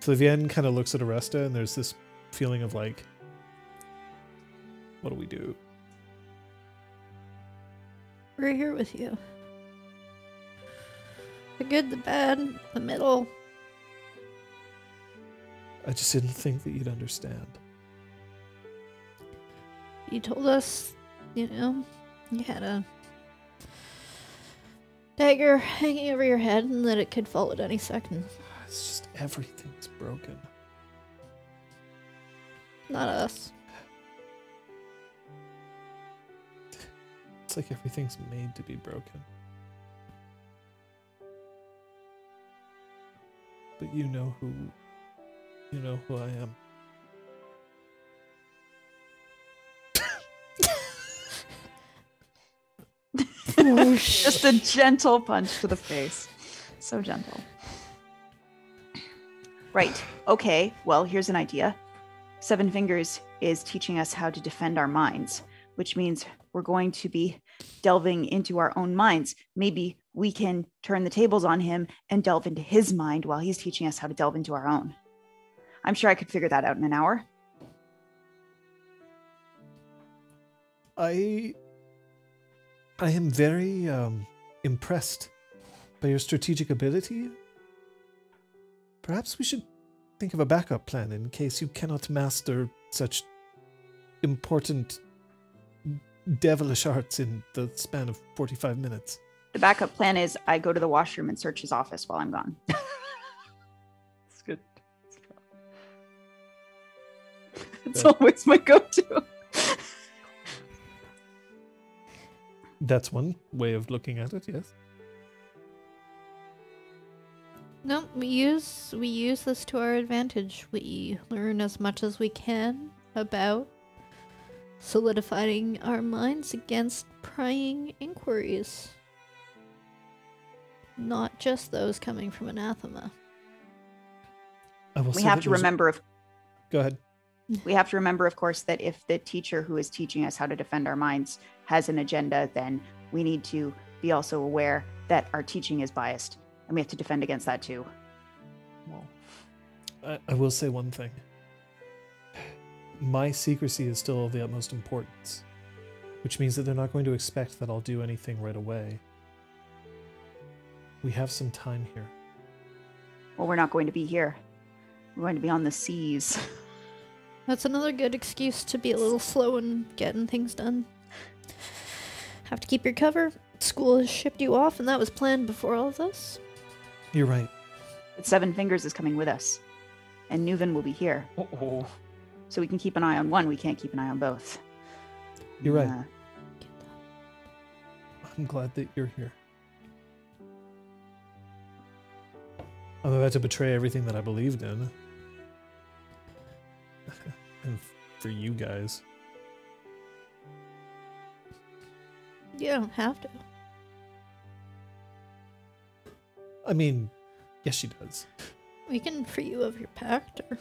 Flavienne kind of looks at Aresta, and there's this feeling of like, what do we do? We're here with you. The good, the bad, the middle. I just didn't think that you'd understand. You told us, you know, you had a dagger hanging over your head and that it could fall at any second. It's just everything's broken. Not us. It's like everything's made to be broken. But you know who I am. Oh, just a gentle punch to the face. So gentle. Right. Okay. Well, here's an idea. Seven Fingers is teaching us how to defend our minds, which means we're going to be delving into our own minds. Maybe we can turn the tables on him and delve into his mind while he's teaching us how to delve into our own. I'm sure I could figure that out in an hour. I am very impressed by your strategic ability. Perhaps we should think of a backup plan in case you cannot master such important devilish arts in the span of 45 minutes. The backup plan is I go to the washroom and search his office while I'm gone. It's good. It's always my go-to. That's one way of looking at it, yes. No, we use this to our advantage. We learn as much as we can about solidifying our minds against prying inquiries. Not just those coming from Anathema. We have to remember Go ahead. We have to remember, of course, that if the teacher who is teaching us how to defend our minds has an agenda, then we need to be also aware that our teaching is biased, and we have to defend against that too. Well, I will say one thing. My secrecy is still of the utmost importance, which means that they're not going to expect that I'll do anything right away. We have some time here. Well, we're not going to be here. We're going to be on the seas. That's another good excuse to be a little slow in getting things done. Have to keep your cover. School has shipped you off, and that was planned before all of this. You're right. But Seven Fingers is coming with us, and Nuven will be here. Uh-oh. So we can keep an eye on one. We can't keep an eye on both. You're right. I'm glad that you're here. I'm about to betray everything that I believed in. And for you guys. You don't have to. I mean, yes, she does. We can free you of your pactor.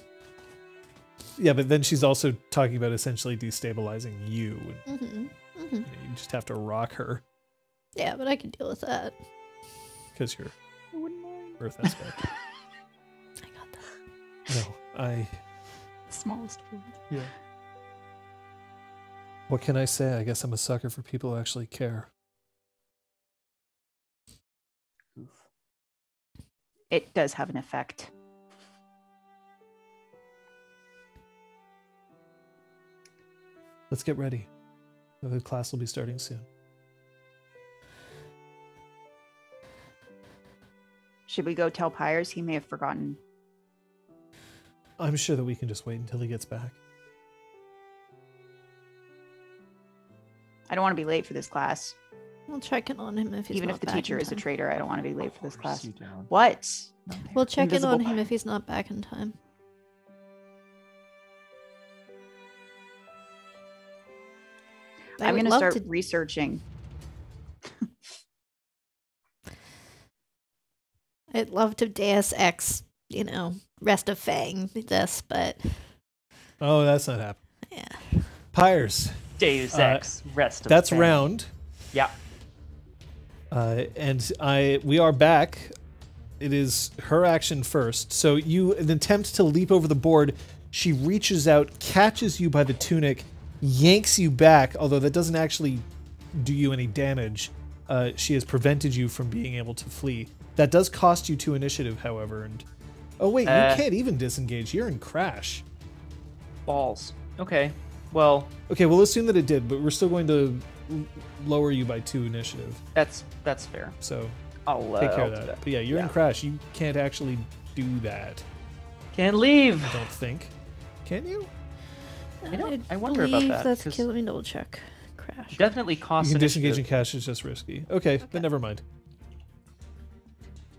Yeah, but then she's also talking about essentially destabilizing you. And, you know, you just have to rock her. Yeah, but I can deal with that. Because you're Earth aspect. I got that. No, smallest one. Yeah. What can I say? I guess I'm a sucker for people who actually care. It does have an effect. Let's get ready. The class will be starting soon. Should we go tell Pyres? He may have forgotten. I'm sure that we can just wait until he gets back. I don't want to be late for this class. We'll check in on him if he's Even not back Even if the teacher is a traitor, I don't want to be late for this class. What? Nothing. We'll check in on him if he's not back in time. I'm going to start researching. I'd love to Deus Ex, you know, rest of Fang this, but... Oh, that's not happening. Yeah. Pyres. Deus Ex, rest of That's Fang. Round. Yeah. And we are back. It is her action first. So you, in an attempt to leap over the board, she reaches out, catches you by the tunic, yanks you back, although that doesn't actually do you any damage. She has prevented you from being able to flee. That does cost you 2 initiative, however, and... Oh, wait, you can't even disengage. You're in Crash. Balls. Okay, well... Okay, we'll assume that it did, but we're still going to lower you by 2 initiative. That's fair. So I'll take care of that. But yeah, you're in Crash. You can't actually do that. Can't leave. I don't think. Can you? I wonder about that. That's cause... Let me double check. Crash. Definitely costs. Disengaging Cash is just risky. Okay, then never mind.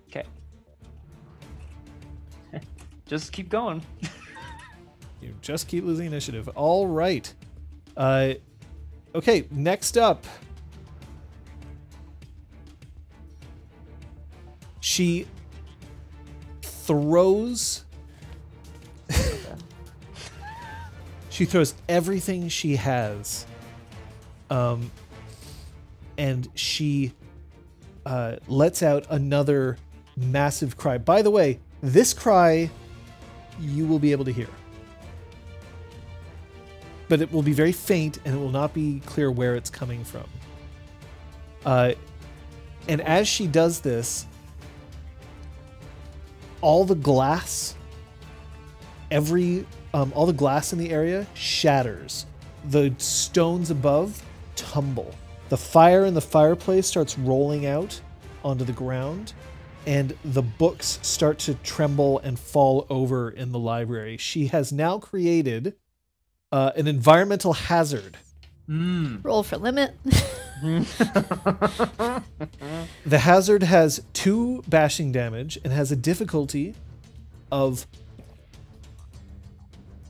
Okay. Just keep going. You just keep losing initiative. All right. Okay, next up. She throws. She throws everything she has. And she lets out another massive cry. By the way, this cry you will be able to hear. But it will be very faint, and it will not be clear where it's coming from. And as she does this, all the glass, all the glass in the area shatters. The stones above tumble. The fire in the fireplace starts rolling out onto the ground, and the books start to tremble and fall over in the library. She has now created... an environmental hazard. Roll for limit. The hazard has 2 bashing damage and has a difficulty of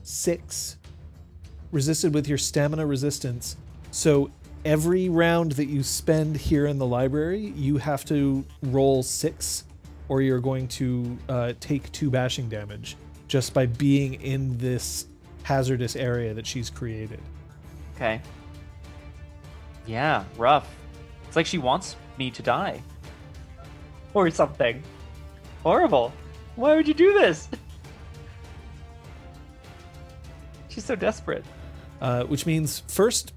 6, resisted with your stamina resistance. So every round that you spend here in the library, you have to roll 6, or you're going to take 2 bashing damage just by being in this hazardous area that she's created. Okay. Yeah, rough. It's like she wants me to die. Or something. Horrible. Why would you do this? She's so desperate. Which means first,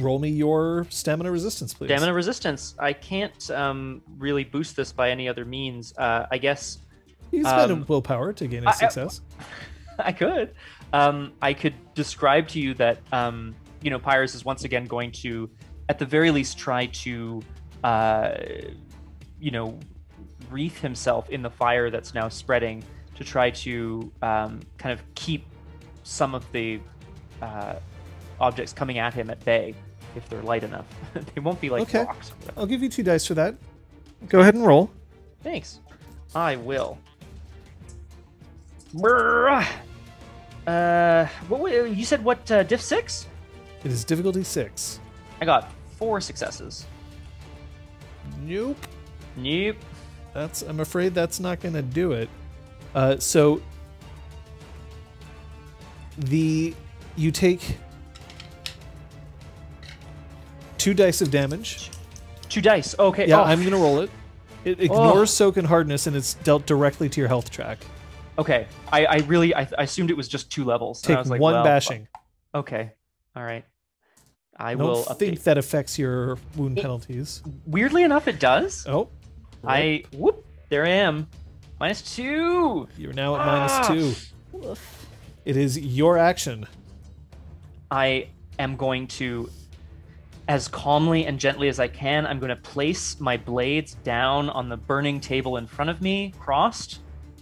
roll me your stamina resistance, please. Stamina resistance. I can't really boost this by any other means. I guess... You can spend willpower to gain a success. I could. I could describe to you that, you know, Pyres is once again going to, at the very least, try to, you know, wreath himself in the fire that's now spreading to try to kind of keep some of the objects coming at him at bay if they're light enough. They won't be like rocks. I'll give you 2 dice for that. Go ahead and roll. Thanks. I will. Brrr. What you said? What diff 6? It is difficulty 6. I got 4 successes. Nope. Nope. That's. I'm afraid that's not going to do it. So you take 2 dice of damage. 2 dice. Okay. Yeah, I'm going to roll it. It ignores soak and hardness, and it's dealt directly to your health track. Okay, I assumed it was just 2 levels. Take and I was like, 1 bashing. Okay, all right. I don't think that affects your wound penalties. Weirdly enough, it does. Oh, right. There I am. -2. You're now at -2. Woof. It is your action. I am going to, as calmly and gently as I can, I'm going to place my blades down on the burning table in front of me, crossed.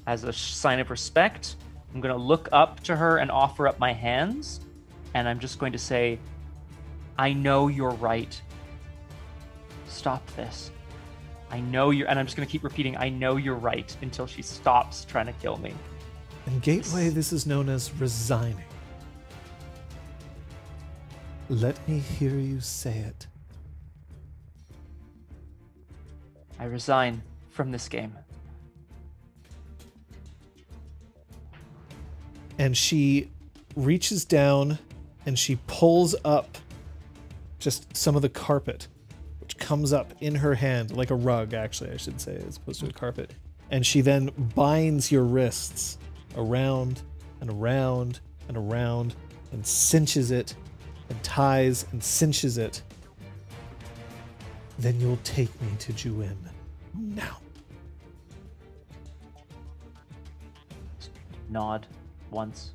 As a sign of respect, I'm going to look up to her and offer up my hands, and I'm just going to say, I know you're right. Stop this. I know you're... And I'm just going to keep repeating, I know you're right, until she stops trying to kill me. In Gateway, this is known as resigning. Let me hear you say it. I resign from this game. And she reaches down and she pulls up just some of the carpet, which comes up in her hand, like a rug, actually, I should say, as opposed to a carpet. And she then binds your wrists around and around and around and cinches it and ties and cinches it. Then you'll take me to Juin. Now. Nod. Once.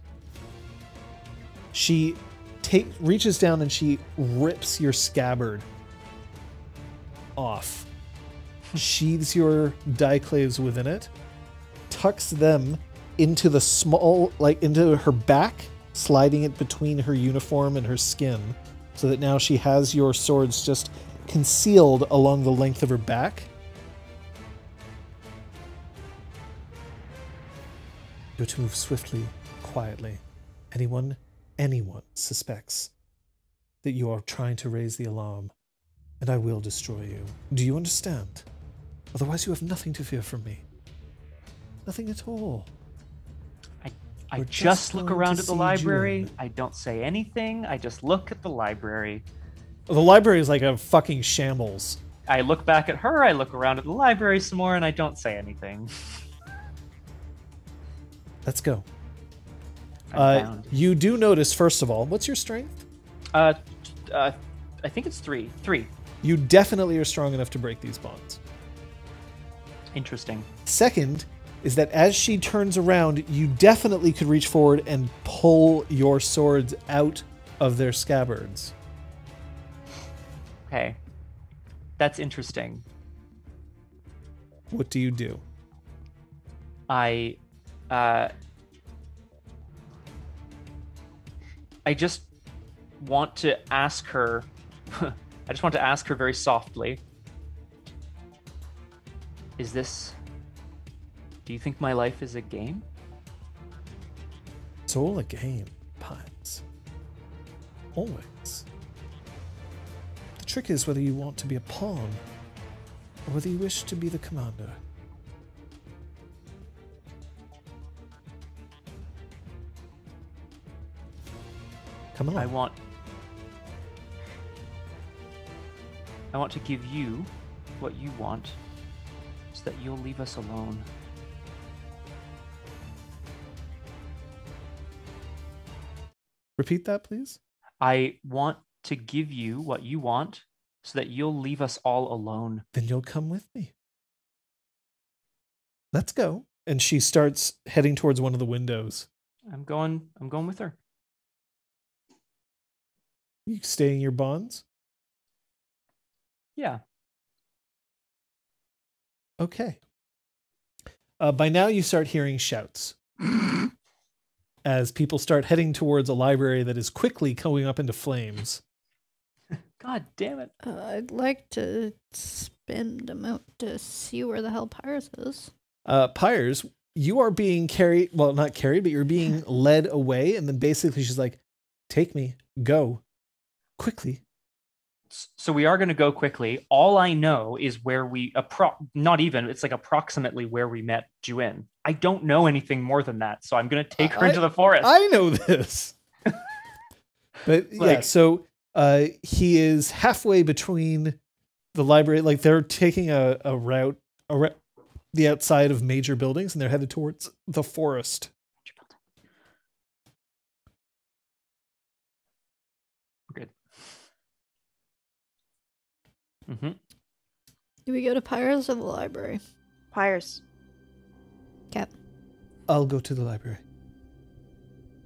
She reaches down and she rips your scabbard off. sheathes your dioclaves within it, tucks them into the small, like into her back, sliding it between her uniform and her skin, so that now she has your swords just concealed along the length of her back. You're to move swiftly, quietly. Anyone suspects that you are trying to raise the alarm, and I will destroy you. Do you understand? Otherwise you have nothing to fear from me. Nothing at all. I just look around at the library. I don't say anything. I just look at the library. The library is like a fucking shambles. I look back at her, I look around at the library some more, and I don't say anything. Let's go. You do notice, first of all, what's your strength? I think it's 3. 3. You definitely are strong enough to break these bonds. Interesting. Second is that as she turns around, you definitely could reach forward and pull your swords out of their scabbards. Okay. That's interesting. What do you do? I just want to ask her very softly, do you think my life is a game? It's all a game, Pyres. Always. The trick is whether you want to be a pawn or whether you wish to be the commander. Come on. I want to give you what you want so that you'll leave us alone. Repeat that, please. I want to give you what you want so that you'll leave us all alone. Then you'll come with me. Let's go. And she starts heading towards one of the windows. I'm going with her. You stay in your bonds? Yeah. Okay. By now you start hearing shouts as people start heading towards a library that is quickly going up into flames. God damn it. I'd like to spend a moment to see where the hell Pyres is. Pyres, you are being carried, well, not carried, but you're being led away. And then basically she's like, take me, go. Quickly. So we are going to go quickly. All I know is where we approximately where we met Juin. I don't know anything more than that, so I'm going to take her into the forest. I know this. But yeah, so he is halfway between the library, like they're taking a route around the outside of major buildings and they're headed towards the forest. Mm-hmm. Do we go to Pyres or the library? Pyres. Cap. I'll go to the library.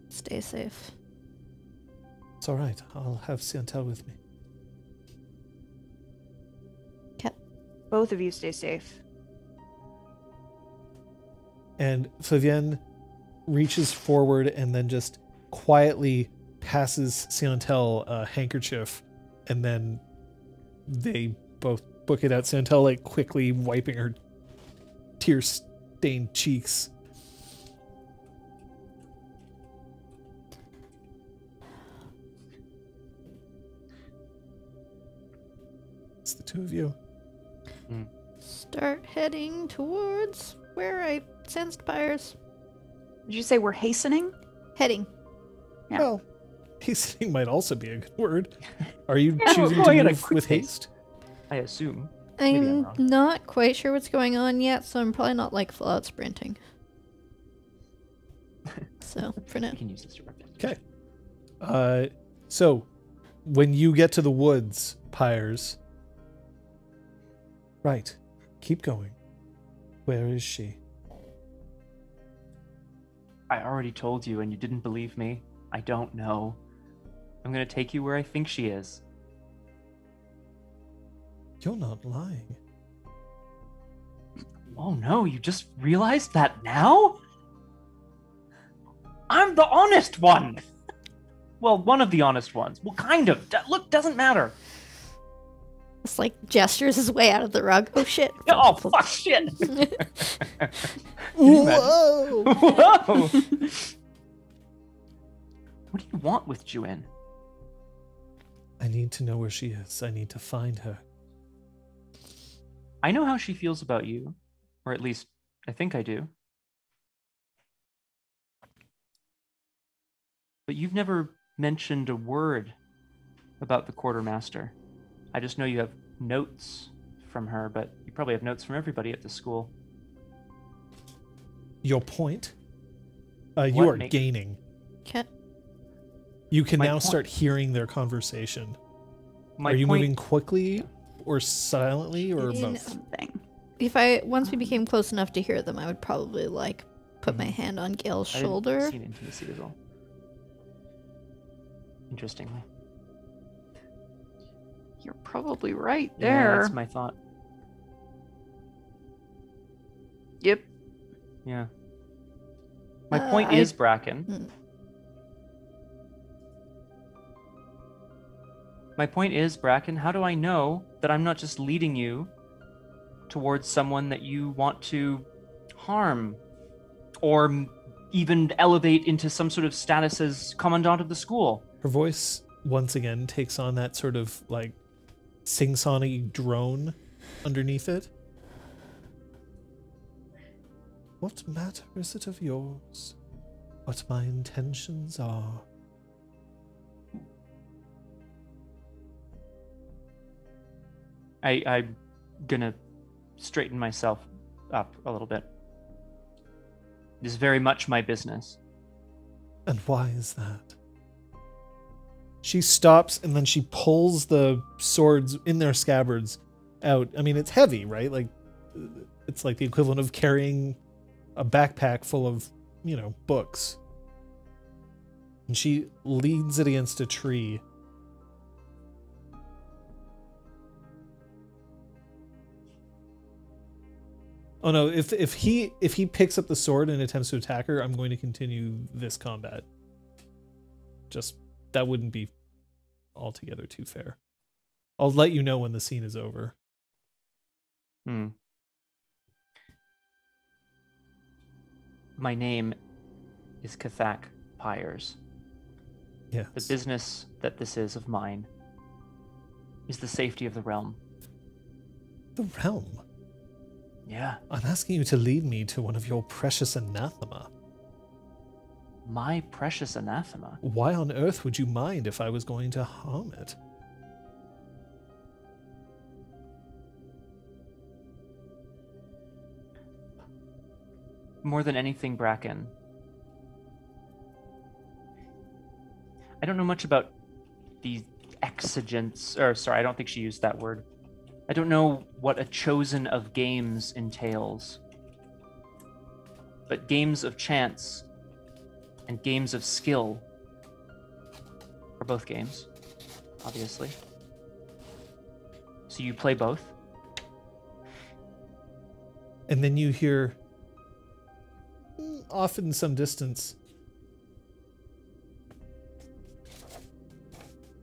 Stay safe. It's all right. I'll have Siantel with me. Cap. Both of you stay safe. And Flavienne reaches forward and then just quietly passes Siantel a handkerchief and then they both book it out. Siantel, like, quickly wiping her tear-stained cheeks. It's the two of you. Mm. Start heading towards where I sensed Pyres. Did you say we're hastening? Heading. Yeah. Well, hastening might also be a good word. Are you choosing to move with haste? I assume. I'm not quite sure what's going on yet, so I'm probably not like full out sprinting. So for now. You can use this to run. Okay. So when you get to the woods, Pyres. Right. Keep going. Where is she? I already told you and you didn't believe me. I don't know. I'm going to take you where I think she is. You're not lying. Oh no, you just realized that now? I'm the honest one! Well, one of the honest ones. Well, kind of. Look, doesn't matter. It's like gestures his way out of the rug. Oh shit. Oh fuck shit. Whoa. Whoa. What do you want with Juin? I need to know where she is. I need to find her. I know how she feels about you. Or at least, I think I do. But you've never mentioned a word about the quartermaster. I just know you have notes from her, but you probably have notes from everybody at the school. Your point? You are gaining. You can now start hearing their conversation. Are you moving quickly or silently or both? Something. Once we became close enough to hear them, I would probably like put my hand on Gale's shoulder. I didn't see intimacy at all. Interestingly. You're probably right there. Yeah, that's my thought. Yep. Yeah. My point is, Bracken. My point is, Bracken, how do I know that I'm not just leading you towards someone that you want to harm or even elevate into some sort of status as commandant of the school? Her voice, once again, takes on that sort of, like, sing-songy drone underneath it. What matter is it of yours? What my intentions are? I'm gonna straighten myself up a little bit. It is very much my business. And why is that? She stops and then she pulls the swords in their scabbards out. I mean, it's heavy, right? Like, it's like the equivalent of carrying a backpack full of, you know, books. And she leans it against a tree. Oh no, if he picks up the sword and attempts to attack her, I'm going to continue this combat. Just, that wouldn't be altogether too fair. I'll let you know when the scene is over. Hmm. My name is Kathak Pyres. Yes. The business that this is of mine is the safety of the realm. The realm? Yeah. I'm asking you to lead me to one of your precious anathema. My precious anathema? Why on earth would you mind if I was going to harm it? More than anything, Bracken. I don't know much about the exigents, or sorry, I don't think she used that word. I don't know what a chosen of games entails, but games of chance and games of skill are both games, obviously. So you play both. And then you hear, off in some distance,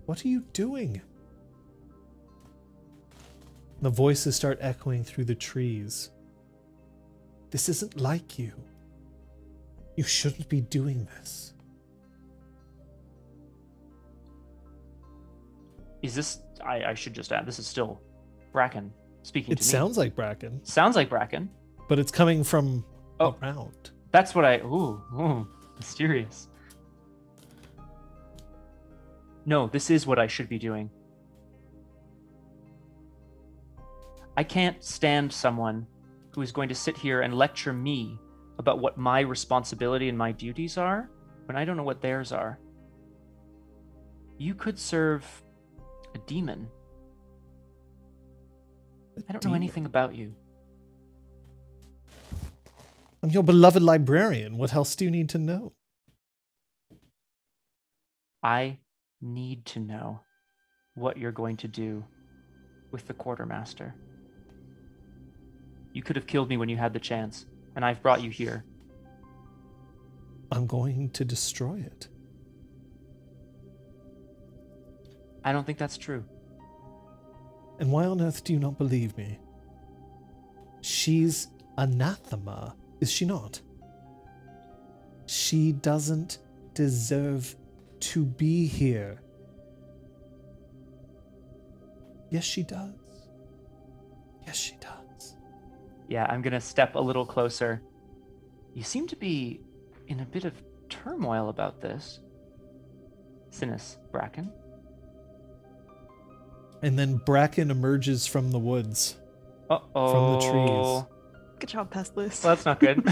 "What are you doing?" The voices start echoing through the trees. "This isn't like you. You shouldn't be doing this." Is this... I should just add, this is still Bracken speaking to me. It sounds like Bracken. Sounds like Bracken. But it's coming from around. That's what I... Ooh, mysterious. No, this is what I should be doing. I can't stand someone who is going to sit here and lecture me about what my responsibility and my duties are when I don't know what theirs are. You could serve a demon. I don't know anything about you. I'm your beloved librarian. What else do you need to know? I need to know what you're going to do with the quartermaster. You could have killed me when you had the chance, and I've brought you here. I'm going to destroy it. I don't think that's true. And why on earth do you not believe me? She's Anathema, is she not? She doesn't deserve to be here. Yes, she does. Yes, she does. Yeah, I'm going to step a little closer. You seem to be in a bit of turmoil about this, Sinis Bracken. And then Bracken emerges from the woods. Uh-oh. From the trees. Good job, past list. Well, that's not good.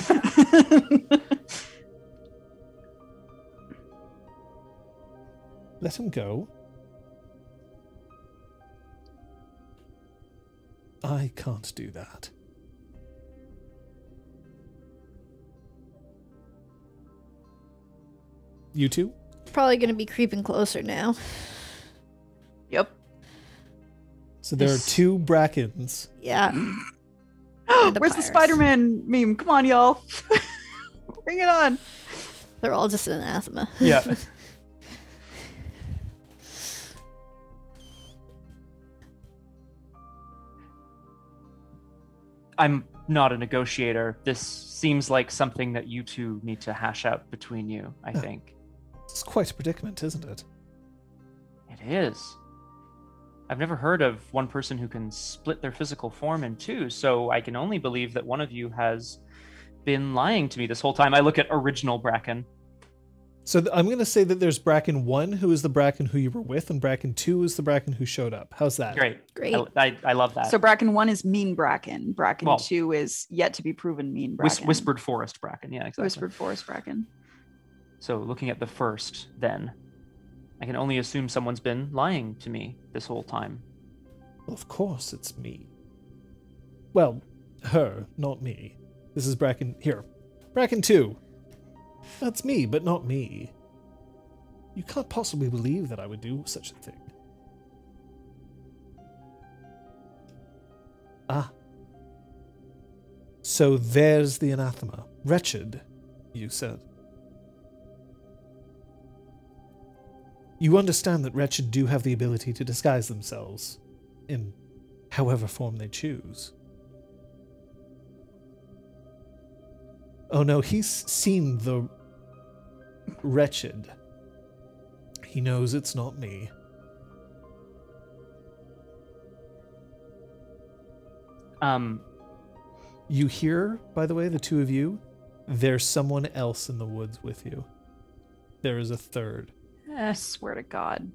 Let him go. I can't do that. You two? Probably going to be creeping closer now. Yep. So there are two Brackens. Yeah. Where's the Spider-Man meme? Come on, y'all. Bring it on. They're all just an Anathema. Yeah. I'm not a negotiator. This seems like something that you two need to hash out between you, I think. It's quite a predicament, isn't it? It is. I've never heard of one person who can split their physical form in two, so I can only believe that one of you has been lying to me this whole time. I look at original Bracken. So I'm going to say that there's Bracken 1, who is the Bracken who you were with, and Bracken 2 is the Bracken who showed up. How's that? Great. Great. I love that. So Bracken 1 is mean Bracken. Bracken 2 is yet to be proven mean Bracken. Whispered Forest Bracken. Yeah, exactly. Whispered Forest Bracken. So looking at the first, then, I can only assume someone's been lying to me this whole time. Well, of course it's me. Well, her, not me. This is Bracken here. Bracken 2. That's me, but not me. You can't possibly believe that I would do such a thing. Ah. So there's the Anathema. Wretched, you said. You understand that Wretched do have the ability to disguise themselves in however form they choose. Oh no, he's seen the Wretched. He knows it's not me. You hear, by the way, the two of you, there's someone else in the woods with you. There is a third. I swear to God.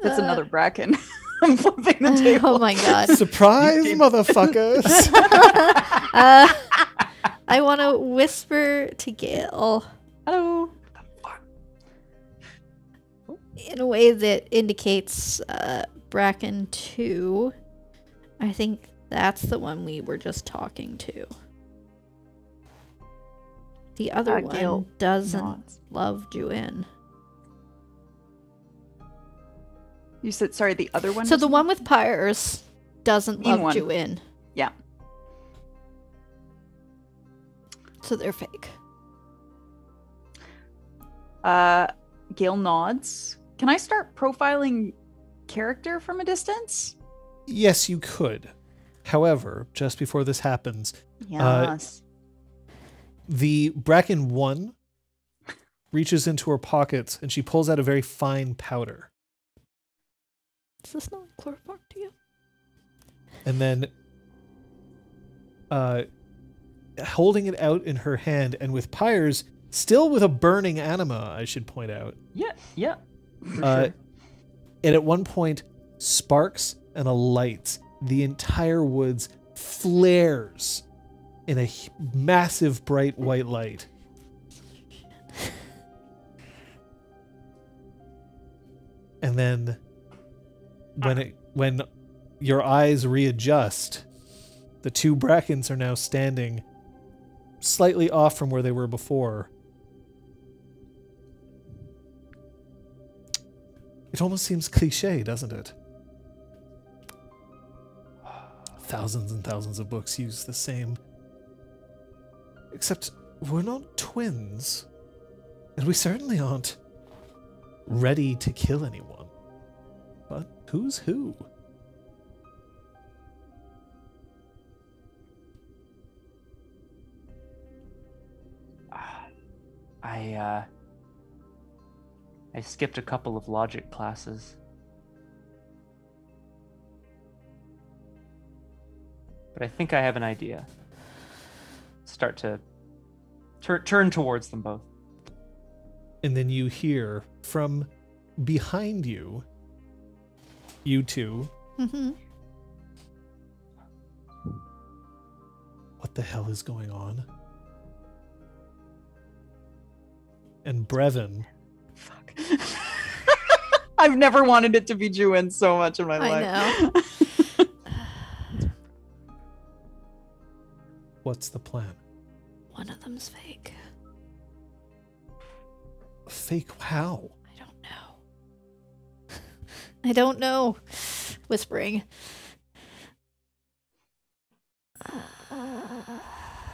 That's another Bracken. I'm flipping the table. Oh my God. Surprise, motherfuckers. I want to whisper to Gale. Hello. What the fuck? In a way that indicates Bracken 2. I think that's the one we were just talking to. The other one doesn't love Juin. You said, sorry, the other one? So the one with Pyres doesn't love Juin. Yeah. So they're fake. Gale nods. Can I start profiling character from a distance? Yes, you could. However, just before this happens, yes. The Bracken 1 reaches into her pockets and she pulls out a very fine powder. Is this not chloroform to you? And then holding it out in her hand and with Pyres, still with a burning anima, I should point out. Yeah, yeah. Sure. And at one point, sparks and a light. The entire woods flares in a massive bright white light. And then when your eyes readjust, the two Brackens are now standing slightly off from where they were before. It almost seems cliche, doesn't it? thousands and thousands of books use the same. Except we're not twins. And we certainly aren't ready to kill anyone. But who's who? I skipped a couple of logic classes. But I think I have an idea. Start to turn towards them both. And then you hear from behind you, you two. Mm-hmm. What the hell is going on? And Brevin. Fuck. I've never wanted it to be Juin so much in my life. I know. What's the plan? One of them's fake. Fake how? I don't know. I don't know. Whispering.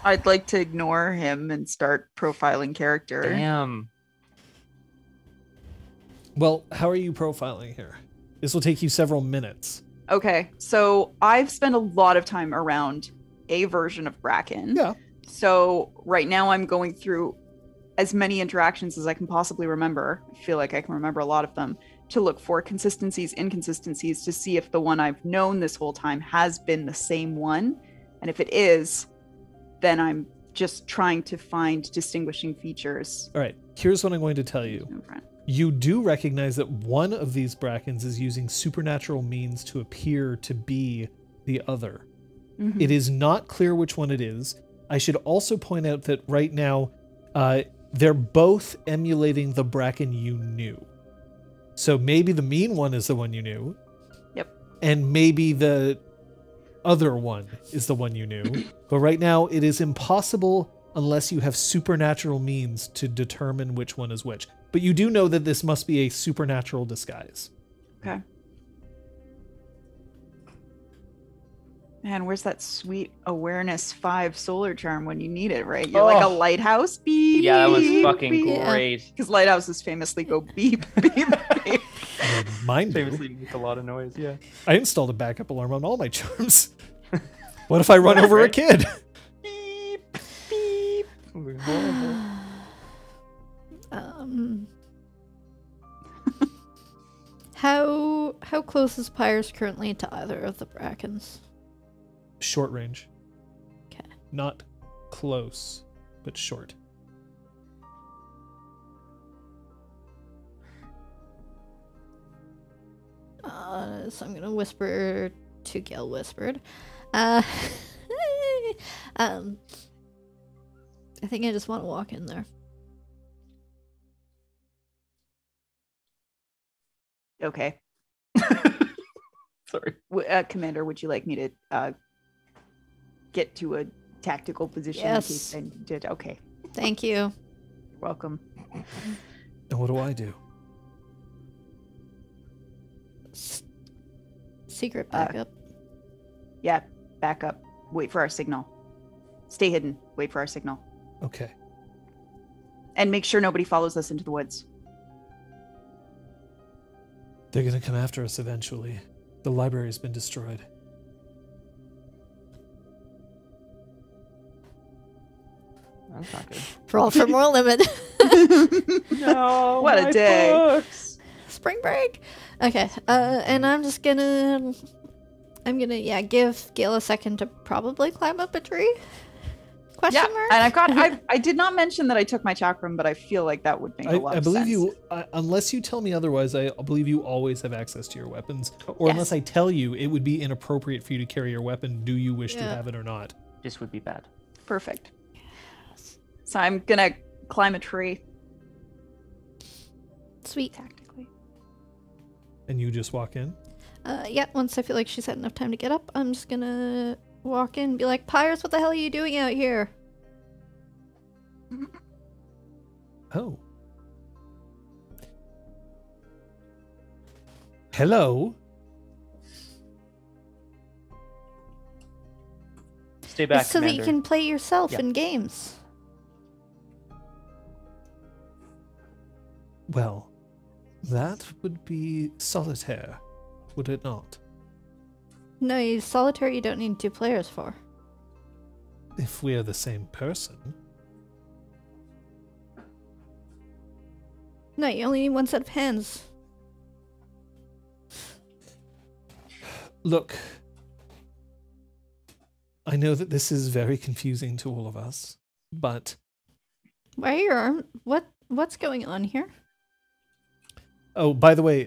I'd like to ignore him and start profiling character. Damn. Well, how are you profiling here? This will take you several minutes. Okay, so I've spent a lot of time around a version of Bracken. Yeah. So right now I'm going through as many interactions as I can possibly remember. I feel like I can remember a lot of them to look for consistencies, inconsistencies, to see if the one I've known this whole time has been the same one. And if it is, then I'm just trying to find distinguishing features. All right, here's what I'm going to tell you. You do recognize that one of these Brackens is using supernatural means to appear to be the other. Mm-hmm. It is not clear which one it is. I should also point out that right now, they're both emulating the Bracken you knew. So maybe the mean one is the one you knew. Yep. And maybe the other one is the one you knew. But right now it is impossible unless you have supernatural means to determine which one is which. But you do know that this must be a supernatural disguise. Okay. Man, where's that sweet awareness 5 solar charm when you need it, right? You're like a lighthouse beep. Yeah, that was fucking great. Because lighthouses famously go beep, beep, beep. Mine famously make a lot of noise. Yeah. I installed a backup alarm on all my charms. What if I run over a kid? Beep, beep. How close is Pyres currently to either of the Brackens? Short range. Okay. Not close, but short. So I'm going to whisper to Gale Whispered. I think I just want to walk in there. Okay. Sorry. Commander, would you like me to get to a tactical position? Yes. In case I did. Okay. Thank you. You're welcome. And what do I do? Secret backup. Yeah, backup. Wait for our signal. Stay hidden. Wait for our signal. Okay. And make sure nobody follows us into the woods. They're going to come after us eventually. The library's been destroyed. That's not good. For all for more limit. No, what a day. Books. Spring break. Okay, and I'm just gonna, yeah, give Gale a second to probably climb up a tree. Question mark? And I did not mention that I took my chakram, but I feel like that would make a lot of sense. I believe you, unless you tell me otherwise, I believe you always have access to your weapons, or unless I tell you it would be inappropriate for you to carry your weapon. Do you wish to have it or not? This would be bad. Perfect. Yes. So I'm gonna climb a tree. Sweet. And you just walk in? Yeah, once I feel like she's had enough time to get up, I'm just gonna walk in and be like, Pyres, what the hell are you doing out here? Oh. Hello? Stay back, Commander. That you can play yourself in games. Well, that would be solitaire, would it not? No, solitaire you don't need two players for. If we are the same person. No, you only need one set of hands. Look, I know that this is very confusing to all of us, but... Why are your arm? What's going on here? Oh, by the way,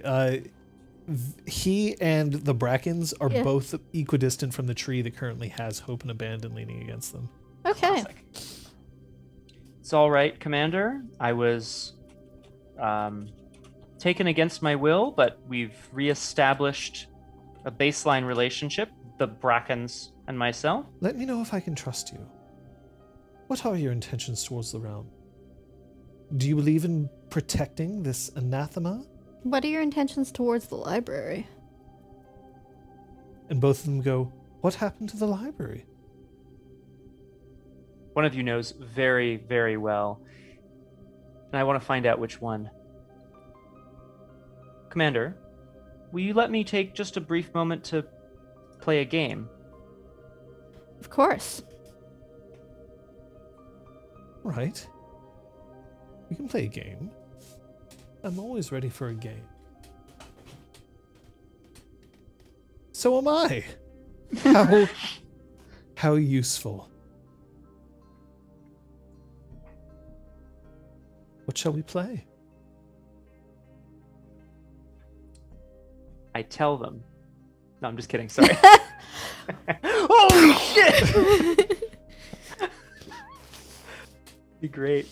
he and the Brackens are both equidistant from the tree that currently has Hope and Abandon leaning against them. Okay. Classic. It's all right, Commander. I was taken against my will, but we've reestablished a baseline relationship, the Brackens and myself. Let me know if I can trust you. What are your intentions towards the realm? Do you believe in protecting this anathema? What are your intentions towards the library? And both of them go, what happened to the library? One of you knows very, very well. And I want to find out which one. Commander, will you let me take just a brief moment to play a game? Of course. Right. We can play a game. I'm always ready for a game. So am I. How useful. What shall we play? I tell them. No, I'm just kidding. Sorry. Holy shit! Be great.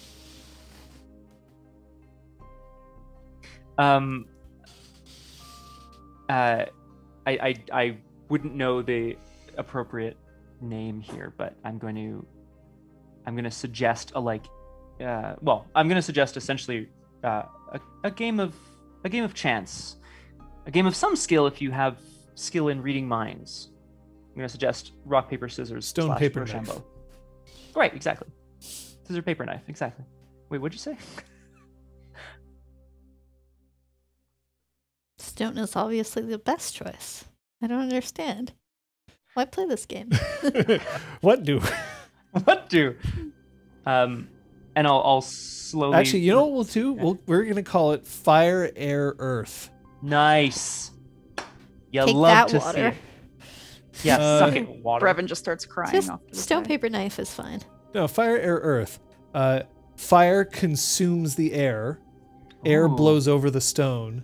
I wouldn't know the appropriate name here, but I'm going to suggest essentially a game of chance, a game of some skill if you have skill in reading minds. I'm going to suggest rock, paper, scissors, stone, paper, Rochambeau. Knife. Right, exactly. Scissor, paper, knife, exactly. Wait, what'd you say? Stone is obviously the best choice. I don't understand. Why play this game? What do? And I'll slowly... Actually, you know what we'll do? We're going to call it Fire, Air, Earth. Nice. You Take love that to water. See it. Yeah, suck it, water. Brevin just starts crying. Just stone, paper, knife is fine. No, Fire, Air, Earth. Fire consumes the air. Ooh. Air blows over the stone.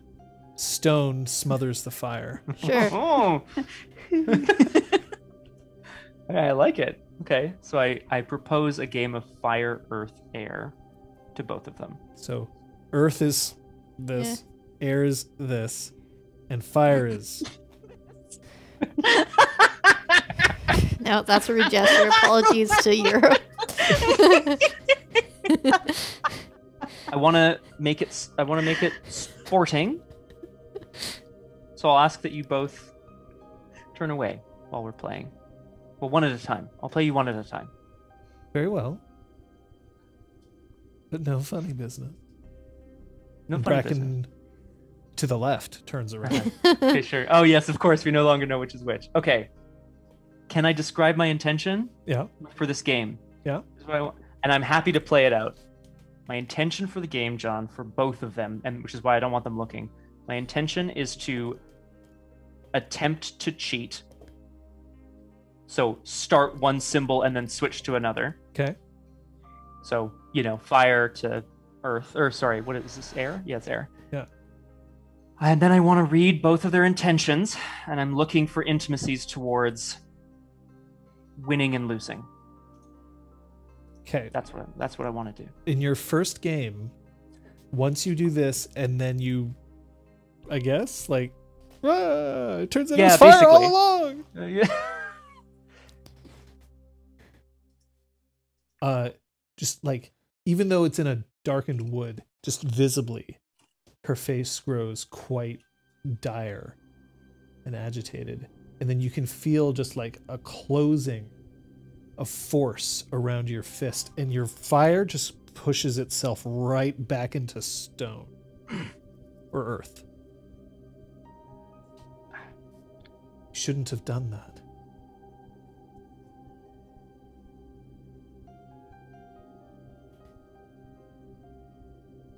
Stone smothers the fire. Sure. Oh. I like it. Okay, so I propose a game of fire, earth, air to both of them. So earth is this, air is this, and fire is... No, that's a regesture. Apologies to Europe. I want to make it sporting. So I'll ask that you both turn away while we're playing. Well, one at a time. I'll play you one at a time. Very well. But no funny business. No funny Bracken business. To the left turns around. Okay, sure. Oh, yes, of course. We no longer know which is which. Okay. Can I describe my intention? Yeah. For this game? Yeah. This is what I want. And I'm happy to play it out. My intention for the game, John, for both of them, and which is why I don't want them looking. My intention is to... attempt to cheat. So start one symbol and then switch to another. Okay. So, you know, fire to earth, or sorry, what is this, air? Yeah, it's air. Yeah. And then I want to read both of their intentions, and I'm looking for intimacies towards winning and losing. Okay. That's what I want to do. In your first game, once you do this and then you, I guess, like, it turns out it was fire basically. All along. Just like, even though it's in a darkened wood, just visibly, her face grows quite dire and agitated, and then you can feel just like a closing of force around your fist, and your fire just pushes itself right back into stone or earth. You shouldn't have done that.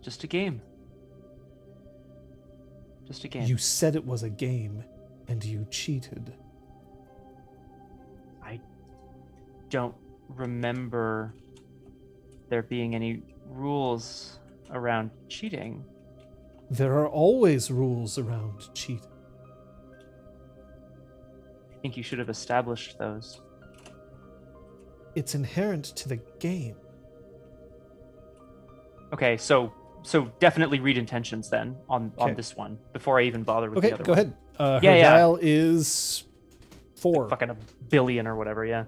Just a game. Just a game. You said it was a game, and you cheated. I don't remember there being any rules around cheating. There are always rules around cheating. I think you should have established those. It's inherent to the game. Okay, so definitely read intentions then on this one before I even bother with the other one. Okay, go ahead. Her dial is 4. Like fucking a billion or whatever, yeah.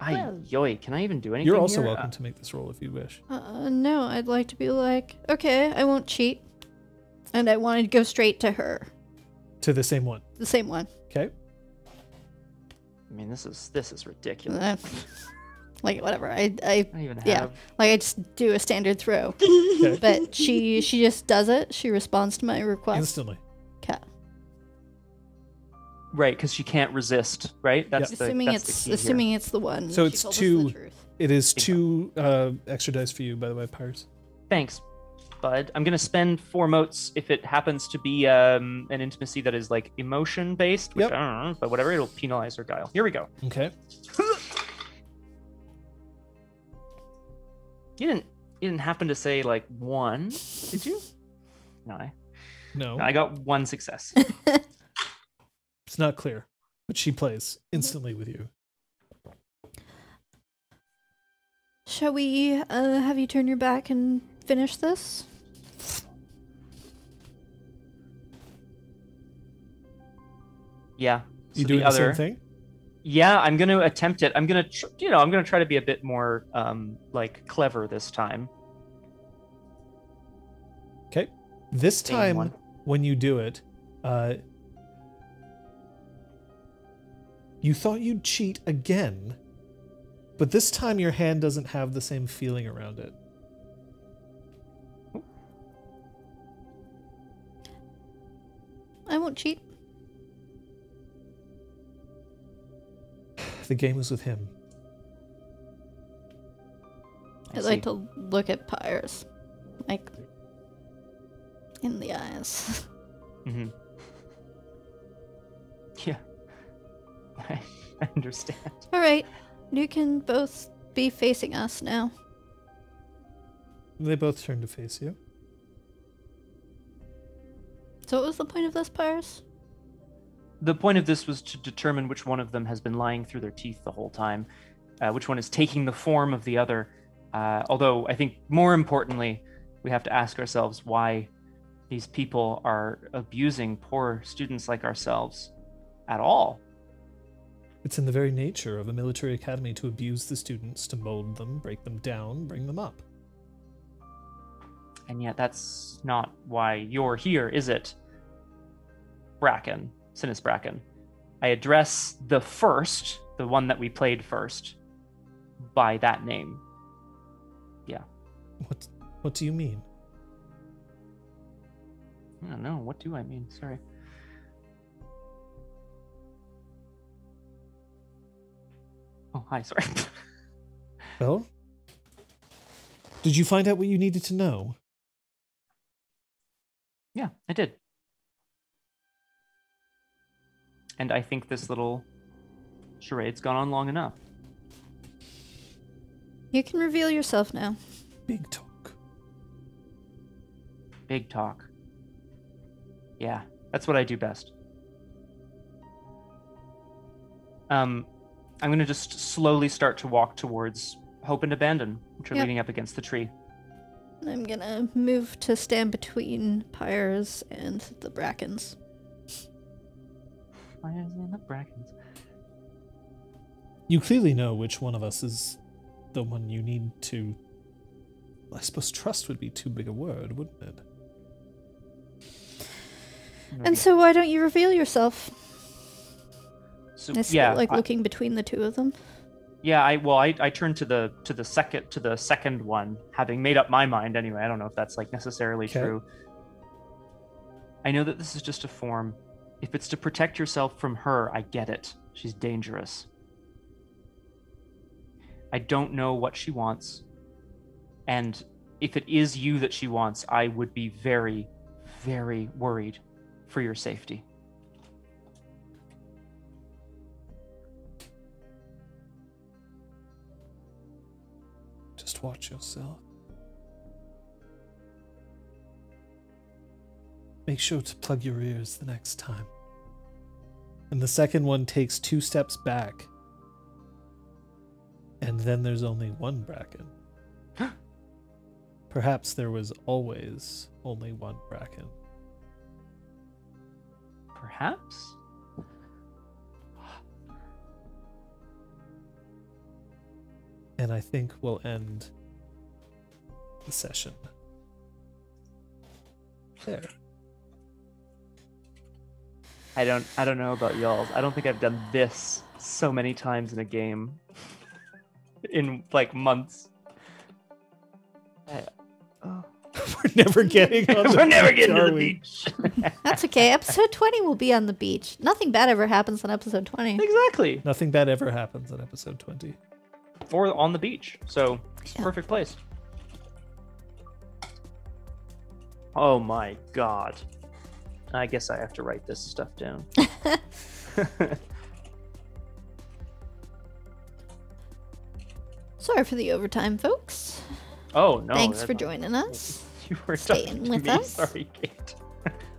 Well, yoy, can I even do anything? You're also here? Welcome to make this roll if you wish. No, I'd like to be like, okay, I won't cheat. And I wanted to go straight to her. To the same one? The same one. Okay. I mean, this is ridiculous. Like, whatever, I don't even have. Yeah, like, I just do a standard throw. Okay. But she just does it. She responds to my request. Instantly. Okay. Right, because she can't resist, right? That's assuming it's the one. So it's 2, it is 2 extra dice for you, by the way, Pyres. Thanks, bud. I'm going to spend 4 motes if it happens to be an intimacy that is, like, emotion-based, which I don't know, but whatever, it'll penalize her guile. Here we go. Okay. You didn't happen to say like 1, did you? No, I got 1 success. It's not clear, but she plays instantly with you. Shall we have you turn your back and finish this? Yeah. So you doing the same thing? Yeah, I'm going to attempt it. I'm going to try to be a bit more, like, clever this time. Okay. This time, when you do it, you thought you'd cheat again, but this time your hand doesn't have the same feeling around it. I won't cheat. The game was with him. I'd like to look at Pyres, like, in the eyes. Mm-hmm. Yeah. I understand. All right. You can both be facing us now. They both turn to face you. So what was the point of this, Pyres? The point of this was to determine which one of them has been lying through their teeth the whole time, which one is taking the form of the other. Although I think more importantly, we have to ask ourselves why these people are abusing poor students like ourselves at all. It's in the very nature of a military academy to abuse the students, to mold them, break them down, bring them up. And yet that's not why you're here, is it? Bracken. Sinis Bracken. I address the first, the one that we played first, by that name. Yeah. What do you mean? I don't know. What do I mean? Sorry. Oh, hi. Sorry. Well, did you find out what you needed to know? Yeah, I did. And I think this little charade's gone on long enough. You can reveal yourself now. Big talk. Big talk. Yeah, that's what I do best. I'm going to just slowly start to walk towards Hope and Abandon, which are leaning up against the tree. I'm going to move to stand between Pyres and the Brackens. The Brackens. You clearly know which one of us is the one you need to... I suppose trust would be too big a word, wouldn't it? And so why don't you reveal yourself? So, I feel like looking between the two of them. Yeah, I turned to the second one, having made up my mind anyway. I don't know if that's like necessarily true. I know that this is just a form. If it's to protect yourself from her, I get it. She's dangerous. I don't know what she wants. And if it is you that she wants, I would be very, very worried for your safety. Just watch yourself. Make sure to plug your ears the next time. And the second one takes 2 steps back. And then there's only one Bracken. Perhaps there was always only one Bracken. Perhaps? And I think we'll end the session there. I don't know about y'all. I don't think I've done this so many times in a game in like months. We're never getting on the beach. We're never getting to the beach. That's okay. Episode 20 will be on the beach. Nothing bad ever happens on episode 20. Exactly. Nothing bad ever happens on episode 20. Or on the beach. So it's a perfect place. Oh my god. I guess I have to write this stuff down. Sorry for the overtime, folks. Oh, no. Thanks for joining us. You were staying with us. Sorry, Kate.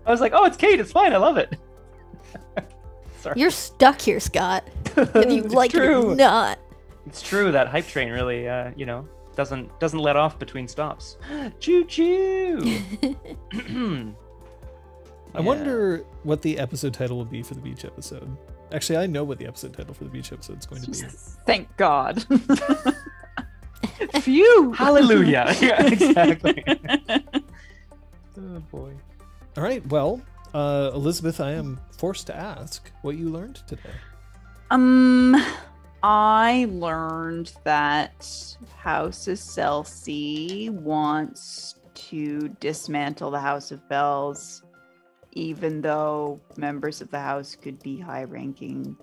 I was like, oh, it's Kate. It's fine. I love it. Sorry. You're stuck here, Scott. Whether you like it or not. It's true. That hype train really, you know, doesn't let off between stops. Choo-choo. I wonder what the episode title will be for the beach episode. Actually, I know what the episode title for the beach episode is going to be. Thank God. Phew! Hallelujah. Yeah, exactly. Oh, boy. All right. Well, Elizabeth, I am forced to ask what you learned today. I learned that House Elsie wants to dismantle the House of Bells, even though members of the house could be high-ranking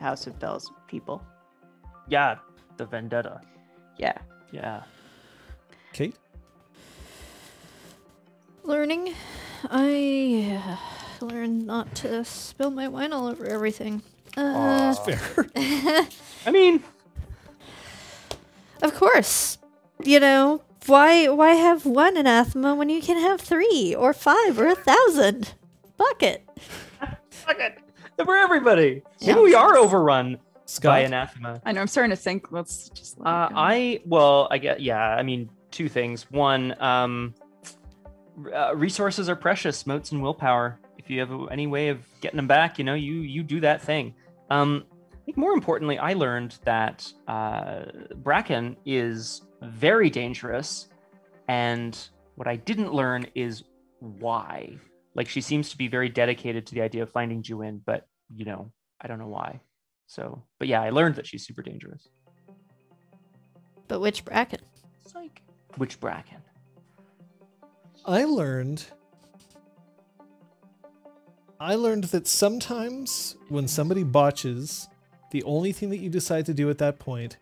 House of Bells people. Yeah, the vendetta. Yeah. Yeah. Kate? Learning. I learned not to spill my wine all over everything. Fair. I mean... Of course. You know... Why have one anathema when you can have 3 or 5 or 1,000? Bucket. Bucket. They're for everybody. Maybe we are overrun by anathema. I know. I'm starting to think. Let's just. I guess. Yeah. I mean, 2 things. One, resources are precious. Motes and willpower. If you have any way of getting them back, you know, you do that thing. I think more importantly, I learned that Bracken is very dangerous, and what I didn't learn is why. Like, she seems to be very dedicated to the idea of finding Juin, but, you know, I don't know why. So, but yeah, I learned that she's super dangerous. But which Bracken? Psych. Which Bracken? I learned that sometimes when somebody botches, the only thing that you decide to do at that point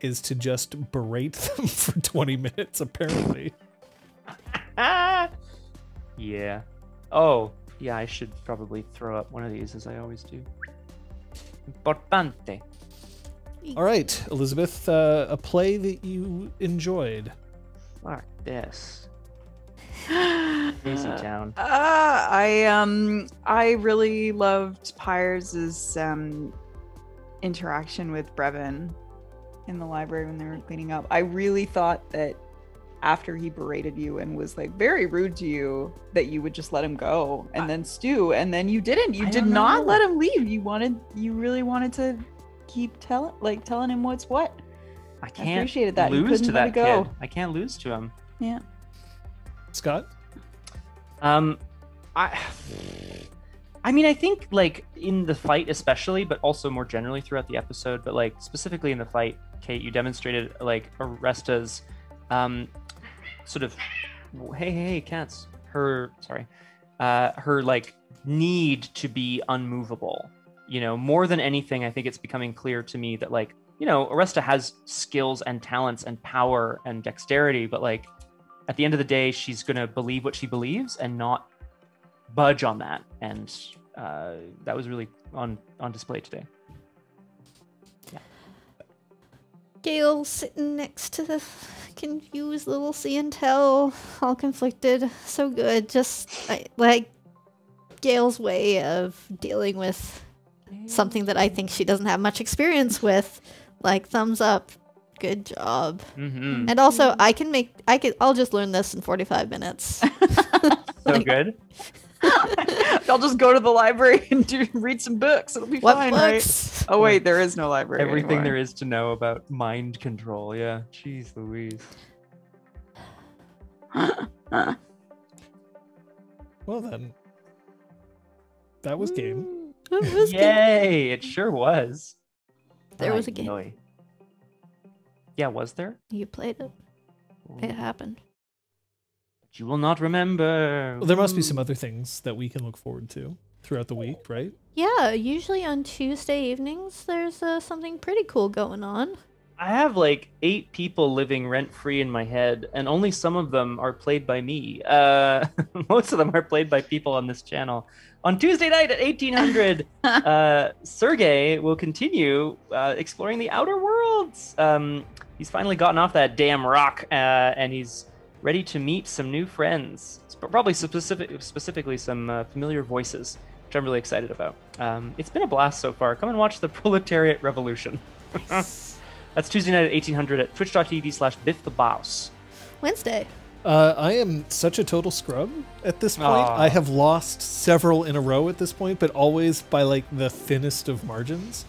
is to just berate them for 20 minutes, apparently. Yeah. Oh, yeah, I should probably throw up one of these, as I always do. Importante. All right, Elizabeth, a play that you enjoyed. Fuck this. Easy town. I really loved Pyres's interaction with Brevin in the library when they were cleaning up. I really thought that after he berated you and was like very rude to you, that you would just let him go and then stew, and then you didn't. You did not let him leave. You really wanted to keep telling him what's what. I can't. I appreciated that. Lose to that kid. I can't lose to him. Yeah. Scott? I I mean, I think like in the fight especially, but also more generally throughout the episode, but like specifically in the fight, Kate, you demonstrated like Aresta's sort of, hey, cats, her like need to be unmovable. You know, more than anything, I think it's becoming clear to me that like, you know, Aresta has skills and talents and power and dexterity, but like at the end of the day, she's going to believe what she believes and not budge on that. And that was really on display today. Yeah. Gale sitting next to the confused little Siantel, all conflicted. So good. Just like Gale's way of dealing with something that I think she doesn't have much experience with. Like, thumbs up. Good job. Mm-hmm. And also, I'll just learn this in 45 minutes. So good. I'll just go to the library and read some books. It'll be fine, right? Oh wait, there is no library. Everything anymore. There is to know about mind control. Yeah, jeez Louise. Well then, that was game. It was yay! Game. It sure was. There was a game. Annoying. Yeah, was there? You played it. It happened. You will not remember. Well, there must be some other things that we can look forward to throughout the week, right? Yeah, usually on Tuesday evenings, there's something pretty cool going on. I have like 8 people living rent-free in my head, and only some of them are played by me. Most of them are played by people on this channel. On Tuesday night at 1800, Sergey will continue exploring the outer worlds. He's finally gotten off that damn rock, and he's ready to meet some new friends, probably specifically some familiar voices, which I'm really excited about. It's been a blast so far. Come and watch the Proletariat Revolution. Nice. That's Tuesday night at 1800 at twitch.tv/bifftheboss. Wednesday. I am such a total scrub at this point. Aww. I have lost several in a row at this point, but always by like the thinnest of margins.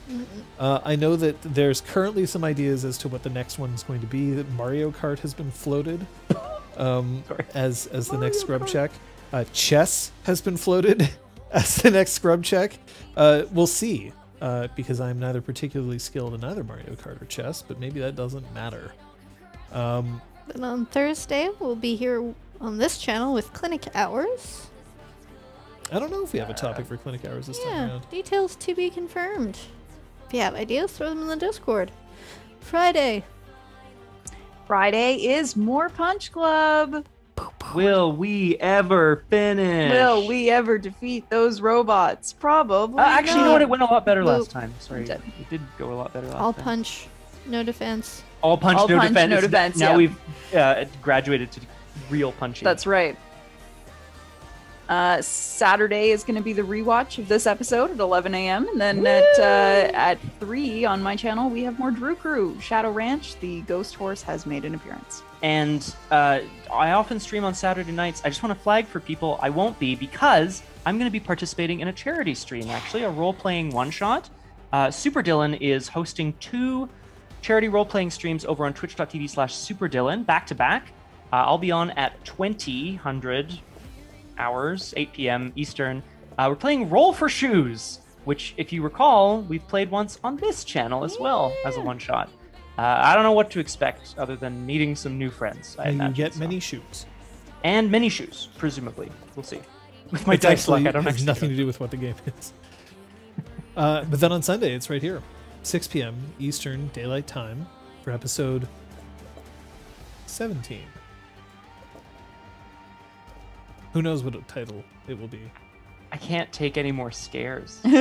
I know that there's currently some ideas as to what the next one's going to be. That Mario Kart has been floated. As the next scrub check. Chess has been floated as the next scrub check. We'll see, because I'm neither particularly skilled in either Mario Kart or chess, but maybe that doesn't matter. Then on Thursday, we'll be here on this channel with Clinic Hours. I don't know if we have a topic for Clinic Hours this time around. Details to be confirmed. If you have ideas, throw them in the Discord. Friday is more Punch Club. Will we ever finish? Will we ever defeat those robots? Probably. Actually, you know what? It went a lot better last time. Sorry, it did go a lot better last time. All punch, no defense. All punch, no defense. No defense. Now we've graduated to real punching. That's right. Saturday is going to be the rewatch of this episode at 11 a.m. And then at 3 on my channel, we have more Drew Crew. Shadow Ranch, the ghost horse, has made an appearance. And I often stream on Saturday nights. I just want to flag for people I won't be, because I'm going to be participating in a charity stream, actually, a role-playing one-shot. Super Dylan is hosting 2 charity role-playing streams over on twitch.tv/SuperDylan, back-to-back. I'll be on at 2000 hours, 8 p.m. Eastern. We're playing Roll for Shoes, which, if you recall, we've played once on this channel as well as a one-shot. I don't know what to expect other than meeting some new friends. Many shoes. And many shoes, presumably. We'll see. With my dice luck, I don't know. It has nothing to do with what the game is. But then on Sunday, it's right here. 6 p.m. Eastern Daylight Time for episode 17. Who knows what title it will be? I can't take any more scares. I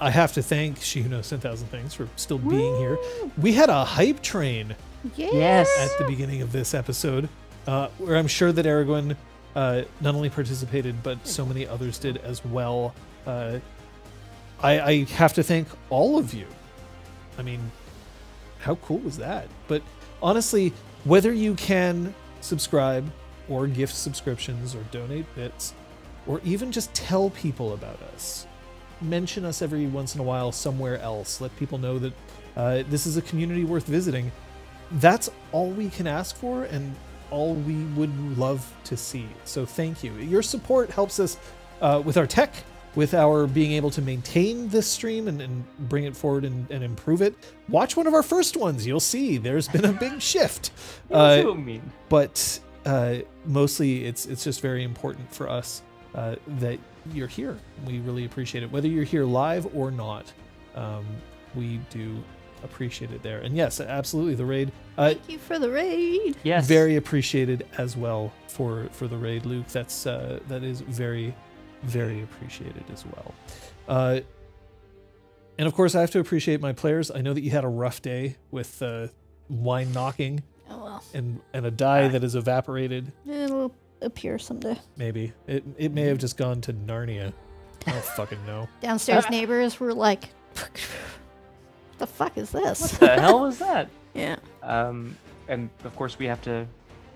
have to thank She Who Knows 10,000 Things for still being here. We had a hype train at the beginning of this episode, where I'm sure that Aragorn not only participated, but so many others did as well. I have to thank all of you. I mean, how cool was that? But honestly, whether you can subscribe or gift subscriptions or donate bits, or even just tell people about us, mention us every once in a while somewhere else, let people know that this is a community worth visiting. That's all we can ask for, and all we would love to see. So thank you. Your support helps us with our tech, with our being able to maintain this stream and bring it forward and improve it. Watch one of our first ones. You'll see there's been a big shift. But mostly it's just very important for us that you're here. We really appreciate it. Whether you're here live or not, we do appreciate it there. And yes, absolutely, the raid. Thank you for the raid. Yes. Very appreciated as well for the raid, Luke. That's that is very, very appreciated as well. And of course, I have to appreciate my players. I know that you had a rough day with wine knocking. Oh, well. And a dye that is evaporated. It'll appear someday. Maybe. It may have just gone to Narnia. I don't fucking know. Downstairs neighbors were like, the fuck is this? What the hell was that? Yeah. And of course we have to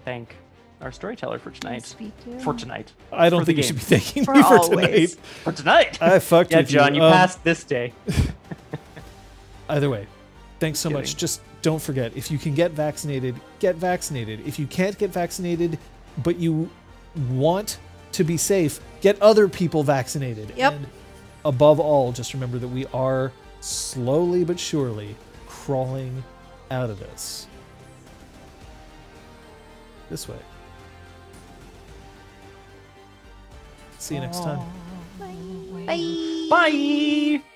thank our storyteller for tonight. For tonight. I don't think you should be thanking me for tonight. For tonight. I fucked with you. Yeah, John, you passed this day. Either way, thanks so much. Just don't forget, if you can get vaccinated, get vaccinated. If you can't get vaccinated, but you want to be safe, get other people vaccinated. Yep. And above all, just remember that we are slowly but surely crawling out of this. This way. See you next time. Bye. Bye. Bye.